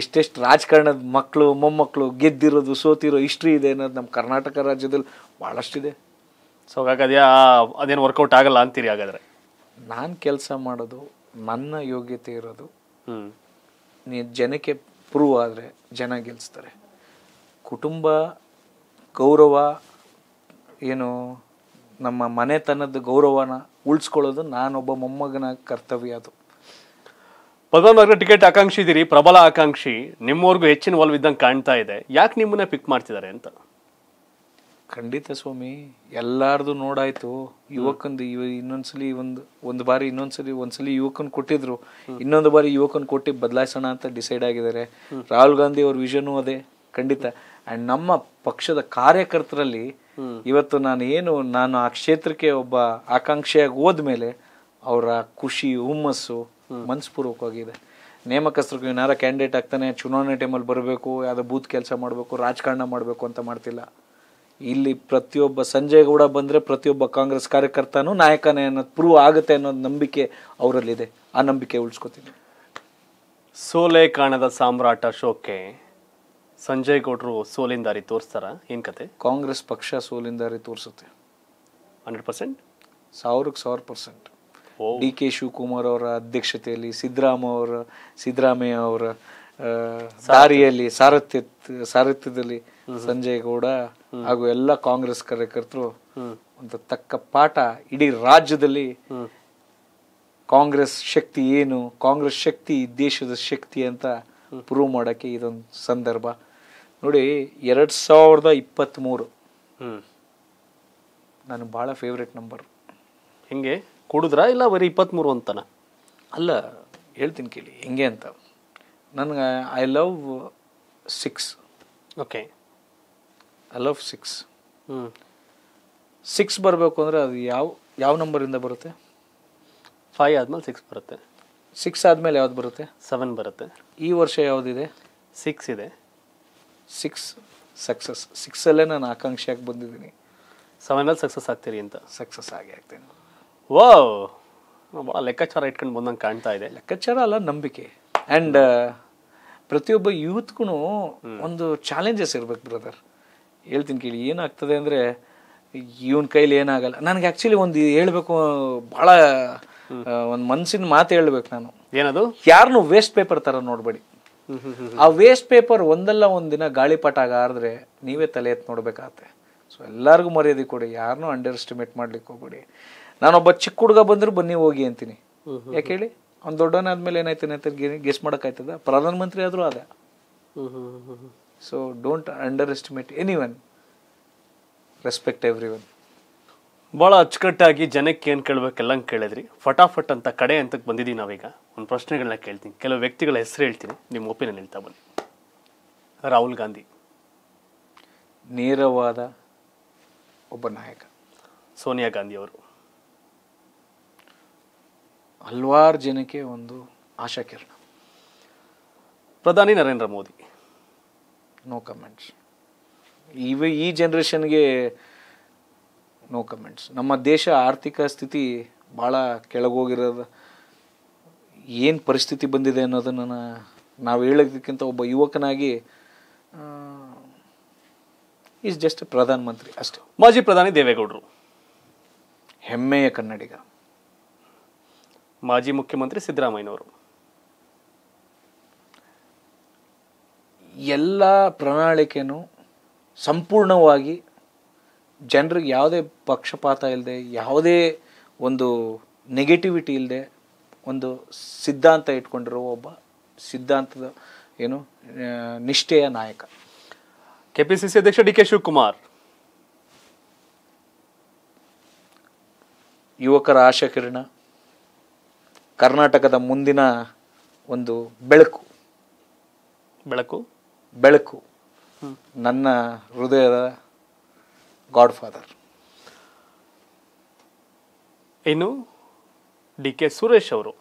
ಎಷ್ಟೆಷ್ಟು ರಾಜಕಾರಣದ ಮಕ್ಕಳು ಮೊಮ್ಮಕ್ಕಳು ಗೆದ್ದಿರೋದು ಸೋತಿರೋ ಹಿಸ್ಟ್ರಿ ಇದೆ ಅನ್ನೋದು ನಮ್ಮ ಕರ್ನಾಟಕ ರಾಜ್ಯದಲ್ಲಿ ಭಾಳಷ್ಟಿದೆ. ಸೊ ಹಾಗಾದ್ಯಾ ಅದೇನು ವರ್ಕೌಟ್ ಆಗಲ್ಲ ಅಂತೀರಿ? ಹಾಗಾದರೆ ನಾನು ಕೆಲಸ ಮಾಡೋದು ನನ್ನ ಯೋಗ್ಯತೆ ಇರೋದು ಜನಕ್ಕೆ ಪ್ರೂವ್ ಆದರೆ ಜನ ಗೆಲ್ಲಿಸ್ತಾರೆ. ಕುಟುಂಬ ಗೌರವ ಏನು ನಮ್ಮ ಮನೆತನದ ಗೌರವನ ಉಳಿಸ್ಕೊಳ್ಳೋದು ನಾನೊಬ್ಬ ಮೊಮ್ಮಗನ ಕರ್ತವ್ಯ. ಅದು ಪದ್ಮನಾಭನಗರ ಟಿಕೆಟ್ ಆಕಾಂಕ್ಷಿ ಇದ್ದೀರಿ, ಪ್ರಬಲ ಆಕಾಂಕ್ಷಿ, ನಿಮ್ಮವ್ರಿಗೂ ಹೆಚ್ಚಿನ ಒಲವಿದ್ದಂಗೆ ಕಾಣ್ತಾ ಇದೆ. ಯಾಕೆ ನಿಮ್ಮನ್ನೇ ಪಿಕ್ ಮಾಡ್ತಿದ್ದಾರೆ ಅಂತ? ಖಂಡಿತ ಸ್ವಾಮಿ, ಎಲ್ಲಾರ್ದು ನೋಡಾಯ್ತು. ಯುವಕಂದು ಇನ್ನೊಂದ್ಸಲಿ ಒಂದು ಒಂದು ಬಾರಿ ಇನ್ನೊಂದ್ಸಲಿ ಒಂದ್ಸಲಿ ಯುವಕನ್ ಕೊಟ್ಟಿದ್ರು, ಇನ್ನೊಂದು ಬಾರಿ ಯುವಕನ್ ಕೊಟ್ಟು ಬದಲಾಯಿಸೋಣ ಅಂತ ಡಿಸೈಡ್ ಆಗಿದ್ದಾರೆ. ರಾಹುಲ್ ಗಾಂಧಿ ಅವ್ರ ವಿಷನು ಅದೇ ಖಂಡಿತ. ಅಂಡ್ ನಮ್ಮ ಪಕ್ಷದ ಕಾರ್ಯಕರ್ತರಲ್ಲಿ ಇವತ್ತು ನಾನು ಏನು ನಾನು ಆ ಕ್ಷೇತ್ರಕ್ಕೆ ಒಬ್ಬ ಆಕಾಂಕ್ಷಿಯಾಗಿ ಹೋದ್ಮೇಲೆ ಅವರ ಖುಷಿ ಹುಮ್ಮಸ್ಸು ಮನಸ್ಪೂರ್ವಕವಾಗಿದೆ. ನೇಮಕಸ್ಥರು ಏನಾರ ಕ್ಯಾಂಡಿಡೇಟ್ ಆಗ್ತಾನೆ, ಚುನಾವಣೆ ಟೈಮಲ್ಲಿ ಬರಬೇಕು, ಯಾವುದೋ ಬೂತ್ ಕೆಲಸ ಮಾಡಬೇಕು, ರಾಜಕಾರಣ ಮಾಡಬೇಕು ಅಂತ ಮಾಡ್ತಿಲ್ಲ. ಇಲ್ಲಿ ಪ್ರತಿಯೊಬ್ಬ ಸಂಜಯ್ ಗೌಡ ಬಂದರೆ ಪ್ರತಿಯೊಬ್ಬ ಕಾಂಗ್ರೆಸ್ ಕಾರ್ಯಕರ್ತನೂ ನಾಯಕನೇ ಅನ್ನೋದು ಪ್ರೂವ್ ಆಗುತ್ತೆ ಅನ್ನೋದು ನಂಬಿಕೆ ಅವರಲ್ಲಿದೆ. ಆ ನಂಬಿಕೆ ಉಳಿಸ್ಕೊತೀನಿ. ಸೋಲೆ ಕಾಣದ ಸಾಮ್ರಾಟ ಅಶೋಕ್ಗೆ ಸಂಜಯ್ ಗೌಡರು ಸೋಲಿನ ದಾರಿ ತೋರಿಸ್ತಾರ, ಏನು ಕತೆ? ಕಾಂಗ್ರೆಸ್ ಪಕ್ಷ ಸೋಲಿನ ದಾರಿ ತೋರಿಸುತ್ತೆ, ಹಂಡ್ರೆಡ್ ಪರ್ಸೆಂಟ್, ಸಾವಿರಕ್ಕೆ ಸಾವಿರ ಪರ್ಸೆಂಟ್. ಡಿ ಕೆ ಶಿವಕುಮಾರ್ ಅವರ ಅಧ್ಯಕ್ಷತೆಯಲ್ಲಿ ಸಿದ್ದರಾಮಯ್ಯ ಅವರ ಸಿದ್ದರಾಮಯ್ಯ ಅವರ ದಾರಿಯಲ್ಲಿ ಸಾರಥ್ಯ ಸಾರಥ್ಯದಲ್ಲಿ ಸಂಜಯ್ ಗೌಡ ಹಾಗೂ ಎಲ್ಲ ಕಾಂಗ್ರೆಸ್ ಕಾರ್ಯಕರ್ತರು ಒಂದು ತಕ್ಕ ಪಾಠ ಇಡೀ ರಾಜ್ಯದಲ್ಲಿ ಕಾಂಗ್ರೆಸ್ ಶಕ್ತಿ ಏನು, ಕಾಂಗ್ರೆಸ್ ಶಕ್ತಿ ದೇಶದ ಶಕ್ತಿ ಅಂತ ಪ್ರೂವ್ ಮಾಡೋಕ್ಕೆ ಇದೊಂದು ಸಂದರ್ಭ. ನೋಡಿ, ಎರಡು ಸಾವಿರದ ಇಪ್ಪತ್ತ್ ಮೂರು ನಾನು ಭಾಳ ಫೇವ್ರೆಟ್ ನಂಬರ್. ಹೆಂಗೆ ಕುಡಿದ್ರಾ ಇಲ್ಲ ಬರೀ ಇಪ್ಪತ್ತ್ಮೂರು ಅಂತಾನ? ಅಲ್ಲ, ಹೇಳ್ತೀನಿ ಕೇಳಿ ಹೆಂಗೆ ಅಂತ. ನನಗೆ I love six. Okay, I love six. ಹ್ಞೂ, ಸಿಕ್ಸ್ ಬರಬೇಕು ಅಂದರೆ ಅದು ಯಾವ ಯಾವ ನಂಬರಿಂದ ಬರುತ್ತೆ? ಫೈವ್ ಆದಮೇಲೆ ಸಿಕ್ಸ್ ಬರುತ್ತೆ. ಸಿಕ್ಸ್ ಆದಮೇಲೆ ಯಾವ್ದು ಬರುತ್ತೆ? ಸೆವೆನ್ ಬರುತ್ತೆ. ಈ ವರ್ಷ ಯಾವುದಿದೆ? ಸಿಕ್ಸ್ ಇದೆ. ಸಿಕ್ಸ್ ಸಕ್ಸಸ್, ಸಿಕ್ಸಲ್ಲೇ ನಾನು ಆಕಾಂಕ್ಷೆಯಾಗಿ ಬಂದಿದ್ದೀನಿ. ಸೆವೆನಲ್ಲಿ ಸಕ್ಸಸ್ ಆಗ್ತೀರಿ ಅಂತ? ಸಕ್ಸಸ್ ಆಗಿ ಆಗ್ತೀನಿ. ಓ, ಭಾಳ ಲೆಕ್ಕಾಚಾರ ಇಟ್ಕೊಂಡು ಬಂದಂಗೆ ಕಾಣ್ತಾ ಇದೆ. ಲೆಕ್ಕಾಚಾರ ಅಲ್ಲ, ನಂಬಿಕೆ. ಆ್ಯಂಡ್ ಪ್ರತಿಯೊಬ್ಬ ಯೂತ್ಗೂ ಒಂದು ಚಾಲೆಂಜಸ್ ಇರಬೇಕು ಬ್ರದರ್. ಹೇಳ್ತೀನಿ ಕೇಳಿ, ಏನಾಗ್ತದೆ ಅಂದರೆ ಇವನ ಕೈಲಿ ಏನಾಗಲ್ಲ. ನನಗೆ ಆ್ಯಕ್ಚುಲಿ ಒಂದು ಹೇಳಬೇಕು, ಭಾಳ ಒಂದು ಮನಸ್ಸಿನ ಮಾತು ಹೇಳ್ಬೇಕು ನಾನು. ಏನದು? ಯಾರನ್ನೂ ವೇಸ್ಟ್ ಪೇಪರ್ ಥರ ನೋಡಬೇಡಿ. ಆ ವೇಸ್ಟ್ ಪೇಪರ್ ಒಂದಲ್ಲ ಒಂದು ದಿನ ಗಾಳಿಪಟ ಆಗಾದ್ರೆ ನೀವೇ ತಲೆ ಎತ್ತಿ ನೋಡಬೇಕಾಗತ್ತೆ. ಸೊ ಎಲ್ಲರಿಗೂ ಮರ್ಯಾದೆ ಕೊಡಿ, ಯಾರನ್ನೂ ಅಂಡರ್ ಎಸ್ಟಿಮೇಟ್ ಮಾಡ್ಲಿಕ್ಕೆ ಹೋಗ್ಬೇಡಿ. ನಾನೊಬ್ಬ ಚಿಕ್ಕ ಹುಡುಗ ಬಂದರೂ ಬನ್ನಿ ಹೋಗಿ ಅಂತೀನಿ, ಯಾಕೆ ಹೇಳಿ? ಅವ್ನು ದೊಡ್ಡವನಾದ್ಮೇಲೆ ಏನಾಯ್ತಾನೆ ಅಂತ ಗೆಸ್ ಮಾಡೋಕ್ಕಾಯ್ತದ? ಪ್ರಧಾನಮಂತ್ರಿ ಆದರೂ ಅದೇ. So don't underestimate anyone, respect everyone. ಭಾಳ ಅಚ್ಚುಕಟ್ಟಾಗಿ ಜನಕ್ಕೆ ಏನು ಕೇಳಬೇಕೆಲ್ಲ ಕೇಳಿದ್ರಿ. ಫಟಾಫಟ್ ಅಂತ ಕಡೆ ಅಂತಕ್ಕೆ ಬಂದಿದ್ದೀವಿ ನಾವೀಗ. ಒಂದು ಪ್ರಶ್ನೆಗಳನ್ನ ಕೇಳ್ತೀನಿ, ಕೆಲವು ವ್ಯಕ್ತಿಗಳ ಹೆಸರು ಹೇಳ್ತೀನಿ, ನಿಮ್ಮ ಒಪಿನಿಯನ್ ಹೇಳ್ತಾ ಬನ್ನಿ. ರಾಹುಲ್ ಗಾಂಧಿ ನೇರವಾದ ಒಬ್ಬ ನಾಯಕ. ಸೋನಿಯಾ ಗಾಂಧಿ ಅವರು ಹಲವಾರು ಜನಕ್ಕೆ ಒಂದು ಆಶಾಕಿರಣ. ಪ್ರಧಾನಿ ನರೇಂದ್ರ ಮೋದಿ ನೋ ಕಮೆಂಟ್ಸ್. ಇವ ಈ ಜನ್ರೇಷನ್ಗೆ ನೋ ಕಮೆಂಟ್ಸ್. ನಮ್ಮ ದೇಶ ಆರ್ಥಿಕ ಸ್ಥಿತಿ ಭಾಳ ಕೆಳಗೋಗಿರೋದು, ಏನು ಪರಿಸ್ಥಿತಿ ಬಂದಿದೆ ಅನ್ನೋದನ್ನು ನಾವು ಹೇಳೋದಕ್ಕಿಂತ ಒಬ್ಬ ಯುವಕನಾಗಿ ಈಸ್ ಜಸ್ಟ್ ಪ್ರಧಾನ ಮಂತ್ರಿ ಅಷ್ಟೇ. ಮಾಜಿ ಪ್ರಧಾನಿ ದೇವೇಗೌಡರು ಹೆಮ್ಮೆಯ ಕನ್ನಡಿಗ. ಮಾಜಿ ಮುಖ್ಯಮಂತ್ರಿ ಸಿದ್ದರಾಮಯ್ಯನವರು ಎಲ್ಲ ಪ್ರಣಾಳಿಕೆಯೂ ಸಂಪೂರ್ಣವಾಗಿ ಜನರಿಗೆ ಯಾವುದೇ ಪಕ್ಷಪಾತ ಇಲ್ಲದೆ, ಯಾವುದೇ ಒಂದು ನೆಗೆಟಿವಿಟಿ ಇಲ್ಲದೆ ಒಂದು ಸಿದ್ಧಾಂತ ಇಟ್ಕೊಂಡಿರೋ ಒಬ್ಬ ಸಿದ್ಧಾಂತದ ಏನು ನಿಷ್ಠೆಯ ನಾಯಕ. ಕೆ ಪಿ ಸಿ ಸಿ ಅಧ್ಯಕ್ಷ ಡಿ ಕೆ ಶಿವಕುಮಾರ್ ಯುವಕರ ಆಶಕಿರಣ, ಕರ್ನಾಟಕದ ಮುಂದಿನ ಒಂದು ಬೆಳಕು ಬೆಳಕು ಬೆಳಕು ನನ್ನ ಹೃದಯದ ಗಾಡ್ಫಾದರ್. ಇನ್ನು ಡಿ ಕೆ ಸುರೇಶ್ ಅವರು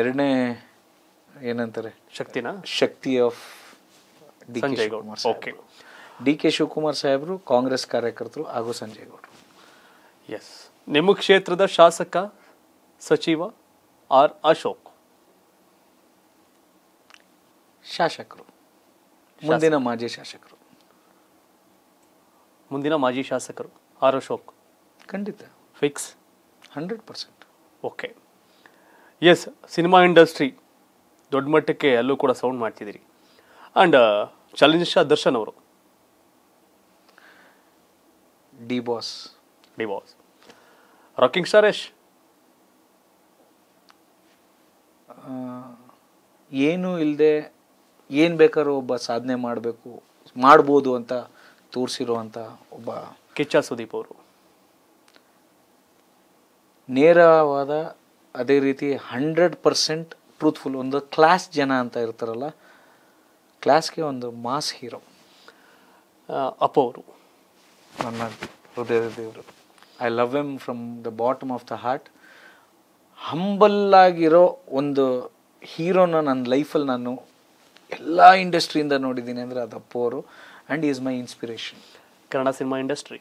ಎರಡನೇ ಏನಂತಾರೆ ಶಕ್ತಿನ ಶಕ್ತಿ of D K Shivakumar. Okay, D K Shivakumar ಸಾಹೇಬರು ಕಾಂಗ್ರೆಸ್ ಕಾರ್ಯಕರ್ತರು ಹಾಗೂ ಸಂಜಯ್ ಗೌಡರು. ಎಸ್, ನಿಮ್ಮ ಕ್ಷೇತ್ರದ ಶಾಸಕ ಸಚಿವ ಆರ್ ಅಶೋಕ್ ಶಾಸಕರು, ಮುಂದಿನ ಮಾಜಿ ಶಾಸಕರು ಮುಂದಿನ ಮಾಜಿ ಶಾಸಕರು ಆರ್ ಅಶೋಕ್ ಖಂಡಿತ fix hundred percent. Okay, yes, cinema industry ದೊಡ್ಡ ಮಟ್ಟಕ್ಕೆ ಅಲ್ಲೂ ಕೂಡ ಸೌಂಡ್ ಮಾಡ್ತಿದ್ದೀರಿ. ಆ್ಯಂಡ್ ಚಾಲೆಂಜ್ ಶಾ ದರ್ಶನ್ ಅವರು ಡಿ-ಬಾಸ್ ಡಿ-ಬಾಸ್ ರಾಕಿಂಗ್ ಸುರೇಶ್ ಏನೂ ಇಲ್ಲದೆ ಏನು ಬೇಕಾದ್ರೂ ಒಬ್ಬ ಸಾಧನೆ ಮಾಡಬೇಕು ಮಾಡ್ಬೋದು ಅಂತ ತೋರಿಸಿರುವಂಥ ಒಬ್ಬ ಕಿಚ್ಚ ಸುದೀಪ್ ಅವರು. ನೇರವಾದ ಅದೇ ರೀತಿ ಹಂಡ್ರೆಡ್ ಪರ್ಸೆಂಟ್ ಟ್ರೂತ್ಫುಲ್ ಒಂದು ಕ್ಲಾಸ್ ಜನ ಅಂತ ಇರ್ತಾರಲ್ಲ, ಕ್ಲಾಸ್ಗೆ ಒಂದು ಮಾಸ್ ಹೀರೋ ಅಪ್ಪ ಅವರು ನನ್ನ ಹೃದಯದ ದೇವರು. I love him from the bottom of the heart. ಹಂಬಲ್ಲಾಗಿರೋ ಒಂದು ಹೀರೋನ ನನ್ನ ಲೈಫಲ್ಲಿ ನಾನು ಎಲ್ಲ ಇಂಡಸ್ಟ್ರಿಯಿಂದ ನೋಡಿದ್ದೀನಿ ಅಂದರೆ ಅದು ಅಪ್ಪು ಅವರು. And is my inspiration. Kannada cinema industry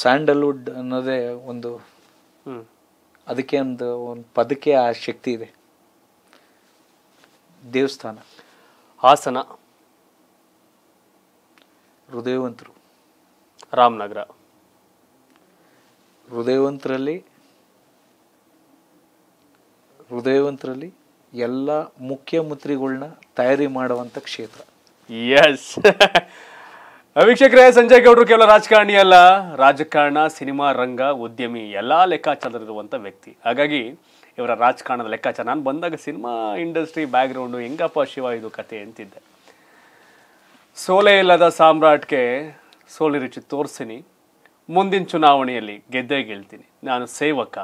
Sandalwood ಅನ್ನೋದೇ ಒಂದು ಅದಕ್ಕೆ ಒಂದು ಒಂದು ಪದಕ್ಕೆ ಆ ಶಕ್ತಿ ಇದೆ. ದೇವಸ್ಥಾನ, ಹಾಸನ, ಹೃದಯವಂತರು, ರಾಮನಗರ, ಹೃದಯವಂತರಲ್ಲಿ ಹೃದಯವಂತರಲ್ಲಿ ಎಲ್ಲ ಮುಖ್ಯಮಂತ್ರಿಗಳನ್ನ ತಯಾರಿ ಮಾಡುವಂಥ ಕ್ಷೇತ್ರ. ಎಸ್ ವೀಕ್ಷಕರೇ, ಸಂಜಯ್ ಗೌಡರು ಕೇವಲ ರಾಜಕಾರಣಿ ಅಲ್ಲ, ರಾಜಕಾರಣ, ಸಿನಿಮಾ ರಂಗ, ಉದ್ಯಮಿ, ಎಲ್ಲ ಲೆಕ್ಕಾಚಾರದಲ್ಲಿರುವಂಥ ವ್ಯಕ್ತಿ. ಹಾಗಾಗಿ ಇವರ ರಾಜಕಾರಣದ ಲೆಕ್ಕಾಚಾರ ನಾನು ಬಂದಾಗ ಸಿನಿಮಾ ಇಂಡಸ್ಟ್ರಿ ಬ್ಯಾಕ್ಗ್ರೌಂಡು ಹೆಂಗಪ್ಪ ಶಿವ ಇದು ಕತೆ ಅಂತಿದ್ದೆ. ಸೋಲೇ ಇಲ್ಲದ ಸಾಮ್ರಾಟ್ಗೆ ಸೋಲಿ ರುಚಿ ತೋರಿಸ್ತೀನಿ, ಮುಂದಿನ ಚುನಾವಣೆಯಲ್ಲಿ ಗೆದ್ದೇ ಗೆಲ್ತೀನಿ, ನಾನು ಸೇವಕ,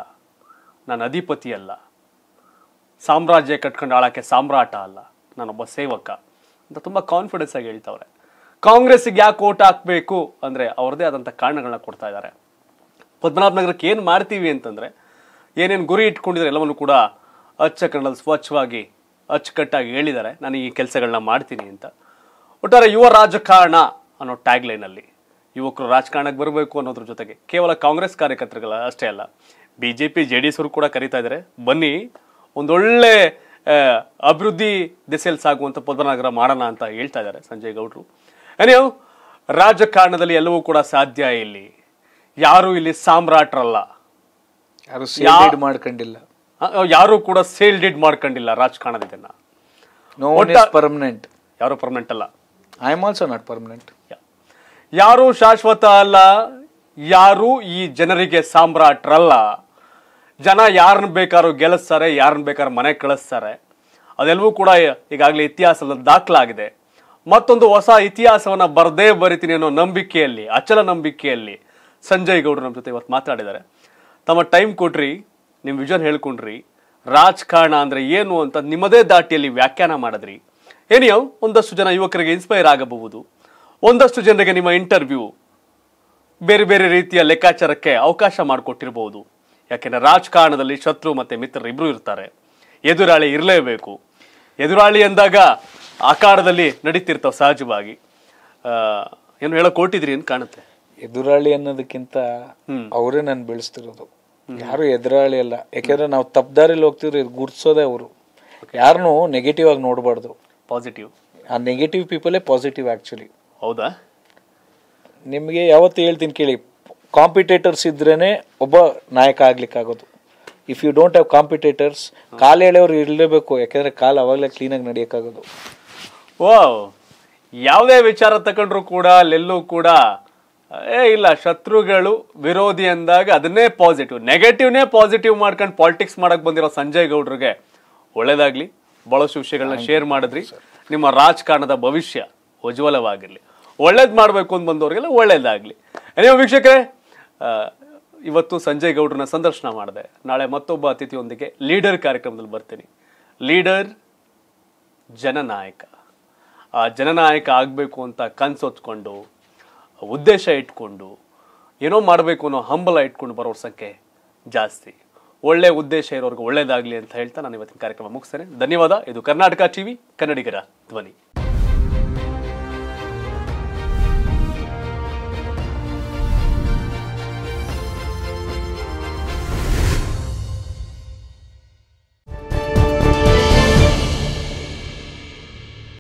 ನಾನು ಅಧಿಪತಿ ಅಲ್ಲ, ಸಾಮ್ರಾಜ್ಯ ಕಟ್ಕೊಂಡು ಆಳಕ್ಕೆ ಸಾಮ್ರಾಟ ಅಲ್ಲ, ನಾನೊಬ್ಬ ಸೇವಕ ಅಂತ ತುಂಬ ಕಾನ್ಫಿಡೆನ್ಸ್ ಆಗಿ ಹೇಳ್ತಾವ್ರೆ. ಕಾಂಗ್ರೆಸ್ಸಿಗೆ ಯಾಕೆ ಓಟ್ ಹಾಕಬೇಕು ಅಂದರೆ ಅವ್ರದ್ದೇ ಆದಂಥ ಕಾರಣಗಳನ್ನ ಕೊಡ್ತಾ ಇದ್ದಾರೆ. ಪದ್ಮನಾಭನಗರಕ್ಕೆ ಏನು ಮಾಡ್ತೀವಿ ಅಂತಂದರೆ ಏನೇನು ಗುರಿ ಇಟ್ಕೊಂಡಿದ್ದಾರೆ ಎಲ್ಲವನ್ನು ಕೂಡ ಅಚ್ಚ ಕನ್ನಡದಲ್ಲಿ ಸ್ವಚ್ಛವಾಗಿ ಅಚ್ಚುಕಟ್ಟಾಗಿ ಹೇಳಿದ್ದಾರೆ, ನಾನು ಈ ಕೆಲಸಗಳನ್ನ ಮಾಡ್ತೀನಿ ಅಂತ. ಒಟ್ಟಾರೆ ಯುವ ರಾಜಕಾರಣ ಅನ್ನೋ ಟ್ಯಾಗ್ಲೈನಲ್ಲಿ ಯುವಕರು ರಾಜಕಾರಣಕ್ಕೆ ಬರಬೇಕು ಅನ್ನೋದ್ರ ಜೊತೆಗೆ ಕೇವಲ ಕಾಂಗ್ರೆಸ್ ಕಾರ್ಯಕರ್ತರುಗಳ ಅಷ್ಟೇ ಅಲ್ಲ, B J P J D S ಅವರು ಕೂಡ ಕರೀತಾ ಇದ್ದಾರೆ, ಬನ್ನಿ ಒಂದೊಳ್ಳೆ ಅಭಿವೃದ್ಧಿ ದಿಸೆಯಲ್ಲಿ ಸಾಗುವಂಥ ಪದ್ಮನಾಭನಗರ ಮಾಡೋಣ ಅಂತ ಹೇಳ್ತಾ ಇದ್ದಾರೆ ಸಂಜಯ್ ಗೌಡರು. ಅನಿಯೋ, ರಾಜಕಾರಣದಲ್ಲಿ ಎಲ್ಲವೂ ಕೂಡ ಸಾಧ್ಯ. ಇಲ್ಲಿ ಯಾರೂ ಇಲ್ಲಿ ಸಾಮ್ರಾಟ್ರಲ್ಲ, ಮಾಡ್ಕೊಂಡಿಲ್ಲ, ಯಾರು ಕೂಡ ಸೇಲ್ಡೆಡ್ ಮಾಡ್ಕೊಂಡಿಲ್ಲ ರಾಜಕಾರಣದ ಇದನ್ನು. ಪರ್ಮನೆಂಟ್ ಯಾರು ಪರ್ಮನೆಂಟ್ ಅಲ್ಲ, I am also not permanent. ಯಾರೂ ಶಾಶ್ವತ ಅಲ್ಲ, ಯಾರೂ ಈ ಜನರಿಗೆ ಸಾಮ್ರಾಟ್ರಲ್ಲ. ಜನ ಯಾರನ್ನ ಬೇಕಾದ್ರೂ ಗೆಲ್ಲಿಸ್ತಾರೆ, ಯಾರನ್ನ ಬೇಕಾದ್ರೂ ಮನೆ ಕಳಿಸ್ತಾರೆ. ಅದೆಲ್ಲವೂ ಕೂಡ ಈಗಾಗಲೇ ಇತಿಹಾಸದ ದಾಖಲಾಗಿದೆ. ಮತ್ತೊಂದು ಹೊಸ ಇತಿಹಾಸವನ್ನು ಬರದೇ ಬರಿತೀನಿ ಅನ್ನೋ ನಂಬಿಕೆಯಲ್ಲಿ, ಅಚಲ ನಂಬಿಕೆಯಲ್ಲಿ ಸಂಜಯ್ ಗೌಡರು ನಮ್ಮ ಜೊತೆ ಇವತ್ತು ಮಾತಾಡಿದ್ದಾರೆ. ತಮ್ಮ ಟೈಮ್ ಕೊಟ್ರಿ, ನಿಮ್ಮ ವಿಷನ್ ಹೇಳ್ಕೊಂಡ್ರಿ, ರಾಜಕಾರಣ ಅಂದರೆ ಏನು ಅಂತ ನಿಮ್ಮದೇ ದಾಟಿಯಲ್ಲಿ ವ್ಯಾಖ್ಯಾನ ಮಾಡಿದ್ರಿ. ಏನಿಯೋ, ಒಂದಷ್ಟು ಜನ ಯುವಕರಿಗೆ ಇನ್ಸ್ಪೈರ್ ಆಗಬಹುದು, ಒಂದಷ್ಟು ಜನರಿಗೆ ನಿಮ್ಮ ಇಂಟರ್ವ್ಯೂ ಬೇರೆ ಬೇರೆ ರೀತಿಯ ಲೆಕ್ಕಾಚಾರಕ್ಕೆ ಅವಕಾಶ ಮಾಡಿಕೊಟ್ಟಿರಬಹುದು. ಯಾಕೆಂದರೆ ರಾಜಕಾರಣದಲ್ಲಿ ಶತ್ರು ಮತ್ತು ಮಿತ್ರರು ಇಬ್ಬರು ಇರ್ತಾರೆ, ಎದುರಾಳಿ ಇರಲೇಬೇಕು. ಎದುರಾಳಿ ಅಂದಾಗ ಆಕಾರದಲ್ಲಿ ನಡೀತಿರ್ತಾವೆ ಸಹಜವಾಗಿ. ಏನು ಹೇಳೋ ಕೊಟ್ಟಿದ್ರಿ ಅಂತ ಕಾಣುತ್ತೆ. ಎದುರಾಳಿ ಅನ್ನೋದಕ್ಕಿಂತ ಅವರೇ ನಾನು ಬೆಳೆಸ್ತಿರೋದು, ಯಾರು ಎದುರಾಳಿ ಅಲ್ಲ. ಯಾಕೆಂದರೆ ನಾವು ತಪ್ಪದಾರಿಲಿ ಹೋಗ್ತಿದ್ರೆ ಇದು ಗುರ್ಸೋದೇ ಅವರು. ಯಾರನ್ನೂ ನೆಗೆಟಿವ್ ಆಗಿ ನೋಡಬಾರ್ದು, ಪಾಸಿಟಿವ್. ಆ ನೆಗೆಟಿವ್ ಪೀಪಲೇ ಪಾಸಿಟಿವ್ ಆ್ಯಕ್ಚುಲಿ. ಹೌದಾ, ನಿಮಗೆ ಯಾವತ್ತು ಹೇಳ್ತೀನಿ ಕೇಳಿ, ಕಾಂಪಿಟೇಟರ್ಸ್ ಇದ್ರೇ ಒಬ್ಬ ನಾಯಕ ಆಗ್ಲಿಕ್ಕಾಗೋದು. If you don't have competitors, clean. Wow. Yavade vichara takandru kuda, lellu kuda. Eh, illa shatrugalu, virodhi andaga adane positive. Negative ne positive mark and politics madak bandira Sanjay Gowdruge. Oledagli, balastu vishayagalna share madidri. Nimma rajkaranada bhavishya ujwalavagirli. Oledadu madabeku ant bandavrigella oledagli. Anyway, veekshakare, ಇವತ್ತು ಸಂಜಯ್ ಗೌಡ್ರನ ಸಂದರ್ಶನ ಮಾಡಿದೆ. ನಾಳೆ ಮತ್ತೊಬ್ಬ ಅತಿಥಿಯೊಂದಿಗೆ leader ಕಾರ್ಯಕ್ರಮದಲ್ಲಿ ಬರ್ತೀನಿ. Leader ಜನನಾಯಕ. ಆ ಜನನಾಯಕ ಆಗಬೇಕು ಅಂತ ಕನಸು ಹೊತ್ತುಕೊಂಡು ಉದ್ದೇಶ ಇಟ್ಕೊಂಡು ಏನೋ ಮಾಡಬೇಕು ಅನ್ನೋ ಹಂಬಲ ಇಟ್ಕೊಂಡು ಬರೋರ ಸಂಖ್ಯೆ ಜಾಸ್ತಿ. ಒಳ್ಳೆ ಉದ್ದೇಶ ಇರೋರಿಗೆ ಒಳ್ಳೆಯದಾಗಲಿ ಅಂತ ಹೇಳ್ತಾ ನಾನು ಇವತ್ತಿನ ಕಾರ್ಯಕ್ರಮ ಮುಗಿಸ್ತೇನೆ. ಧನ್ಯವಾದ. ಇದು ಕರ್ನಾಟಕ ಟಿವಿ ಕನ್ನಡಿಗರ ಧ್ವನಿ.